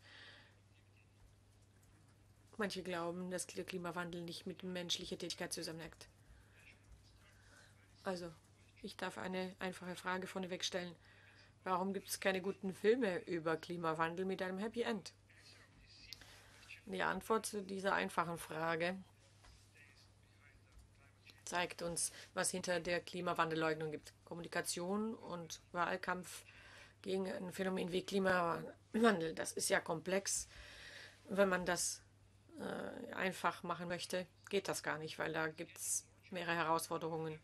Manche glauben, dass der Klimawandel nicht mit menschlicher Tätigkeit zusammenhängt. Also, ich darf eine einfache Frage vorneweg stellen. Warum gibt es keine guten Filme über Klimawandel mit einem Happy End? Die Antwort zu dieser einfachen Frage zeigt uns, was hinter der Klimawandelleugnung gibt. Kommunikation und Wahlkampf gegen ein Phänomen wie Klimawandel. Das ist ja komplex. Wenn man das einfach machen möchte, geht das gar nicht, weil da gibt es mehrere Herausforderungen.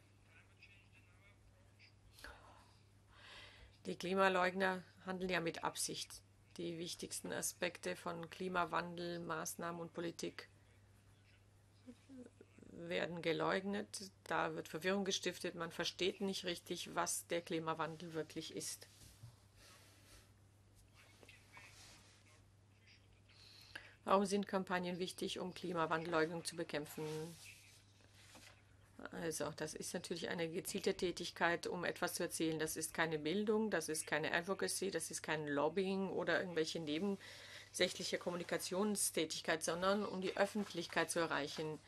Die Klimaleugner handeln ja mit Absicht. Die wichtigsten Aspekte von Klimawandel, Maßnahmen und Politik werden geleugnet. Da wird Verwirrung gestiftet. Man versteht nicht richtig, was der Klimawandel wirklich ist. Warum sind Kampagnen wichtig, um Klimawandelleugnung zu bekämpfen? Also, das ist natürlich eine gezielte Tätigkeit, um etwas zu erzählen. Das ist keine Bildung, das ist keine Advocacy, das ist kein Lobbying oder irgendwelche nebensächliche Kommunikationstätigkeit, sondern um die Öffentlichkeit zu erreichen,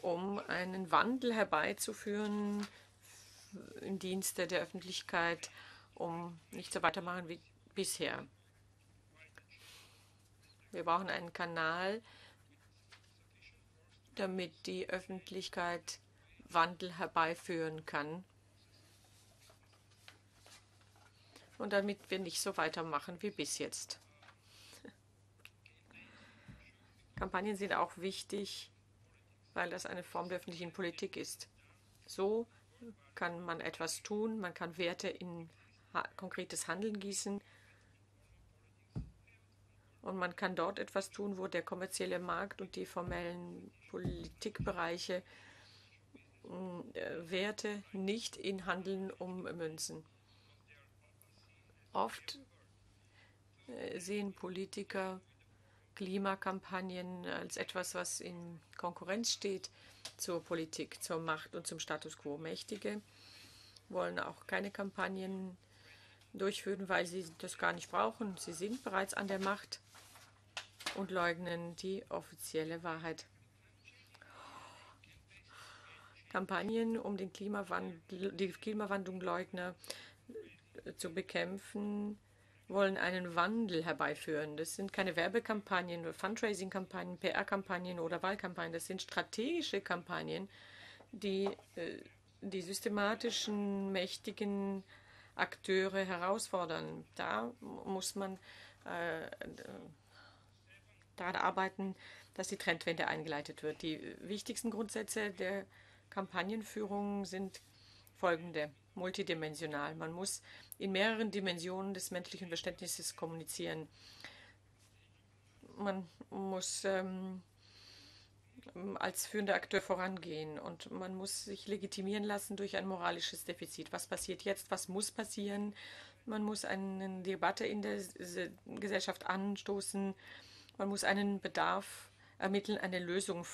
um einen Wandel herbeizuführen im Dienste der Öffentlichkeit, um nicht so weitermachen wie bisher. Wir brauchen einen Kanal, damit die Öffentlichkeit Wandel herbeiführen kann und damit wir nicht so weitermachen wie bis jetzt. Kampagnen sind auch wichtig, weil das eine Form der öffentlichen Politik ist. So kann man etwas tun, man kann Werte in konkretes Handeln gießen und man kann dort etwas tun, wo der kommerzielle Markt und die formellen Politikbereiche Werte nicht in Handeln ummünzen. Oft sehen Politiker Klimakampagnen als etwas, was in Konkurrenz steht zur Politik, zur Macht und zum Status quo. Mächtige wollen auch keine Kampagnen durchführen, weil sie das gar nicht brauchen. Sie sind bereits an der Macht und leugnen die offizielle Wahrheit. Kampagnen, um den Klimawandel, die Klimawandelleugner zu bekämpfen, wollen einen Wandel herbeiführen. Das sind keine Werbekampagnen, Fundraising-Kampagnen, PR-Kampagnen oder Wahlkampagnen. Das sind strategische Kampagnen, die die systematischen, mächtigen Akteure herausfordern. Da muss man daran arbeiten, dass die Trendwende eingeleitet wird. Die wichtigsten Grundsätze der Kampagnenführung sind folgende: multidimensional. Man muss in mehreren Dimensionen des menschlichen Verständnisses kommunizieren. Man muss als führender Akteur vorangehen und man muss sich legitimieren lassen durch ein moralisches Defizit. Was passiert jetzt? Was muss passieren? Man muss eine Debatte in der Gesellschaft anstoßen. Man muss einen Bedarf ermitteln, eine Lösung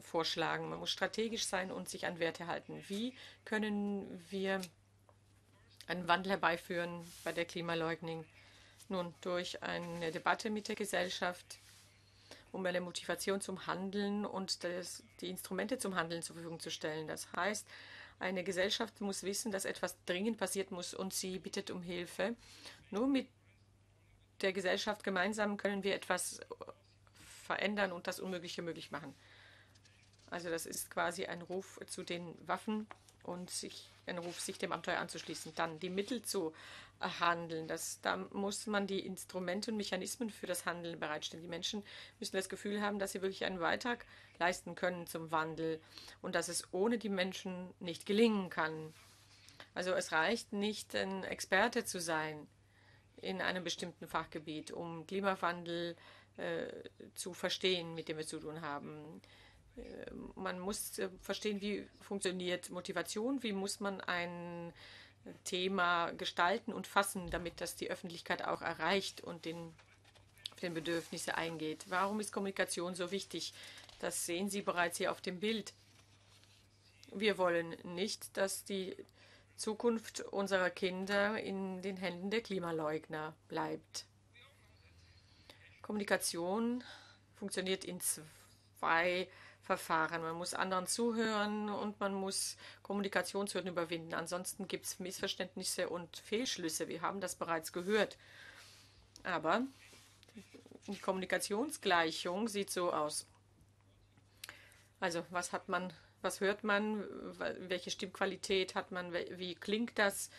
vorschlagen. Man muss strategisch sein und sich an Werte halten. Wie können wir einen Wandel herbeiführen bei der Klimaleugnung? Nun, durch eine Debatte mit der Gesellschaft, um eine Motivation zum Handeln und die Instrumente zum Handeln zur Verfügung zu stellen. Das heißt, eine Gesellschaft muss wissen, dass etwas dringend passiert muss und sie bittet um Hilfe. Nur mit der Gesellschaft gemeinsam können wir etwas verändern und das Unmögliche möglich machen. Also das ist quasi ein Ruf zu den Waffen und ein Ruf, sich dem Abenteuer anzuschließen. Dann die Mittel zu handeln. Da muss man die Instrumente und Mechanismen für das Handeln bereitstellen. Die Menschen müssen das Gefühl haben, dass sie wirklich einen Beitrag leisten können zum Wandel und dass es ohne die Menschen nicht gelingen kann. Also es reicht nicht, ein Experte zu sein in einem bestimmten Fachgebiet, um Klimawandel zu verstehen, mit dem wir zu tun haben. Man muss verstehen, wie funktioniert Motivation, wie muss man ein Thema gestalten und fassen, damit das die Öffentlichkeit auch erreicht und auf den Bedürfnisse eingeht. Warum ist Kommunikation so wichtig? Das sehen Sie bereits hier auf dem Bild. Wir wollen nicht, dass die Zukunft unserer Kinder in den Händen der Klimaleugner bleibt. Kommunikation funktioniert in zwei Verfahren. Man muss anderen zuhören und man muss Kommunikationshürden überwinden. Ansonsten gibt es Missverständnisse und Fehlschlüsse. Wir haben das bereits gehört. Aber die Kommunikationsgleichung sieht so aus. Also was hat man, was hört man, welche Stimmqualität hat man, wie klingt das,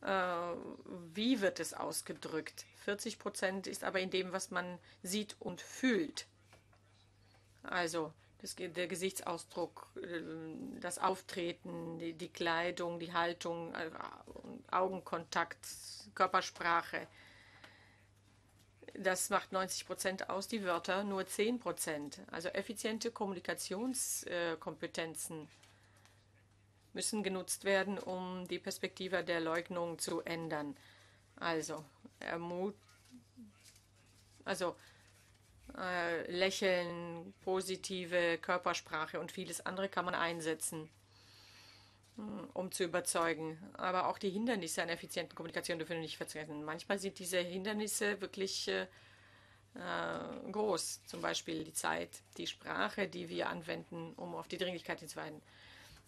wie wird es ausgedrückt? 40% ist aber in dem, was man sieht und fühlt. Also der Gesichtsausdruck, das Auftreten, die Kleidung, die Haltung, Augenkontakt, Körpersprache. Das macht 90% aus, die Wörter nur 10%. Also effiziente Kommunikationskompetenzen müssen genutzt werden, um die Perspektive der Leugnung zu ändern. Also Lächeln, positive Körpersprache und vieles andere kann man einsetzen, um zu überzeugen. Aber auch die Hindernisse einer effizienten Kommunikation dürfen wir nicht vergessen. Manchmal sind diese Hindernisse wirklich groß. Zum Beispiel die Zeit, die Sprache, die wir anwenden, um auf die Dringlichkeit hinzuweisen.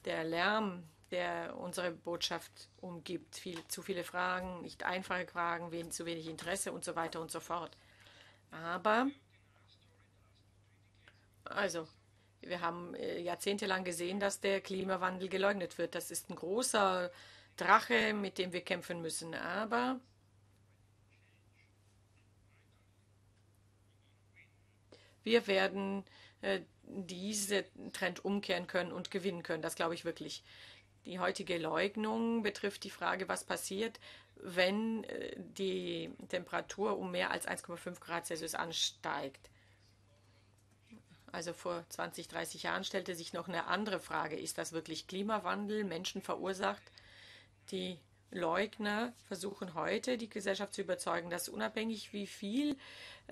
Der Lärm, der unsere Botschaft umgibt. Zu viele Fragen, nicht einfache Fragen, zu wenig Interesse und so weiter und so fort. Aber, also, wir haben jahrzehntelang gesehen, dass der Klimawandel geleugnet wird. Das ist ein großer Drache, mit dem wir kämpfen müssen. Aber wir werden diesen Trend umkehren können und gewinnen können. Das glaube ich wirklich. Die heutige Leugnung betrifft die Frage, was passiert, wenn die Temperatur um mehr als 1,5 Grad Celsius ansteigt. Also vor 20, 30 Jahren stellte sich noch eine andere Frage. Ist das wirklich Klimawandel, Menschen verursacht? Die Leugner versuchen heute, die Gesellschaft zu überzeugen, dass unabhängig wie viel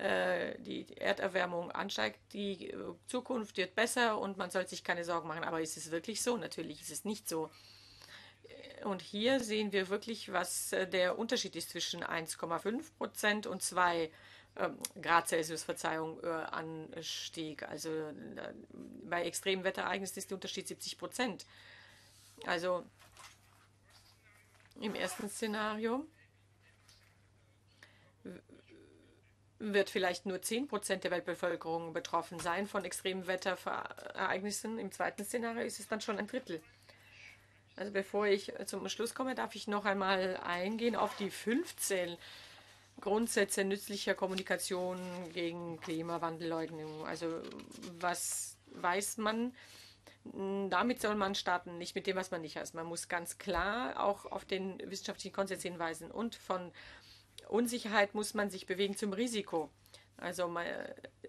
die Erderwärmung ansteigt, die Zukunft wird besser und man sollte sich keine Sorgen machen. Aber ist es wirklich so? Natürlich ist es nicht so. Und hier sehen wir wirklich, was der Unterschied ist zwischen 1,5% und 2%. Grad Celsius, Verzeihung, Anstieg. Also bei extremen Wetterereignissen ist der Unterschied 70%. Also im ersten Szenario wird vielleicht nur 10% der Weltbevölkerung betroffen sein von extremen Wetterereignissen. Im zweiten Szenario ist es dann schon ein Drittel. Also bevor ich zum Schluss komme, darf ich noch einmal eingehen auf die 15 Grundsätze nützlicher Kommunikation gegen Klimawandelleugnung. Also was weiß man? Damit soll man starten, nicht mit dem, was man nicht weiß. Man muss ganz klar auch auf den wissenschaftlichen Konsens hinweisen. Und von Unsicherheit muss man sich bewegen zum Risiko. Also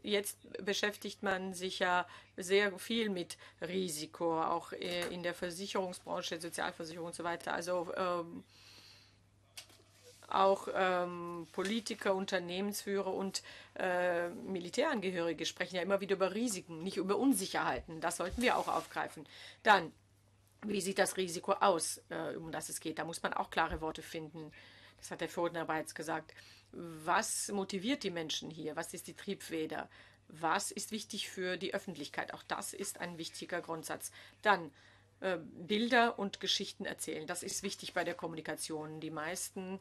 jetzt beschäftigt man sich ja sehr viel mit Risiko, auch in der Versicherungsbranche, Sozialversicherung und so weiter. Also auch Politiker, Unternehmensführer und Militärangehörige sprechen ja immer wieder über Risiken, nicht über Unsicherheiten. Das sollten wir auch aufgreifen. Dann, wie sieht das Risiko aus, um das es geht? Da muss man auch klare Worte finden. Das hat der Vorredner bereits gesagt. Was motiviert die Menschen hier? Was ist die Triebfeder? Was ist wichtig für die Öffentlichkeit? Auch das ist ein wichtiger Grundsatz. Dann Bilder und Geschichten erzählen. Das ist wichtig bei der Kommunikation. Die meisten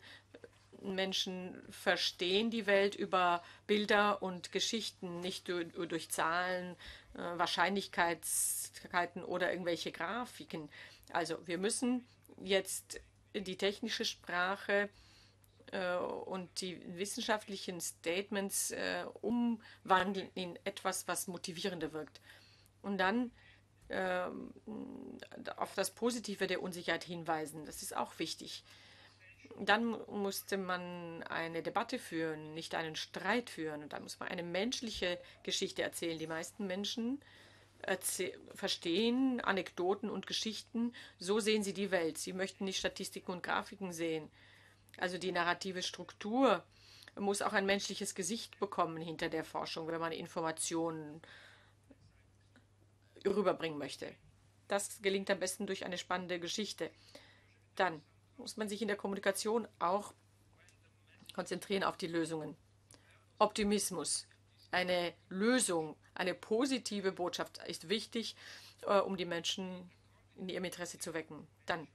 Menschen verstehen die Welt über Bilder und Geschichten, nicht durch Zahlen, Wahrscheinlichkeiten oder irgendwelche Grafiken. Also wir müssen jetzt die technische Sprache und die wissenschaftlichen Statements umwandeln in etwas, was motivierender wirkt. Und dann auf das Positive der Unsicherheit hinweisen. Das ist auch wichtig. Dann musste man eine Debatte führen, nicht einen Streit führen. Und dann muss man eine menschliche Geschichte erzählen. Die meisten Menschen verstehen Anekdoten und Geschichten. So sehen sie die Welt. Sie möchten nicht Statistiken und Grafiken sehen. Also die narrative Struktur muss auch ein menschliches Gesicht bekommen hinter der Forschung, wenn man Informationen rüberbringen möchte. Das gelingt am besten durch eine spannende Geschichte. Dann muss man sich in der Kommunikation auch konzentrieren auf die Lösungen. Optimismus, eine Lösung, eine positive Botschaft ist wichtig, um die Menschen in ihrem Interesse zu wecken. Dann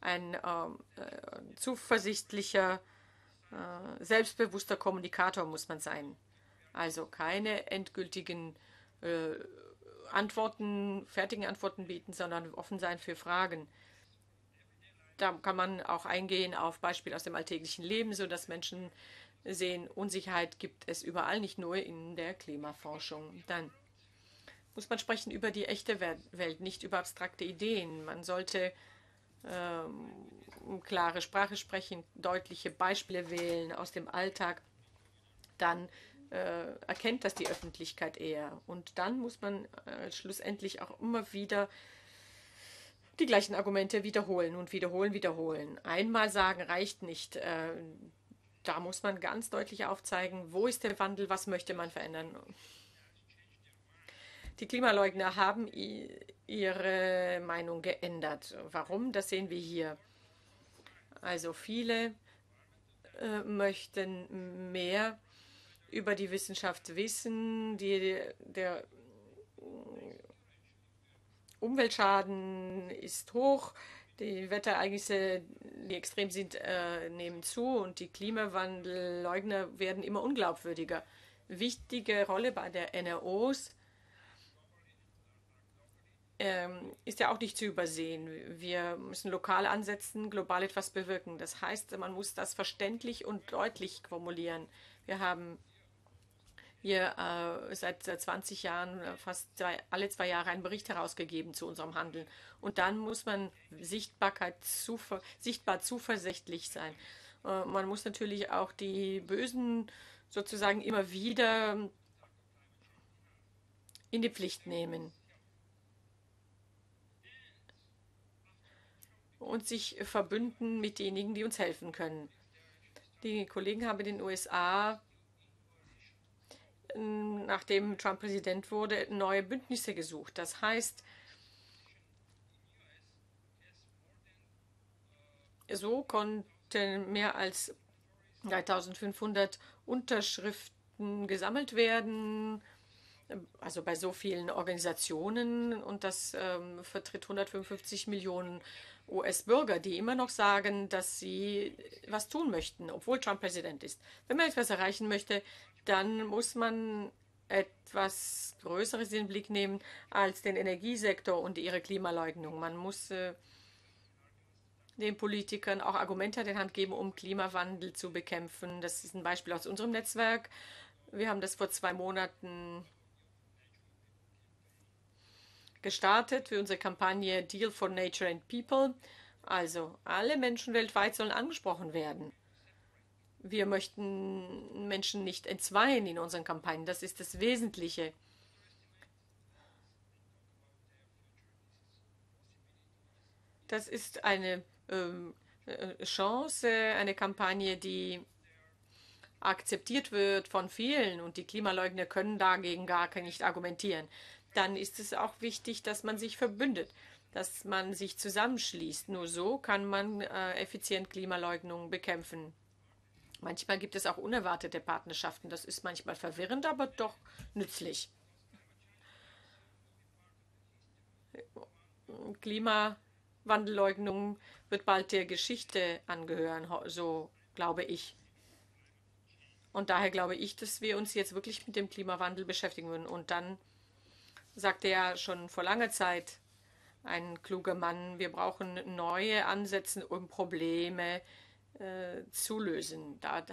ein zuversichtlicher, selbstbewusster Kommunikator muss man sein. Also keine endgültigen Antworten, fertigen Antworten bieten, sondern offen sein für Fragen. Da kann man auch eingehen auf Beispiele aus dem alltäglichen Leben, sodass Menschen sehen, Unsicherheit gibt es überall, nicht nur in der Klimaforschung. Dann muss man sprechen über die echte Welt, nicht über abstrakte Ideen. Man sollte klare Sprache sprechen, deutliche Beispiele wählen aus dem Alltag. Dann erkennt das die Öffentlichkeit eher. Und dann muss man schlussendlich auch immer wieder die gleichen Argumente wiederholen und wiederholen. Einmal sagen reicht nicht. Da muss man ganz deutlich aufzeigen, wo ist der Wandel, was möchte man verändern. Die Klimaleugner haben ihre Meinung geändert. Warum? Das sehen wir hier. Also viele möchten mehr über die Wissenschaft wissen, der Umweltschaden ist hoch, die Wetterereignisse, die extrem sind, nehmen zu und die Klimawandelleugner werden immer unglaubwürdiger. Wichtige Rolle bei der NROs ist ja auch nicht zu übersehen. Wir müssen lokal ansetzen, global etwas bewirken. Das heißt, man muss das verständlich und deutlich formulieren. Wir haben hier seit 20 Jahren fast alle zwei Jahre einen Bericht herausgegeben zu unserem Handeln. Und dann muss man sichtbar zuversichtlich sein. Man muss natürlich auch die Bösen sozusagen immer wieder in die Pflicht nehmen und sich verbünden mit denjenigen, die uns helfen können. Die Kollegen haben in den USA, nachdem Trump Präsident wurde, neue Bündnisse gesucht. Das heißt, so konnten mehr als 3500 Unterschriften gesammelt werden, also bei so vielen Organisationen. Und das vertritt 155 Millionen US-Bürger, die immer noch sagen, dass sie was tun möchten, obwohl Trump Präsident ist. Wenn man etwas erreichen möchte, dann muss man etwas Größeres in den Blick nehmen als den Energiesektor und ihre Klimaleugnung. Man muss den Politikern auch Argumente an die Hand geben, um Klimawandel zu bekämpfen. Das ist ein Beispiel aus unserem Netzwerk. Wir haben das vor 2 Monaten gestartet für unsere Kampagne Deal for Nature and People. Also alle Menschen weltweit sollen angesprochen werden. Wir möchten Menschen nicht entzweien in unseren Kampagnen. Das ist das Wesentliche. Das ist eine Chance, eine Kampagne, die akzeptiert wird von vielen, und die Klimaleugner können dagegen gar nicht argumentieren. Dann ist es auch wichtig, dass man sich verbündet, dass man sich zusammenschließt. Nur so kann man effizient Klimaleugnung bekämpfen. Manchmal gibt es auch unerwartete Partnerschaften. Das ist manchmal verwirrend, aber doch nützlich. Klimawandelleugnung wird bald der Geschichte angehören, so glaube ich. Und daher glaube ich, dass wir uns jetzt wirklich mit dem Klimawandel beschäftigen würden. Und dann sagte ja schon vor langer Zeit ein kluger Mann, wir brauchen neue Ansätze, um Probleme zu lösen. Da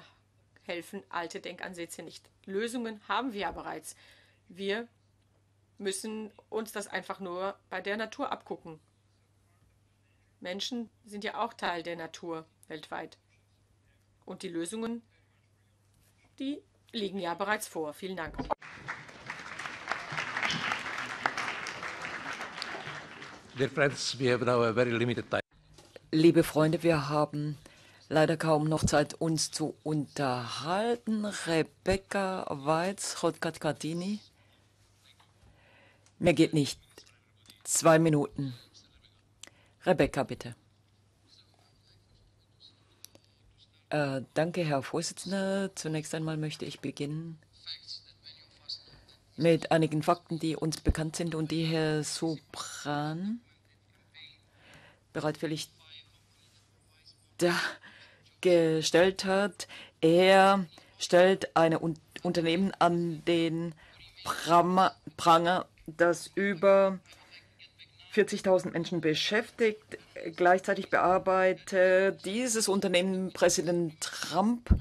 helfen alte Denkansätze nicht. Lösungen haben wir ja bereits. Wir müssen uns das einfach nur bei der Natur abgucken. Menschen sind ja auch Teil der Natur weltweit. Und die Lösungen, die liegen ja bereits vor. Vielen Dank. Liebe Freunde, wir haben leider kaum noch Zeit, uns zu unterhalten. Rebecca Weiz, Rodkatkatini. Mehr geht nicht. 2 Minuten. Rebecca, bitte. Danke, Herr Vorsitzender. Zunächst einmal möchte ich beginnen mit einigen Fakten, die uns bekannt sind und die Herr Supran bereitwillig dargestellt hat. Er stellt ein Unternehmen an den Pranger das über 40.000 Menschen beschäftigt. Gleichzeitig bearbeitet dieses Unternehmen Präsident Trump,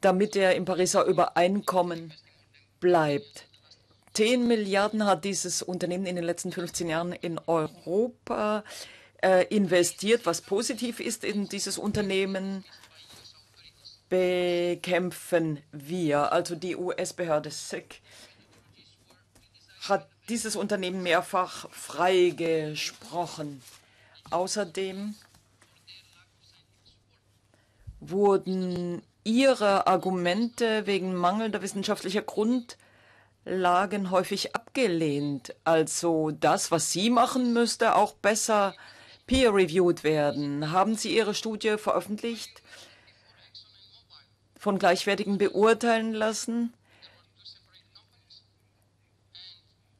damit er im Pariser Übereinkommen bleibt. 10 Milliarden hat dieses Unternehmen in den letzten 15 Jahren in Europa investiert, was positiv ist in dieses Unternehmen. Bekämpfen wir. Also die US-Behörde SEC hat dieses Unternehmen mehrfach freigesprochen. Außerdem wurden ihre Argumente wegen mangelnder wissenschaftlicher Grundlagen häufig abgelehnt. Also das, was sie machen müsste, auch besser peer-reviewed werden. Haben Sie Ihre Studie veröffentlicht? Von Gleichwertigen beurteilen lassen.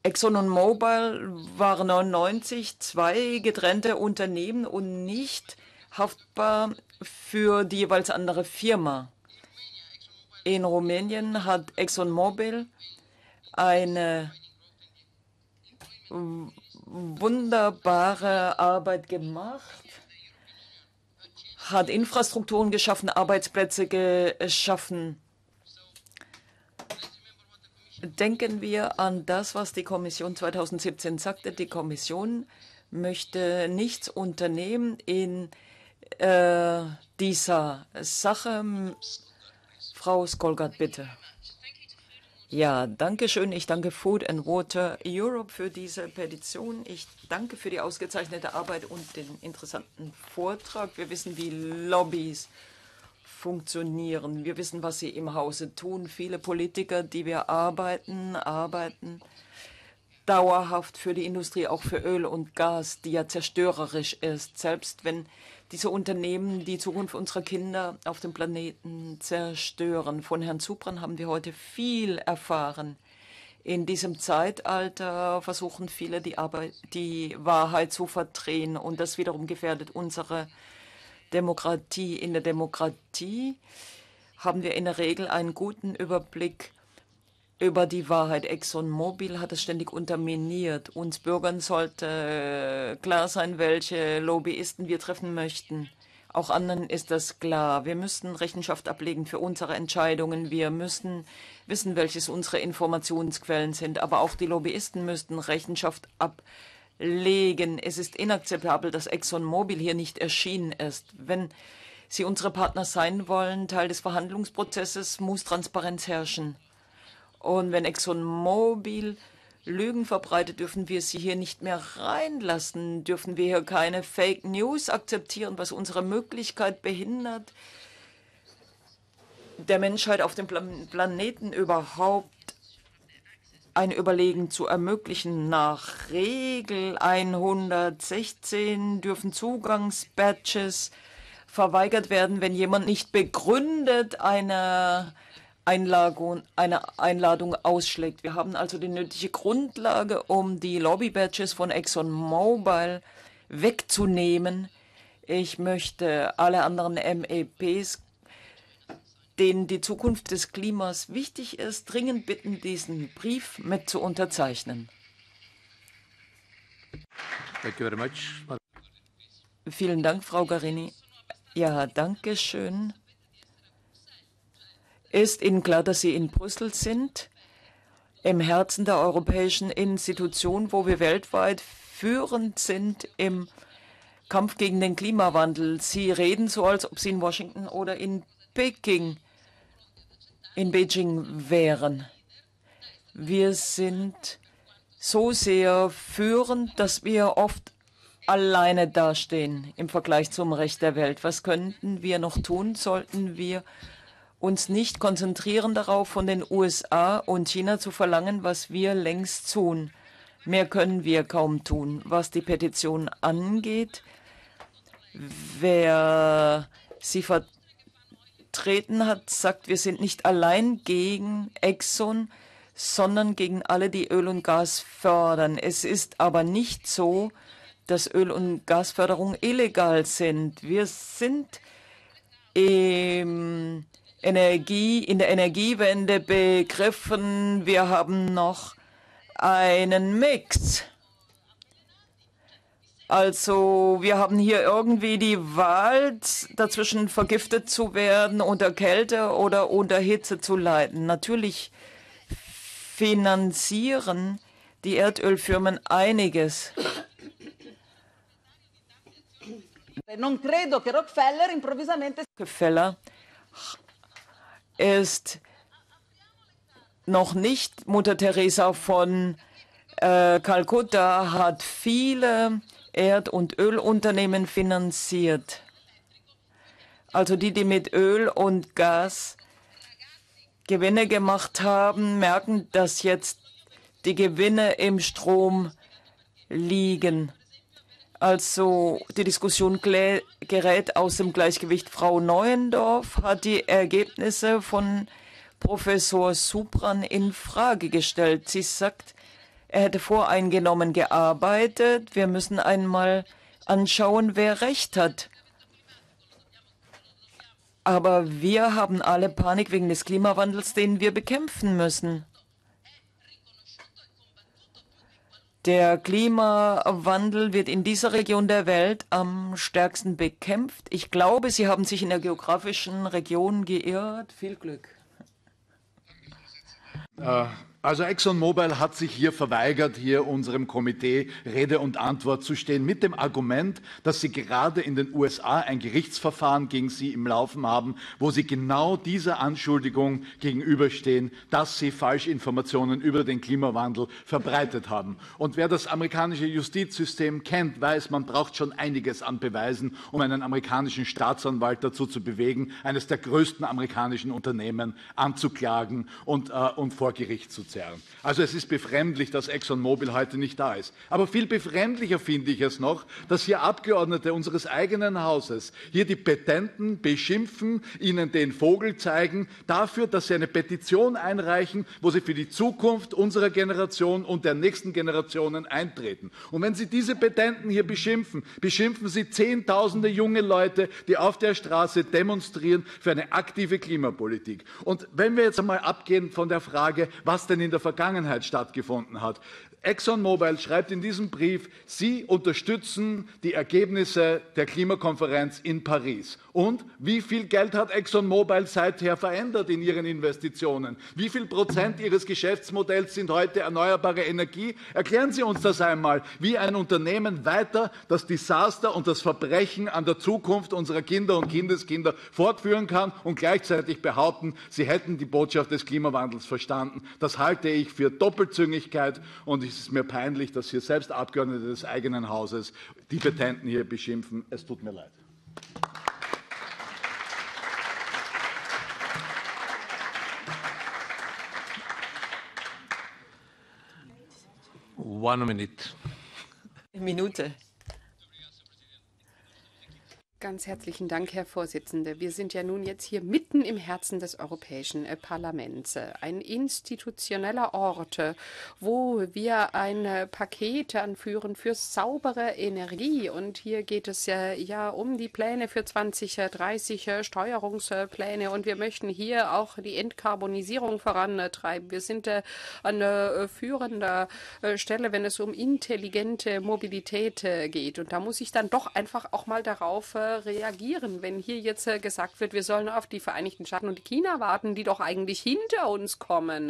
ExxonMobil waren 1999 2 getrennte Unternehmen und nicht haftbar für die jeweils andere Firma. In Rumänien hat ExxonMobil eine wunderbare Arbeit gemacht, hat Infrastrukturen geschaffen, Arbeitsplätze geschaffen. Denken wir an das, was die Kommission 2017 sagte. Die Kommission möchte nichts unternehmen in dieser Sache. Frau Skolgard, bitte. Ja, danke schön. Ich danke Food and Water Europe für diese Petition. Ich danke für die ausgezeichnete Arbeit und den interessanten Vortrag. Wir wissen, wie Lobbys funktionieren. Wir wissen, was sie im Hause tun. Viele Politiker, die wir arbeiten dauerhaft für die Industrie, auch für Öl und Gas, die ja zerstörerisch ist. Selbst wenn diese Unternehmen die Zukunft unserer Kinder auf dem Planeten zerstören. Von Herrn Supran haben wir heute viel erfahren. In diesem Zeitalter versuchen viele, die Wahrheit zu verdrehen. Und das wiederum gefährdet unsere Demokratie. In der Demokratie haben wir in der Regel einen guten Überblick über die Wahrheit. ExxonMobil hat es ständig unterminiert. Uns Bürgern sollte klar sein, welche Lobbyisten wir treffen möchten. Auch anderen ist das klar. Wir müssen Rechenschaft ablegen für unsere Entscheidungen. Wir müssen wissen, welches unsere Informationsquellen sind. Aber auch die Lobbyisten müssten Rechenschaft ablegen. Es ist inakzeptabel, dass ExxonMobil hier nicht erschienen ist. Wenn sie unsere Partner sein wollen, Teil des Verhandlungsprozesses, muss Transparenz herrschen. Und wenn ExxonMobil Lügen verbreitet, dürfen wir sie hier nicht mehr reinlassen, dürfen wir hier keine Fake News akzeptieren, was unsere Möglichkeit behindert, der Menschheit auf dem Planeten überhaupt ein Überleben zu ermöglichen. Nach Regel 116 dürfen Zugangsbadges verweigert werden, wenn jemand nicht begründet eine Einladung ausschlägt. Wir haben also die nötige Grundlage, um die Lobby-Badges von ExxonMobil wegzunehmen. Ich möchte alle anderen MEPs, denen die Zukunft des Klimas wichtig ist, dringend bitten, diesen Brief mit zu unterzeichnen. Thank you very much. Vielen Dank, Frau Garini. Ja, danke schön. Ist Ihnen klar, dass Sie in Brüssel sind, im Herzen der europäischen Institution, wo wir weltweit führend sind im Kampf gegen den Klimawandel? Sie reden so, als ob Sie in Washington oder in Beijing wären. Wir sind so sehr führend, dass wir oft alleine dastehen im Vergleich zum Rest der Welt. Was könnten wir noch tun, sollten wir uns nicht konzentrieren darauf, von den USA und China zu verlangen, was wir längst tun. Mehr können wir kaum tun. Was die Petition angeht, wer sie vertreten hat, sagt, wir sind nicht allein gegen Exxon, sondern gegen alle, die Öl und Gas fördern. Es ist aber nicht so, dass Öl- und Gasförderung illegal sind. Wir sind in der Energiewende begriffen. Wir haben noch einen Mix. Also wir haben hier irgendwie die Wahl, dazwischen vergiftet zu werden, unter Kälte oder unter Hitze zu leiden. Natürlich finanzieren die Erdölfirmen einiges. Rockefeller ist noch nicht Mutter Teresa von Kalkutta, hat viele Erd- und Ölunternehmen finanziert. Also die, die mit Öl und Gas Gewinne gemacht haben, merken, dass jetzt die Gewinne im Strom liegen. Also die Diskussion gerät aus dem Gleichgewicht. Frau Neuendorf hat die Ergebnisse von Professor Supran in Frage gestellt. Sie sagt, er hätte voreingenommen gearbeitet. Wir müssen einmal anschauen, wer recht hat. Aber wir haben alle Panik wegen des Klimawandels, den wir bekämpfen müssen. Der Klimawandel wird in dieser Region der Welt am stärksten bekämpft. Ich glaube, Sie haben sich in der geografischen Region geirrt. Viel Glück. Also ExxonMobil hat sich hier verweigert, hier unserem Komitee Rede und Antwort zu stehen, mit dem Argument, dass sie gerade in den USA ein Gerichtsverfahren gegen sie im Laufen haben, wo sie genau dieser Anschuldigung gegenüberstehen, dass sie Falschinformationen über den Klimawandel verbreitet haben. Und wer das amerikanische Justizsystem kennt, weiß, man braucht schon einiges an Beweisen, um einen amerikanischen Staatsanwalt dazu zu bewegen, eines der größten amerikanischen Unternehmen anzuklagen und vor Gericht zu ziehen. Also es ist befremdlich, dass ExxonMobil heute nicht da ist. Aber viel befremdlicher finde ich es noch, dass hier Abgeordnete unseres eigenen Hauses hier die Petenten beschimpfen, ihnen den Vogel zeigen, dafür, dass sie eine Petition einreichen, wo sie für die Zukunft unserer Generation und der nächsten Generationen eintreten. Und wenn Sie diese Petenten hier beschimpfen, beschimpfen Sie zehntausende junge Leute, die auf der Straße demonstrieren für eine aktive Klimapolitik. Und wenn wir jetzt einmal abgehen von der Frage, was denn in der Vergangenheit stattgefunden hat. ExxonMobil schreibt in diesem Brief, Sie unterstützen die Ergebnisse der Klimakonferenz in Paris. Und wie viel Geld hat ExxonMobil seither verändert in ihren Investitionen? Wie viel Prozent Ihres Geschäftsmodells sind heute erneuerbare Energie? Erklären Sie uns das einmal, wie ein Unternehmen weiter das Desaster und das Verbrechen an der Zukunft unserer Kinder und Kindeskinder fortführen kann und gleichzeitig behaupten, Sie hätten die Botschaft des Klimawandels verstanden. Das halte ich für Doppelzüngigkeit, und es ist mir peinlich, dass hier selbst Abgeordnete des eigenen Hauses die Petenten hier beschimpfen. Es tut mir leid. One minute. Minute. Ganz herzlichen Dank, Herr Vorsitzender. Wir sind ja nun jetzt hier mitten im Herzen des Europäischen Parlaments. Ein institutioneller Ort, wo wir ein Paket anführen für saubere Energie. Und hier geht es ja um die Pläne für 2030, Steuerungspläne. Und wir möchten hier auch die Entkarbonisierung vorantreiben. Wir sind an führender Stelle, wenn es um intelligente Mobilität geht. Und da muss ich dann doch einfach auch mal darauf reagieren, wenn hier jetzt gesagt wird, wir sollen auf die Vereinigten Staaten und China warten, die doch eigentlich hinter uns kommen.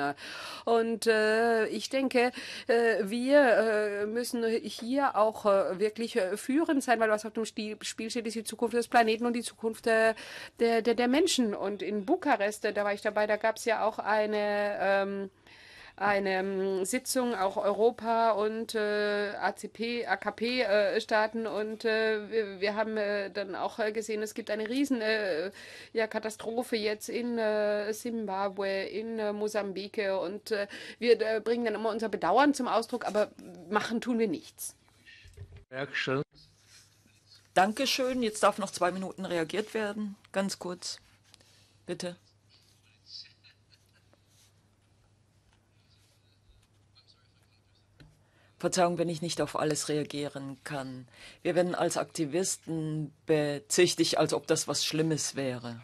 Und ich denke, wir müssen hier auch wirklich führend sein, weil was auf dem Spiel steht, ist die Zukunft des Planeten und die Zukunft der Menschen. Und in Bukarest, da war ich dabei, da gab es ja auch eine Sitzung, auch Europa und AKP-Staaten. Und wir haben dann auch gesehen, es gibt eine riesen Katastrophe jetzt in Simbabwe, in Mosambik. Und wir bringen dann immer unser Bedauern zum Ausdruck, aber machen tun wir nichts. Dankeschön. Jetzt darf noch 2 Minuten reagiert werden. Ganz kurz. Bitte. Verzeihung, wenn ich nicht auf alles reagieren kann. Wir werden als Aktivisten bezichtigt, als ob das was Schlimmes wäre.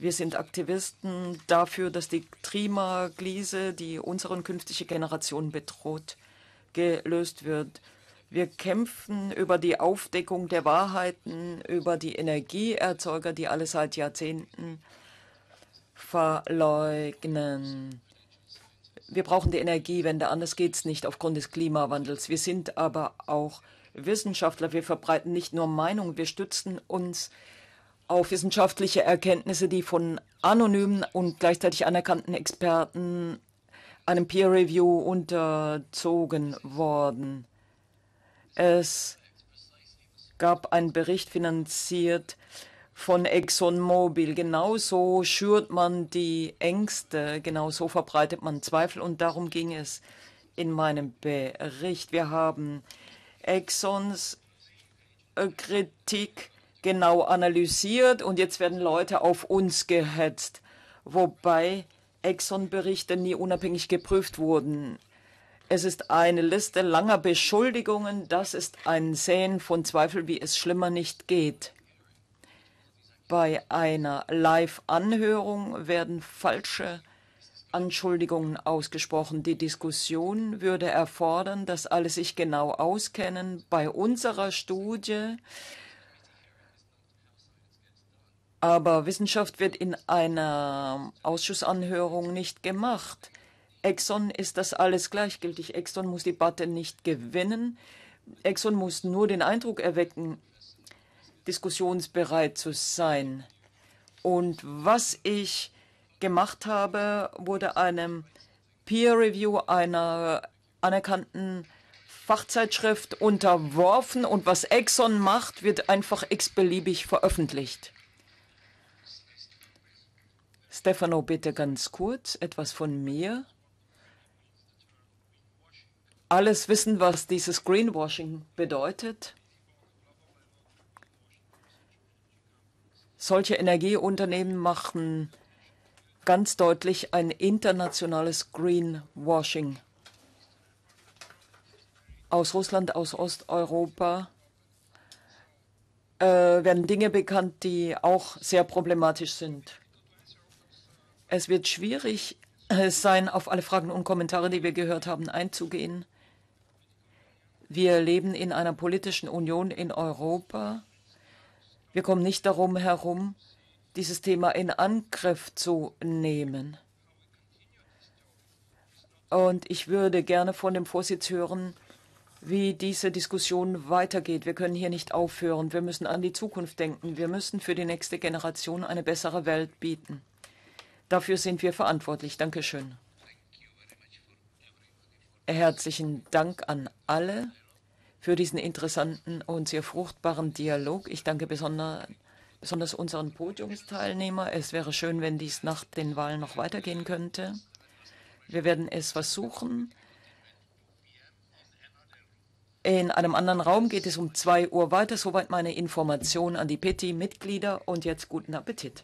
Wir sind Aktivisten dafür, dass die Klimakrise, die unseren künftigen Generationen bedroht, gelöst wird. Wir kämpfen über die Aufdeckung der Wahrheiten, über die Energieerzeuger, die alle seit Jahrzehnten verleugnen. Wir brauchen die Energiewende, anders geht es nicht aufgrund des Klimawandels. Wir sind aber auch Wissenschaftler. Wir verbreiten nicht nur Meinung, wir stützen uns auf wissenschaftliche Erkenntnisse, die von anonymen und gleichzeitig anerkannten Experten einem Peer Review unterzogen wurden. Es gab einen Bericht, finanziert von ExxonMobil. Genauso schürt man die Ängste, genauso verbreitet man Zweifel, und darum ging es in meinem Bericht. Wir haben Exxons Kritik genau analysiert und jetzt werden Leute auf uns gehetzt, wobei Exxon-Berichte nie unabhängig geprüft wurden. Es ist eine Liste langer Beschuldigungen. Das ist ein Säen von Zweifel, wie es schlimmer nicht geht. Bei einer Live-Anhörung werden falsche Anschuldigungen ausgesprochen. Die Diskussion würde erfordern, dass alle sich genau auskennen. Bei unserer Studie aber Wissenschaft wird in einer Ausschussanhörung nicht gemacht. Exxon ist das alles gleichgültig. Exxon muss die Debatte nicht gewinnen. Exxon muss nur den Eindruck erwecken, diskussionsbereit zu sein. Und was ich gemacht habe, wurde einem Peer Review einer anerkannten Fachzeitschrift unterworfen. Und was Exxon macht, wird einfach x-beliebig veröffentlicht. Stefano, bitte ganz kurz etwas von mir. Alles wissen, was dieses Greenwashing bedeutet. Solche Energieunternehmen machen ganz deutlich ein internationales Greenwashing. Aus Russland, aus Osteuropa werden Dinge bekannt, die auch sehr problematisch sind. Es wird schwierig sein, auf alle Fragen und Kommentare, die wir gehört haben, einzugehen. Wir leben in einer politischen Union in Europa. Wir kommen nicht darum herum, dieses Thema in Angriff zu nehmen. Und ich würde gerne von dem Vorsitz hören, wie diese Diskussion weitergeht. Wir können hier nicht aufhören. Wir müssen an die Zukunft denken. Wir müssen für die nächste Generation eine bessere Welt bieten. Dafür sind wir verantwortlich. Dankeschön. Herzlichen Dank an alle für diesen interessanten und sehr fruchtbaren Dialog. Ich danke besonders unseren Podiumsteilnehmern. Es wäre schön, wenn dies nach den Wahlen noch weitergehen könnte. Wir werden es versuchen. In einem anderen Raum geht es um 2 Uhr weiter. Soweit meine Information an die PETI-Mitglieder. Und jetzt guten Appetit.